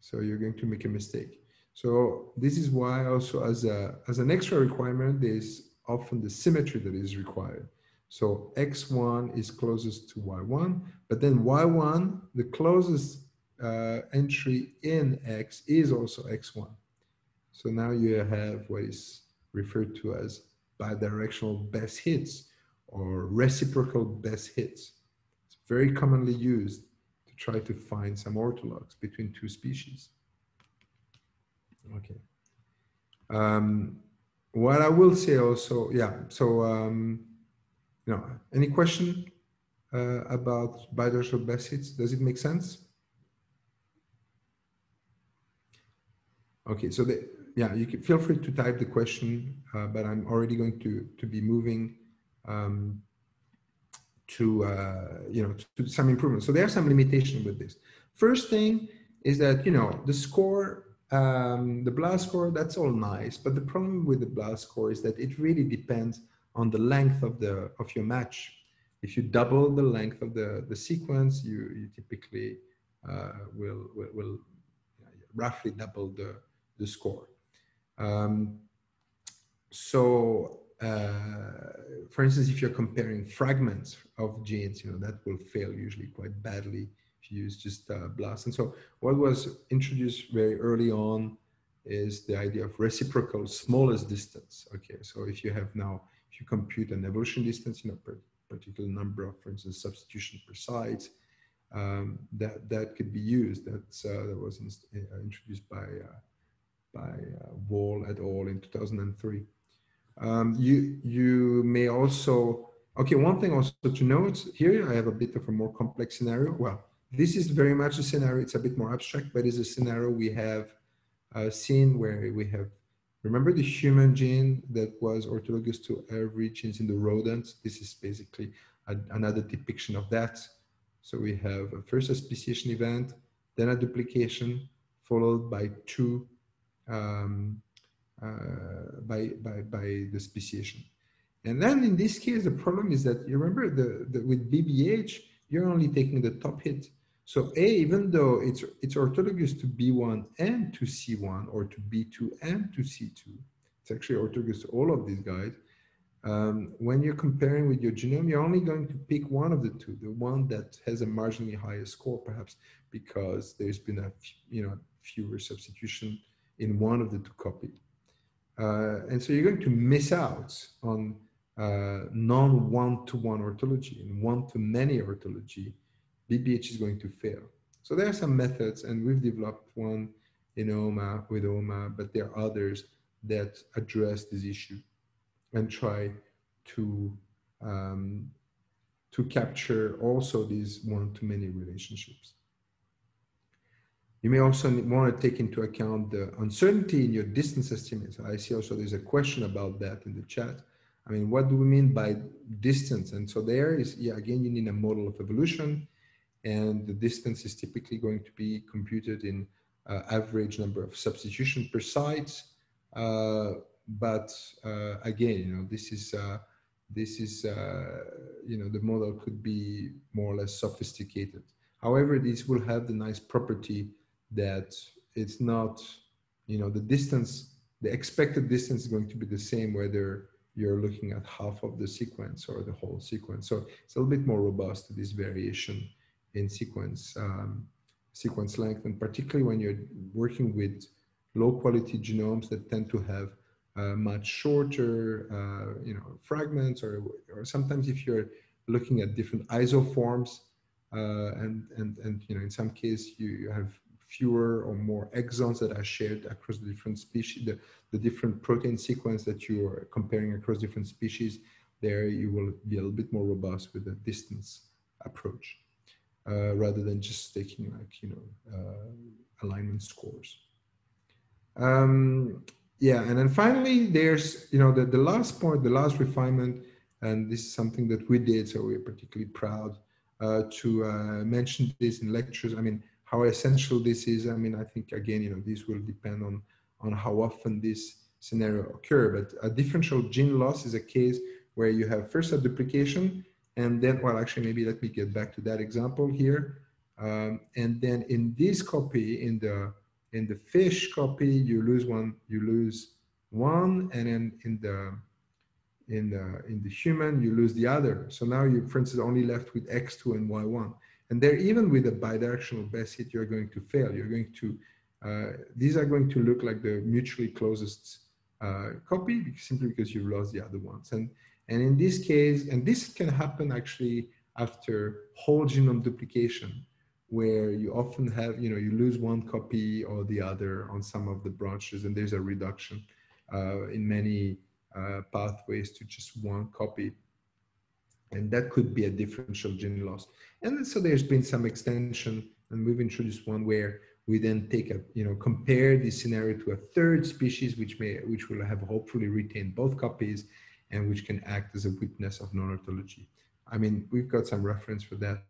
So you're going to make a mistake. So this is why also as, a, as an extra requirement, there's often the symmetry that is required. So X one is closest to Y one, but then Y one, the closest uh, entry in X is also X one. So now you have what is referred to as bidirectional best hits or reciprocal best hits. It's very commonly used to try to find some orthologs between two species. Okay. Um, what I will say also, yeah, so, um, you know, any question uh, about bidirectional best hits? Does it make sense? Okay, so the, yeah, you can feel free to type the question, uh, but I'm already going to, to be moving um, to, uh, you know, to some improvements. So there are some limitations with this. First thing is that, you know, the score, Um, the BLAST score, that's all nice, but the problem with the BLAST score is that it really depends on the length of the of your match. If you double the length of the the sequence, you you typically uh, will will, will yeah, roughly double the the score. Um, so, uh, for instance, if you're comparing fragments of genes, you know that will fail usually quite badly. Use just uh, BLAST. And so what was introduced very early on is the idea of reciprocal smallest distance. Okay, so if you have now, if you compute an evolution distance, you know, per particular number of, for instance, substitution per site, um, that, that could be used. That's, uh, that was in, uh, introduced by, uh, by uh, Wall et al. In two thousand three. Um, you, you may also, okay, one thing also to note here, I have a bit of a more complex scenario. Well, this is very much a scenario, it's a bit more abstract, but it's a scenario we have uh, seen where we have, remember the human gene that was orthologous to every gene in the rodents? This is basically a, another depiction of that. So we have a first a speciation event, then a duplication, followed by two, um, uh, by, by, by the speciation. And then in this case, the problem is that, you remember the, the, with B B H, you're only taking the top hit. So A, even though it's, it's orthologous to B one and to C one, or to B two and to C two, it's actually orthologous to all of these guys. Um, when you're comparing with your genome, you're only going to pick one of the two, the one that has a marginally higher score, perhaps because there's been a you know fewer substitution in one of the two copies. Uh, and so you're going to miss out on Uh, non-one-to-one orthology and one-to-many orthology, B B H is going to fail. So there are some methods, and we've developed one in O M A with O M A, but there are others that address this issue and try to um, to capture also these one-to-many relationships. You may also want to take into account the uncertainty in your distance estimates. I see also there's a question about that in the chat. I mean, what do we mean by distance? And so there is, yeah, again, you need a model of evolution, and the distance is typically going to be computed in uh, average number of substitution per site. Uh, but uh, again, you know, this is, uh, this is, uh, you know, the model could be more or less sophisticated. However, this will have the nice property that it's not, you know, the distance, the expected distance is going to be the same whether you're looking at half of the sequence or the whole sequence. So it's a little bit more robust to this variation in sequence, um, sequence length, and particularly when you're working with low quality genomes that tend to have uh, much shorter uh, you know, fragments, or, or sometimes if you're looking at different isoforms uh, and, and, and you know, in some case you, you have fewer or more exons that are shared across the different species, the, the different protein sequence that you are comparing across different species, there you will be a little bit more robust with the distance approach, uh, rather than just taking like, you know, uh, alignment scores. Um, yeah, and then finally, there's, you know, the, the last point, the last refinement, and this is something that we did, so we're particularly proud uh, to uh, mention this in lectures. I mean, how essential this is, I mean, I think, again, you know, this will depend on on how often this scenario occur, but a differential gene loss is a case where you have first a duplication, and then, well, actually, maybe let me get back to that example here. Um, and then in this copy, in the in the fish copy, you lose one, you lose one, and then in the in the in the human, you lose the other. So now you, for instance, only left with X two and Y one. And there, even with a bidirectional best hit, you're going to fail. You're going to uh, these are going to look like the mutually closest uh, copy, simply because you've lost the other ones. And and in this case, and this can happen actually after whole genome duplication, where you often have, you know, you lose one copy or the other on some of the branches, and there's a reduction uh, in many uh, pathways to just one copy. And that could be a differential gene loss. And so there's been some extension, and we've introduced one where we then take a, you know, compare this scenario to a third species, which may, which will have hopefully retained both copies, and which can act as a witness of non-orthology. I mean, we've got some reference for that,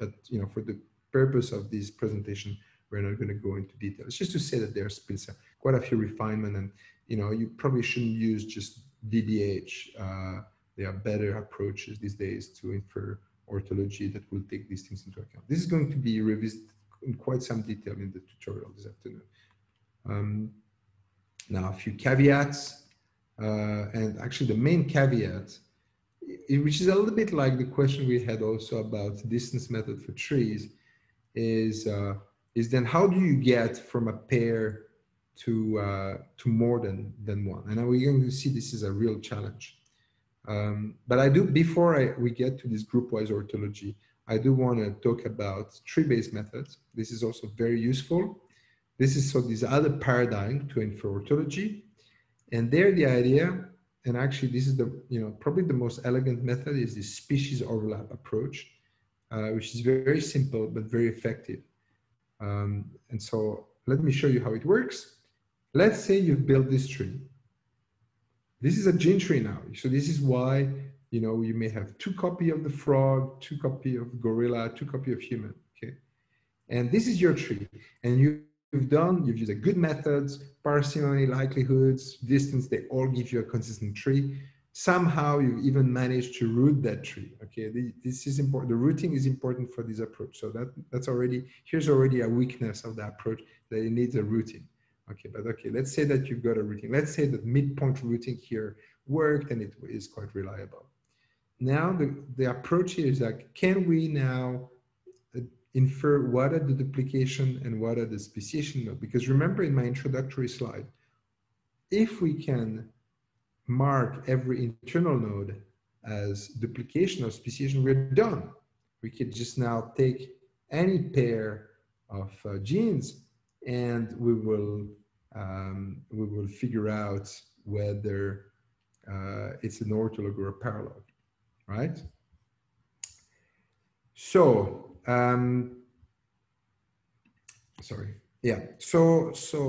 but you know, for the purpose of this presentation, we're not going to go into detail. It's just to say that there's been some, quite a few refinement, and you know, you probably shouldn't use just D D H. Uh, there are better approaches these days to infer orthology that will take these things into account. This is going to be revisited in quite some detail in the tutorial this afternoon. Um, now, a few caveats. Uh, and actually, the main caveat, which is a little bit like the question we had also about distance method for trees, is uh, is then how do you get from a pair to uh, to more than than one? And we're going to see this is a real challenge. Um, but I do before I, we get to this group-wise orthology, I do want to talk about tree-based methods. This is also very useful. This is so this other paradigm to infer orthology. And there the idea, and actually this is the, you know, probably the most elegant method is this species overlap approach, uh, which is very, very simple, but very effective. Um, and so let me show you how it works. Let's say you've built this tree. This is a gene tree now. So this is why, you know, you may have two copies of the frog, two copies of gorilla, two copies of human, okay? And this is your tree. And you You've done, you've used a good methods, parsimony, likelihoods, distance, they all give you a consistent tree. Somehow you've even managed to root that tree. Okay, this is important. The rooting is important for this approach. So that, that's already, here's already a weakness of the approach that it needs a rooting. Okay, but okay, let's say that you've got a rooting. Let's say that midpoint rooting here worked and it is quite reliable. Now the, the approach here is like, can we now infer what are the duplication and what are the speciation nodes? Because remember in my introductory slide, if we can mark every internal node as duplication or speciation, we're done. We could just now take any pair of uh, genes and we will, um, we will figure out whether uh, it's an ortholog or a paralog, right? So, Um, sorry. Yeah. So, so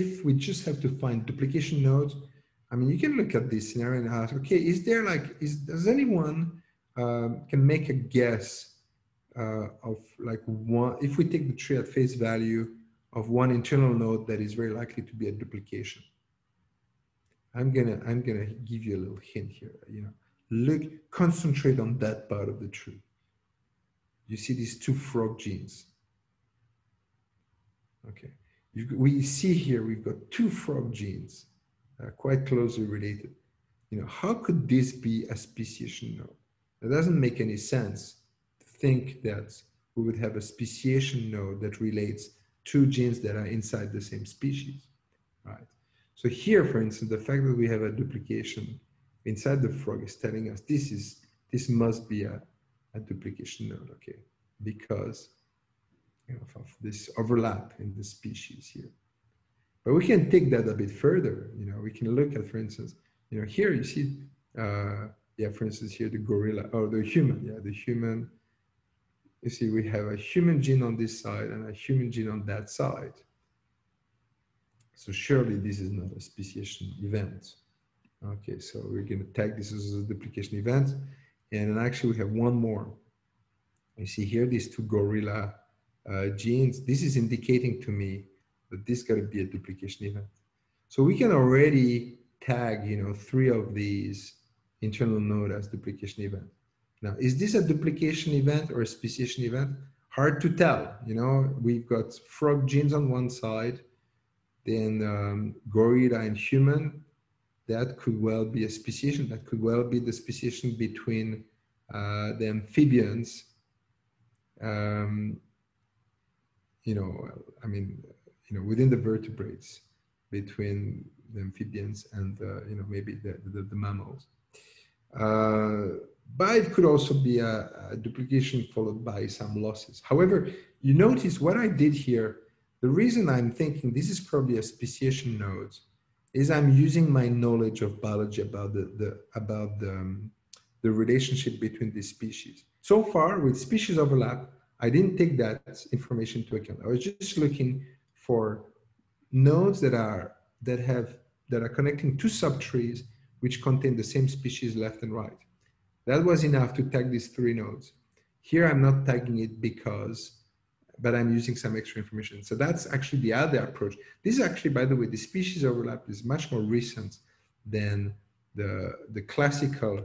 if we just have to find duplication nodes, I mean, you can look at this scenario and ask, okay, is there like, is, does anyone um, can make a guess uh, of like one, if we take the tree at face value of one internal node that is very likely to be a duplication? I'm gonna, I'm gonna give you a little hint here. You know, look, concentrate on that part of the tree. You see these two frog genes. Okay, you, we see here we've got two frog genes, uh, quite closely related. You know, how could this be a speciation node? It doesn't make any sense to think that we would have a speciation node that relates two genes that are inside the same species, right? So here, for instance, the fact that we have a duplication inside the frog is telling us this is this must be a a duplication node, okay, because you know, of this overlap in the species here. But we can take that a bit further. You know, we can look at, for instance, you know, here you see, uh, yeah, for instance, here the gorilla or the human, yeah, the human. You see, we have a human gene on this side and a human gene on that side. So surely this is not a speciation event. Okay, so we're going to tag this as a duplication event. And actually we have one more. You see here, these two gorilla uh, genes. This is indicating to me but this got to be a duplication event. So we can already tag, you know, three of these internal nodes as duplication event. Now, is this a duplication event or a speciation event? Hard to tell. You know, we've got frog genes on one side, then um, gorilla and human. That could well be a speciation. That could well be the speciation between uh, the amphibians. Um, you know, I mean, you know, within the vertebrates, between the amphibians and uh, you know, maybe the, the, the mammals. Uh, but it could also be a, a duplication followed by some losses. However, you notice what I did here. The reason I'm thinking this is probably a speciation node is I'm using my knowledge of biology about the, the about the, um, the relationship between these species. So far with species overlap, I didn't take that information into account. I was just looking for nodes that are that have that are connecting two subtrees which contain the same species left and right. That was enough to tag these three nodes. Here I'm not tagging it because, but I'm using some extra information. So that's actually the other approach. This is actually, by the way, the species overlap is much more recent than the, the classical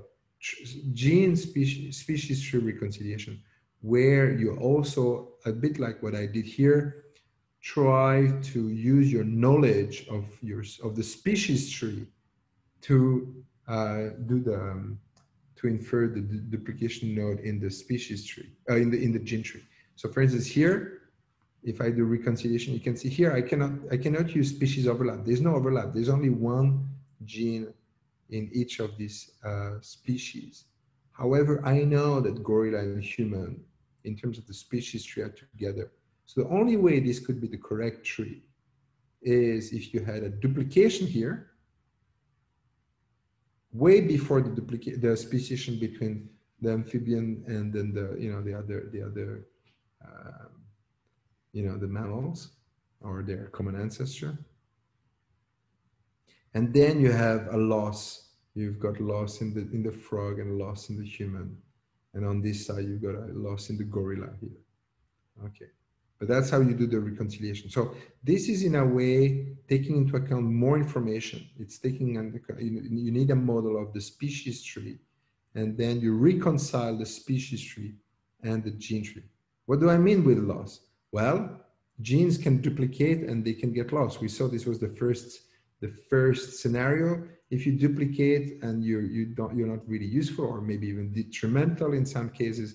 gene species, species tree reconciliation, where you also, a bit like what I did here, try to use your knowledge of, your, of the species tree to uh, do the, um, to infer the duplication node in the species tree, uh, in, the, in the gene tree. So for instance, here, if I do reconciliation, you can see here, I cannot, I cannot use species overlap. There's no overlap. There's only one gene in each of these uh, species. However, I know that gorilla and human, in terms of the species tree, are together. So the only way this could be the correct tree is if you had a duplication here, way before the duplication, the speciation between the amphibian and then the, you know, the other, the other, Um, you know, the mammals or their common ancestor. And then you have a loss. You've got loss in the, in the frog and loss in the human. And on this side, you've got a loss in the gorilla here. Okay. But that's how you do the reconciliation. So this is in a way taking into account more information. It's taking, an, you need a model of the species tree. And then you reconcile the species tree and the gene tree. What do I mean with loss? Well, genes can duplicate and they can get lost. We saw this was the first, the first scenario. If you duplicate and you're, you don't, you're not really useful or maybe even detrimental in some cases,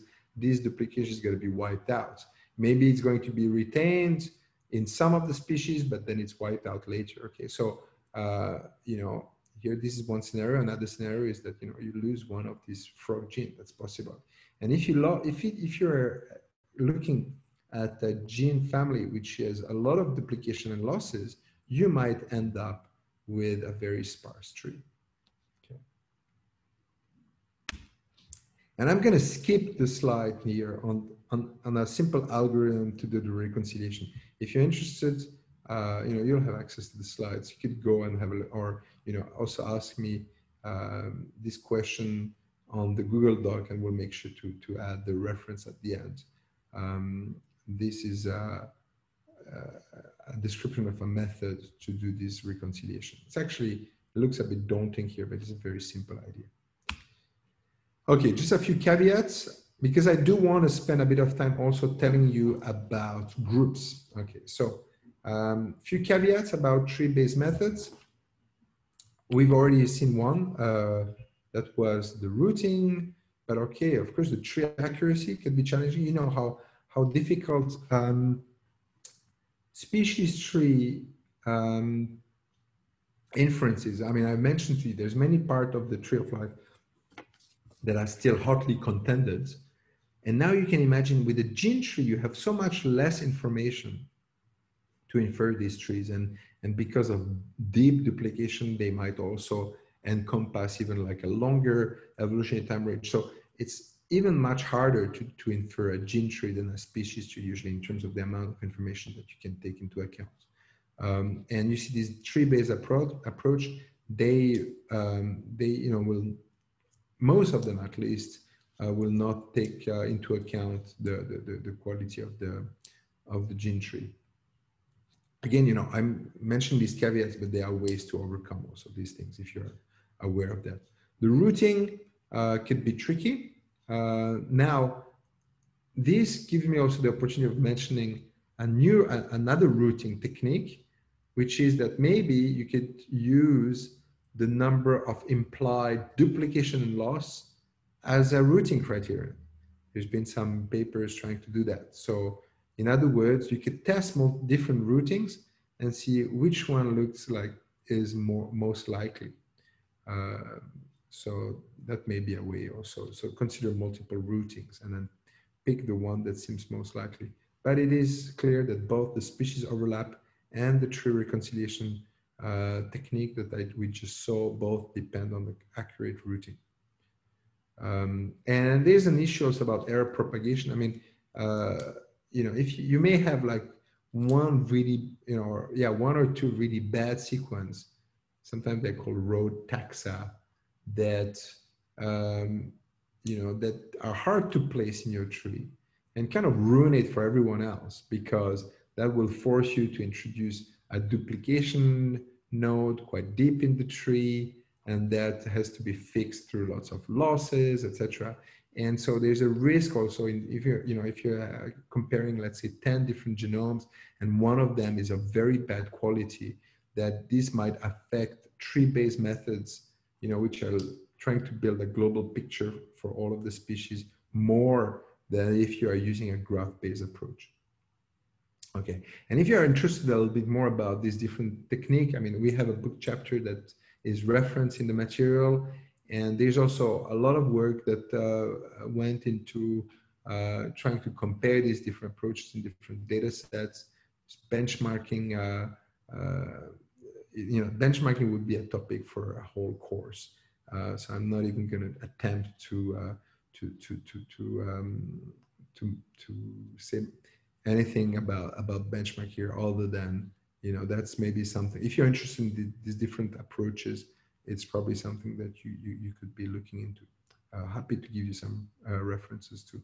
these duplications are going to be wiped out. Maybe it's going to be retained in some of the species, but then it's wiped out later. Okay, so, uh, you know, here this is one scenario. Another scenario is that, you know, you lose one of these frog genes. That's possible. And if, you lo if, it, if you're looking at a gene family which has a lot of duplication and losses, you might end up with a very sparse tree. Okay. And I'm going to skip the slide here on, on, on a simple algorithm to do the reconciliation. If you're interested, uh, you know, you'll have access to the slides. You could go and have a look, or, you know, also ask me um, this question on the Google Doc, and we'll make sure to, to add the reference at the end. Um, this is a, a description of a method to do this reconciliation. It's actually, it looks a bit daunting here, but it's a very simple idea. Okay, just a few caveats, because I do want to spend a bit of time also telling you about groups. Okay, so a um, few caveats about tree-based methods. We've already seen one, uh, that was the routing. But okay, of course, the tree accuracy can be challenging. You know how, how difficult um, species tree um, inferences. I mean, I mentioned to you, there's many parts of the tree of life that are still hotly contended. And now you can imagine with the gene tree, you have so much less information to infer these trees. And, and because of deep duplication, they might also encompass even like a longer evolutionary time range. So it's even much harder to, to infer a gene tree than a species tree usually in terms of the amount of information that you can take into account. Um, and you see this tree-based approach, approach, they, um, they, you know, will, most of them at least, uh, will not take uh, into account the, the, the quality of the, of the gene tree. again, you know, I mentioned these caveats, but there are ways to overcome also these things if you're aware of that. The routing uh, could be tricky. Uh, now, this gives me also the opportunity of mentioning a new, uh, another routing technique, which is that maybe you could use the number of implied duplication loss as a routing criterion. There's been some papers trying to do that. So in other words, you could test more different routings and see which one looks like is more most likely. Uh, so that may be a way also. So consider multiple routings and then pick the one that seems most likely. But it is clear that both the species overlap and the tree reconciliation uh, technique that I, we just saw both depend on the accurate routing. Um, and there's an issue also about error propagation. I mean, uh, you know, if you, you may have like one really, you know, or, yeah, one or two really bad sequence, sometimes they're called road taxa, that, um, you know, that are hard to place in your tree and kind of ruin it for everyone else, because that will force you to introduce a duplication node quite deep in the tree, and that has to be fixed through lots of losses, et cetera. And so there's a risk also in, if you're, you know, if you're comparing, let's say, ten different genomes, and one of them is of very bad quality, that this might affect tree-based methods, you know, which are trying to build a global picture for all of the species more than if you are using a graph-based approach. Okay, and if you are interested a little bit more about this different technique, I mean, we have a book chapter that is referenced in the material, and there's also a lot of work that uh, went into uh, trying to compare these different approaches in different data sets. Benchmarking, uh, uh, you know, benchmarking would be a topic for a whole course. Uh, so I'm not even going to attempt to uh, to to to to, um, to to say anything about about benchmark here, other than, you know, that's maybe something, if you're interested in the, these different approaches, it's probably something that you, you, you could be looking into. Uh, happy to give you some uh, references too.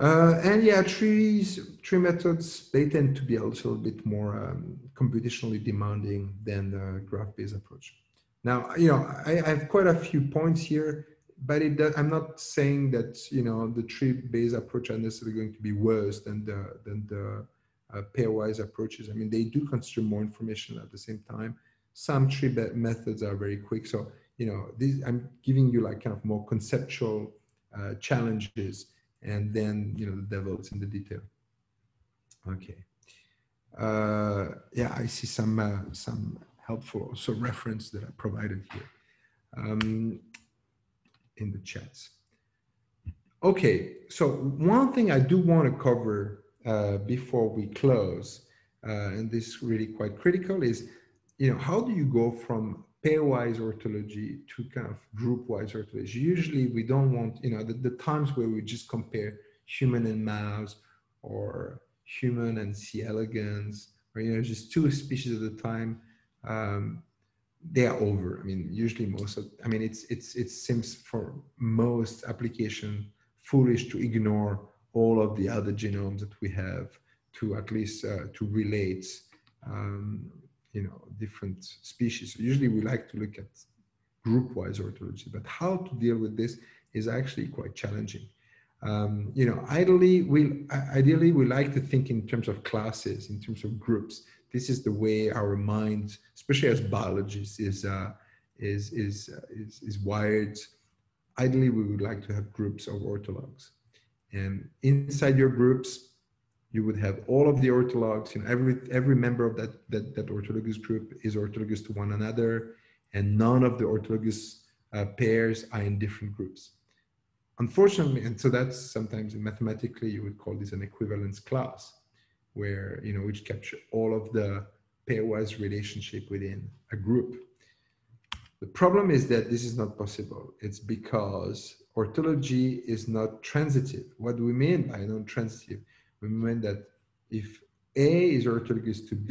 Uh, and yeah, trees, tree methods, they tend to be also a bit more um, computationally demanding than the graph-based approach. Now, you know, I, I have quite a few points here, but it does, I'm not saying that, you know, the tree-based approach are necessarily going to be worse than the, than the Uh, pairwise approaches. I mean, they do consider more information at the same time. Some tree methods are very quick. So, you know, these, I'm giving you like kind of more conceptual uh, challenges, and then, you know, the devil is in the detail. Okay. Uh, yeah, I see some, uh, some helpful also reference that I provided here um, in the chats. Okay. So one thing I do want to cover Uh, before we close, uh, and this is really quite critical, is, you know, how do you go from pairwise orthology to kind of group-wise orthology? Usually we don't want, you know, the, the times where we just compare human and mouse, or human and C. elegans, or, you know, just two species at a time, um, they are over. I mean, usually most of, I mean, it's, it's, it seems for most application foolish to ignore all of the other genomes that we have to at least uh, to relate, um, you know, different species. So usually we like to look at group-wise orthology, but how to deal with this is actually quite challenging. Um, you know, ideally we ideally we like to think in terms of classes, in terms of groups. This is the way our mind, especially as biologists, is uh, is is, uh, is is wired. Ideally, we would like to have groups of orthologs. And inside your groups, you would have all of the orthologs, and every every member of that, that, that orthologous group is orthologous to one another, and none of the orthologous uh, pairs are in different groups. Unfortunately, and so that's sometimes mathematically, you would call this an equivalence class, where, you know, which capture all of the pairwise relationship within a group. The problem is that this is not possible. It's because orthology is not transitive. What do we mean by non-transitive? We mean that if A is orthologous to B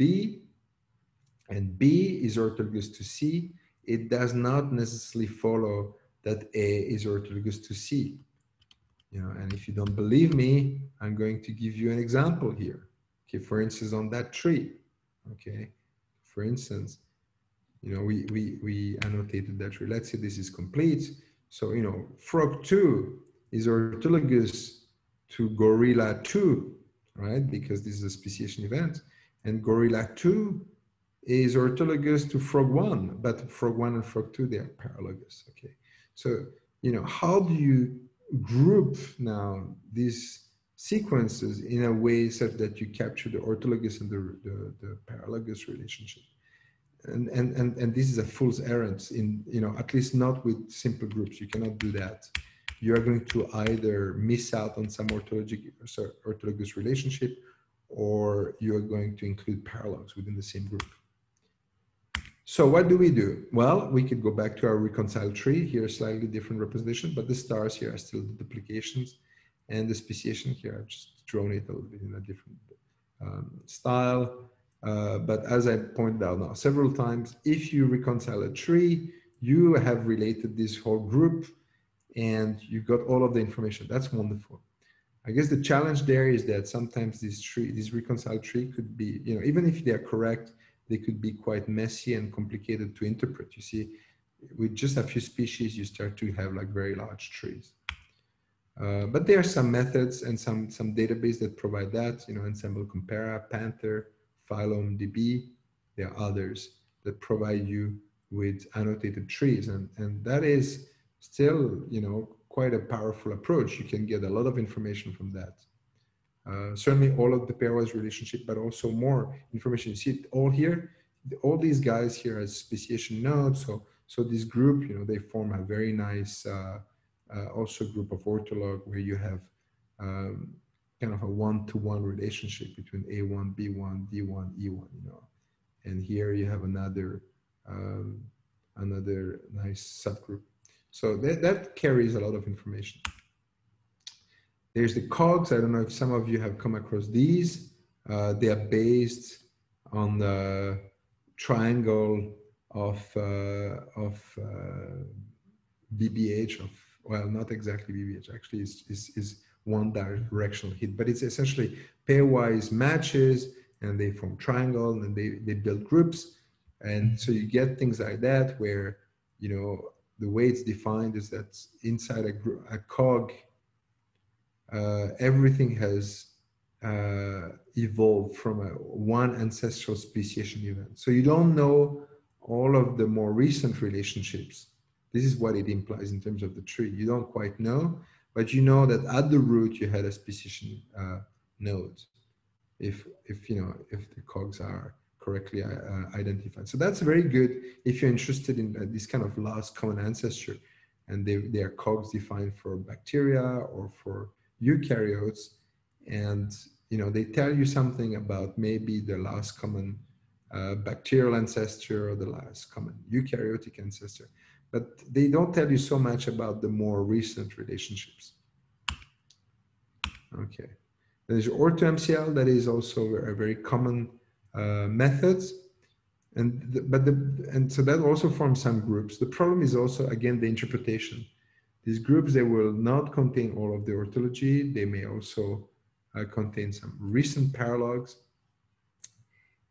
and B is orthologous to C, it does not necessarily follow that A is orthologous to C. You know, and if you don't believe me, I'm going to give you an example here. okay, for instance, on that tree, okay, for instance, you know, we, we, we annotated that tree. Let's say this is complete. So, you know, frog two is orthologous to gorilla two, right? Because this is a speciation event. And gorilla two is orthologous to frog one, but frog one and frog two, they are paralogous, okay? So, you know, how do you group now these sequences in a way such that you capture the orthologous and the, the, the paralogous relationship? And, and, and, and this is a fool's errand in, you know, at least not with simple groups. You cannot do that. You are going to either miss out on some orthologic, sorry, orthologous relationship, or you are going to include paralogs within the same group. So what do we do? Well, we could go back to our reconciled tree. Here, slightly different representation, but the stars here are still the duplications, and the speciation here, I've just drawn it a little bit in a different um, style. Uh, but as I pointed out now several times, if you reconcile a tree, you have related this whole group and you got all of the information. That's wonderful. I guess the challenge there is that sometimes this tree, this reconciled tree could be, you know, even if they are correct, they could be quite messy and complicated to interpret. You see, with just a few species, you start to have like very large trees. Uh, but there are some methods and some, some database that provide that, you know, Ensembl Compara, Panther, PhylomeDB, there are others that provide you with annotated trees. And, and that is still, you know, quite a powerful approach. You can get a lot of information from that. Uh, certainly all of the pairwise relationship, but also more information. You see it all here, all these guys here as speciation nodes. So, so this group, you know, they form a very nice, uh, uh, also group of ortholog where you have um, kind of a one-to-one relationship between A one, B one, D one, E one, you know. And here you have another, um, another nice subgroup. So that, that carries a lot of information. There's the C O Gs. I don't know if some of you have come across these. Uh, they are based on the triangle of uh, of uh, B B H of, well, not exactly B B H. Actually, it's, it's, it's one directional hit, but it's essentially pairwise matches, and they form triangle, and they they build groups, and so you get things like that where, you know, the way it's defined is that inside a group, a C O G. Uh, everything has uh, evolved from a, one ancestral speciation event. So you don't know all of the more recent relationships. This is what it implies in terms of the tree. You don't quite know, but you know that at the root you had a speciation uh, node, if, if, you know, if the C O Gs are correctly uh, identified. So that's very good if you're interested in uh, this kind of last common ancestor, and they, they are C O Gs defined for bacteria or for eukaryotes, and, you know, they tell you something about maybe the last common uh, bacterial ancestor or the last common eukaryotic ancestor, but they don't tell you so much about the more recent relationships. Okay, there's OrthoMCL. That is also a very common uh, method, and the, but the and so that also forms some groups. The problem is also again the interpretation. These groups, they will not contain all of the orthology. They may also uh, contain some recent paralogs.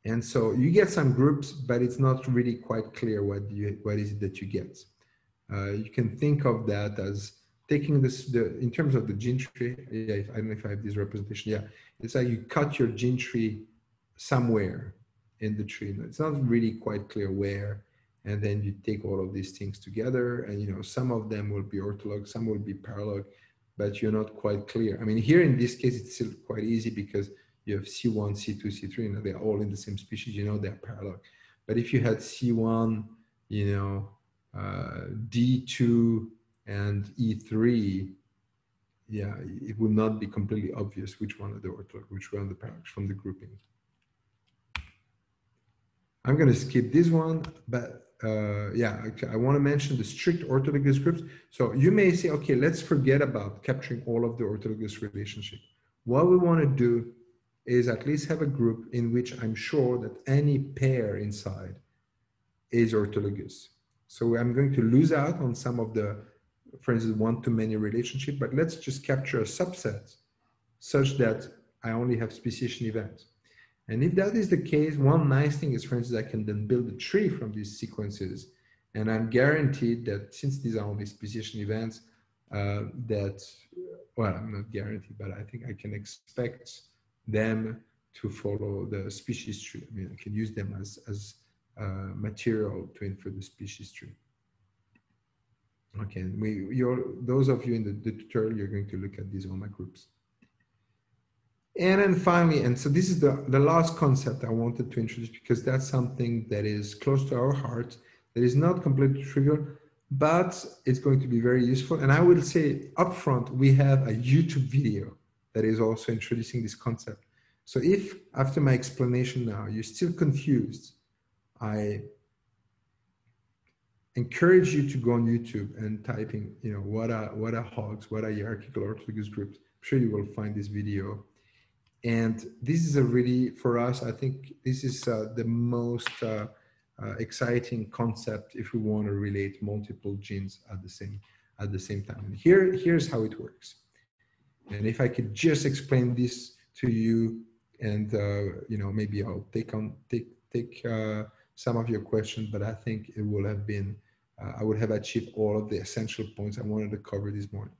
And so you get some groups, but it's not really quite clear what, you, what is it that you get. Uh, you can think of that as taking this, the, in terms of the gene tree, yeah, if, I don't know if I have this representation, yeah. It's like you cut your gene tree somewhere in the tree. It's not really quite clear where. And then you take all of these things together, and, you know, some of them will be ortholog, some will be paralog, but you're not quite clear. I mean, here in this case, it's still quite easy because you have C one, C two, C three, and they're all in the same species, you know, they're paralog. But if you had C one, you know, uh, D two and E three, yeah, it would not be completely obvious which one are the ortholog, which one are the paralogs from the grouping. I'm going to skip this one, but Uh, yeah, I, I want to mention the strict orthologous groups. So you may say, okay, let's forget about capturing all of the orthologous relationship. What we want to do is at least have a group in which I'm sure that any pair inside is orthologous. So I'm going to lose out on some of the, for instance, one-to-many relationship, but let's just capture a subset such that I only have speciation events. And if that is the case, one nice thing is, for instance, I can then build a tree from these sequences. And I'm guaranteed that since these are only speciation events, uh, that, well, I'm not guaranteed, but I think I can expect them to follow the species tree. I mean, I can use them as, as uh, material to infer the species tree. Okay, we, you're, those of you in the, the tutorial, you're going to look at these O M A groups. And then finally, and so this is the, the last concept I wanted to introduce, because that's something that is close to our heart, that is not completely trivial, but it's going to be very useful. And I will say upfront, we have a YouTube video that is also introducing this concept. So if after my explanation now, you're still confused, I encourage you to go on YouTube and type in, you know, what are, what are hogs, what are hierarchical orthologous groups? I'm sure you will find this video. And this is a really, for us, I think this is uh, the most uh, uh, exciting concept if we want to relate multiple genes at the same, at the same time. And here, here's how it works. And if I could just explain this to you, and uh, you know, maybe I'll take on take take uh, some of your questions, but I think it will have been, uh, I would have achieved all of the essential points I wanted to cover this morning.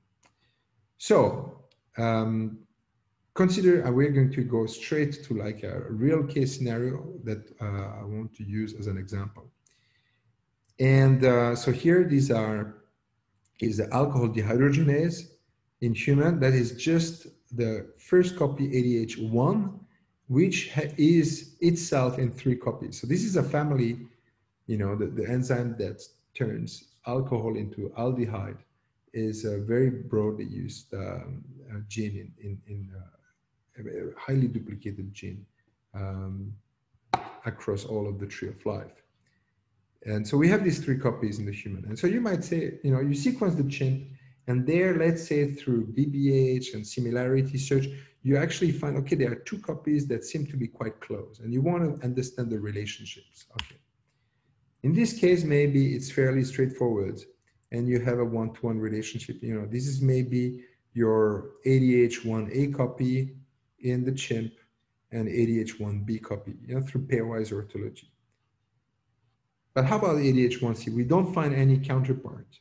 So. Um, Consider uh, we're going to go straight to like a real case scenario that uh, I want to use as an example. And uh, so here, these are, is the alcohol dehydrogenase in human. That is just the first copy A D H one, which is itself in three copies. So this is a family, you know, the, the enzyme that turns alcohol into aldehyde is a very broadly used um, uh, gene in, in, in uh, a highly duplicated gene um, across all of the tree of life. And so we have these three copies in the human. And so you might say, you know, you sequence the chimp, and there, let's say through B B H and similarity search, you actually find, okay, there are two copies that seem to be quite close, and you want to understand the relationships. Okay. In this case, maybe it's fairly straightforward, and you have a one-to-one relationship. You know, this is maybe your A D H one A copy in the chimp and A D H one B copy, you know, through pairwise orthology. But how about A D H one C? We don't find any counterpart.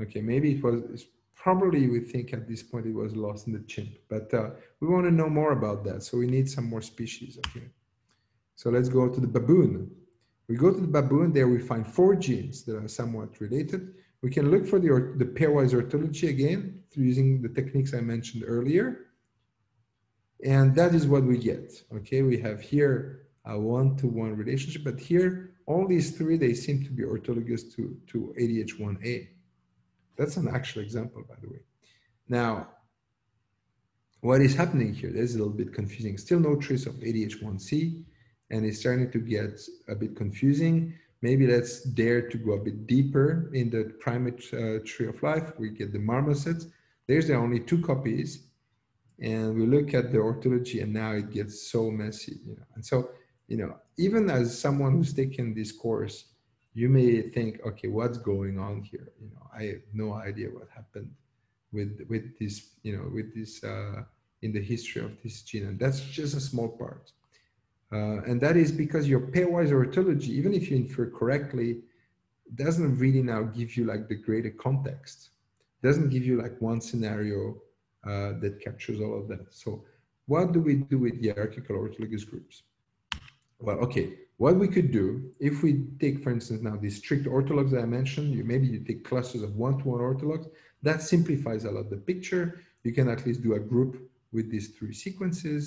Okay, maybe it was, probably we think at this point it was lost in the chimp, but uh, we want to know more about that. So we need some more species, okay? So let's go to the baboon. We go to the baboon, there we find four genes that are somewhat related. We can look for the, or the pairwise orthology again, through using the techniques I mentioned earlier. And that is what we get, okay? We have here a one-to-one relationship, but here, all these three, they seem to be orthologous to, to A D H one A. That's an actual example, by the way. Now, what is happening here? This is a little bit confusing. Still no trace of A D H one C, and it's starting to get a bit confusing. Maybe let's dare to go a bit deeper in the primate uh, tree of life. We get the marmosets. There's the only two copies. And we look at the orthology, and now it gets so messy. You know? And so, you know, even as someone who's taken this course, you may think, okay, what's going on here? You know, I have no idea what happened with with this, you know, with this uh, in the history of this gene. And that's just a small part. Uh, and that is because your pairwise orthology, even if you infer correctly, doesn't really now give you like the greater context. Doesn't give you like one scenario Uh, that captures all of that. So what do we do with hierarchical orthologous groups? Well, okay, what we could do, if we take, for instance, now these strict orthologs that I mentioned, you, maybe you take clusters of one-to-one orthologs, that simplifies a lot the picture. You can at least do a group with these three sequences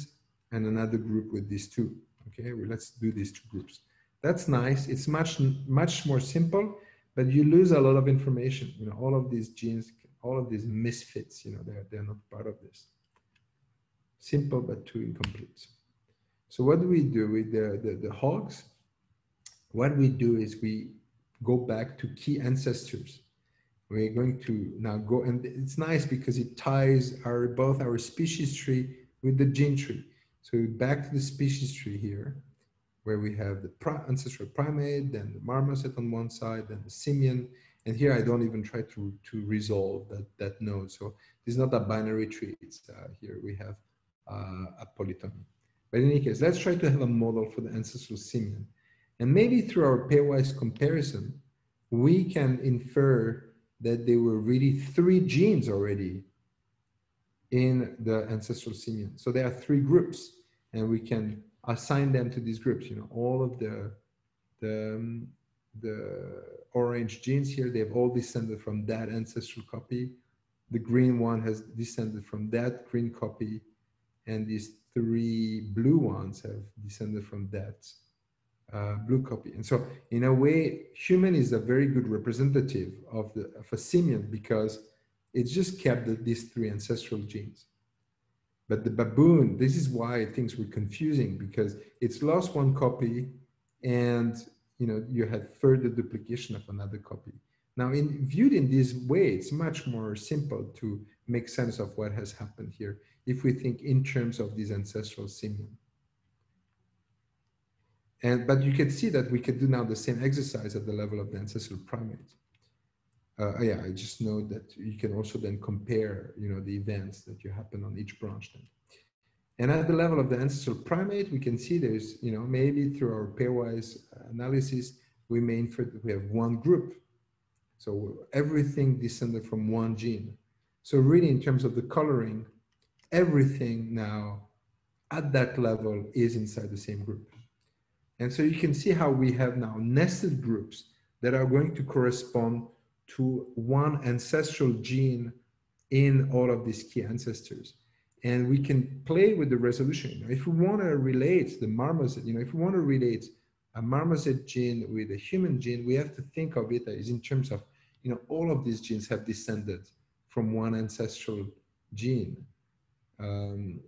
and another group with these two. Okay, well, let's do these two groups. That's nice. It's much, much more simple, but you lose a lot of information. You know, all of these genes, all of these misfits, you know, they're, they're not part of this. Simple, but too incomplete. So what do we do with the, the, the hogs? What we do is we go back to key ancestors. We're going to now go, and it's nice because it ties our, both our species tree with the gene tree. So back to the species tree here, where we have the pri ancestral primate, then the marmoset on one side, then the simian. And here I don't even try to, to resolve that, that node. So it's not a binary tree. It's, uh, here we have uh, a polytomy. But in any case, let's try to have a model for the ancestral simian. And maybe through our pairwise comparison, we can infer that there were really three genes already in the ancestral simian. So there are three groups, and we can assign them to these groups. You know, all of the, the, um, the orange genes here, they've all descended from that ancestral copy. The green one has descended from that green copy, and these three blue ones have descended from that uh, blue copy. And so in a way, human is a very good representative of, the, of a simian, because it's just kept at these three ancestral genes. But the baboon, this is why things were confusing, because it's lost one copy, and you know, you had further duplication of another copy. Now, in, viewed in this way, it's much more simple to make sense of what has happened here if we think in terms of these ancestral simian. And, but you can see that we could do now the same exercise at the level of the ancestral primate. Uh, yeah, I just know that you can also then compare, you know, the events that you happen on each branch then. And at the level of the ancestral primate, we can see there's, you know, maybe through our pairwise analysis, we may infer that we have one group. So everything descended from one gene. So really, in terms of the coloring, everything now at that level is inside the same group. And so you can see how we have now nested groups that are going to correspond to one ancestral gene in all of these key ancestors. And we can play with the resolution. If we want to relate the marmoset, you know, if we want to relate a marmoset gene with a human gene, we have to think of it as in terms of, you know, all of these genes have descended from one ancestral gene. Um,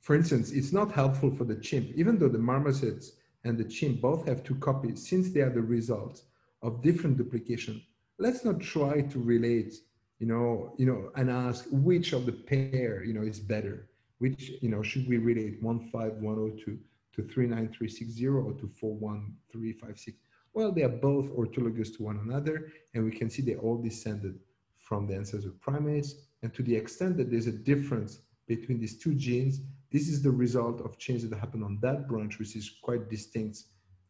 for instance, it's not helpful for the chimp, even though the marmoset and the chimp both have two copies, since they are the result of different duplication. Let's not try to relate, you know, you know, and ask which of the pair, you know, is better. Which, you know, should we relate one five one zero two to three nine three six zero or to four one three five six? Well, they are both orthologous to one another, and we can see they all descended from the ancestral primates. And to the extent that there's a difference between these two genes, this is the result of changes that happen on that branch, which is quite distinct,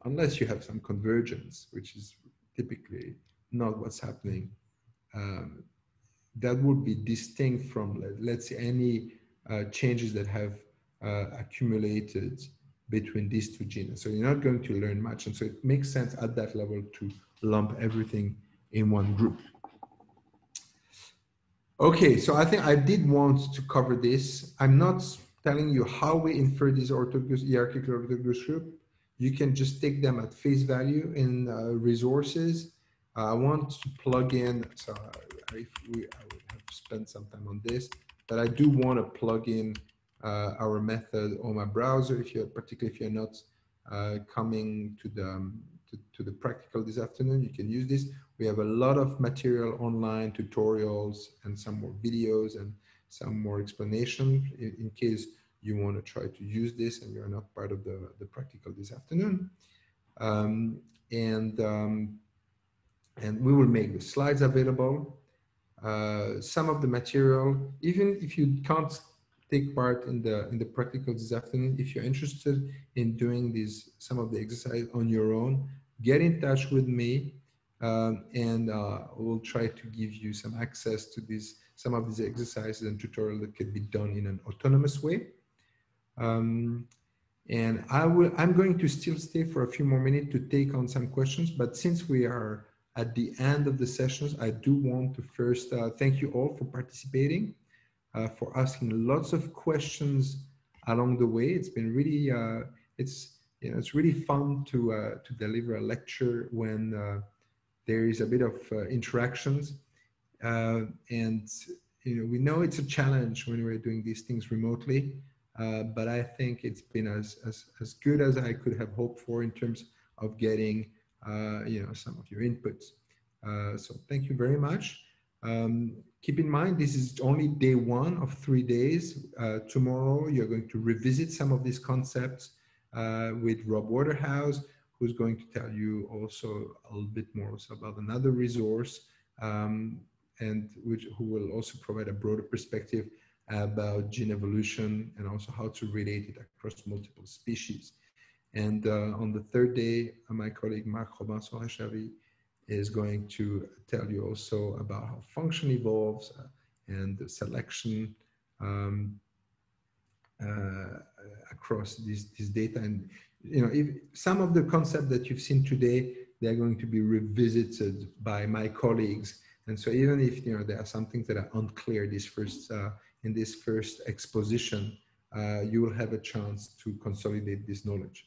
unless you have some convergence, which is typically not what's happening. Um, that would be distinct from, let's say, any uh, changes that have uh, accumulated between these two genes. So you're not going to learn much. And so it makes sense at that level to lump everything in one group. Okay, so I think I did want to cover this. I'm not telling you how we infer this orthologous, hierarchical orthologous group. You can just take them at face value in uh, resources. I want to plug in, so if we, I would have spent some time on this, but I do want to plug in uh, our method O M A browser, if you're, particularly if you're not uh, coming to the, um, to, to the practical this afternoon, you can use this. We have a lot of material online, tutorials, and some more videos, and some more explanation in, in case you want to try to use this and you're not part of the, the practical this afternoon. Um, and... Um, And we will make the slides available. Uh, some of the material, even if you can't take part in the in the practical this afternoon, if you're interested in doing these some of the exercise on your own, get in touch with me, um, and uh, we'll try to give you some access to these some of these exercises and tutorial that can be done in an autonomous way. Um, and I will. I'm going to still stay for a few more minutes to take on some questions, but since we are at the end of the sessions, I do want to first uh, thank you all for participating, uh, for asking lots of questions along the way. It's been really, uh, it's you know, it's really fun to uh, to deliver a lecture when uh, there is a bit of uh, interactions, uh, and you know, we know it's a challenge when we're doing these things remotely, uh, but I think it's been as as as good as I could have hoped for in terms of getting Uh, you know, some of your inputs. Uh, so thank you very much. Um, keep in mind, this is only day one of three days. Uh, tomorrow, you're going to revisit some of these concepts uh, with Rob Waterhouse, who's going to tell you also a little bit more also about another resource, um, and which who will also provide a broader perspective about gene evolution and also how to relate it across multiple species. And uh, on the third day, my colleague Marc Robinson-Rechavi is going to tell you also about how function evolves and the selection um, uh, across this, this data. And you know, if some of the concepts that you've seen today, they are going to be revisited by my colleagues. And so even if you know, there are some things that are unclear this first, uh, in this first exposition, uh, you will have a chance to consolidate this knowledge.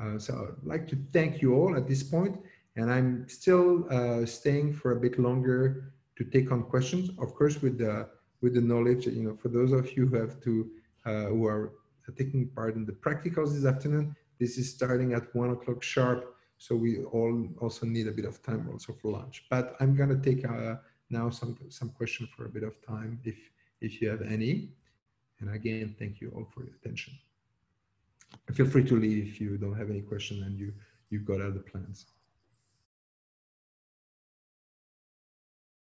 Uh, so I'd like to thank you all at this point, and I'm still uh, staying for a bit longer to take on questions, of course, with the, with the knowledge, you know, for those of you who have to, uh, who are taking part in the practicals this afternoon, this is starting at one o'clock sharp. So we all also need a bit of time also for lunch, but I'm going to take uh, now some, some questions for a bit of time if, if you have any. And again, thank you all for your attention. Feel free to leave if you don't have any question and you, you've got other plans.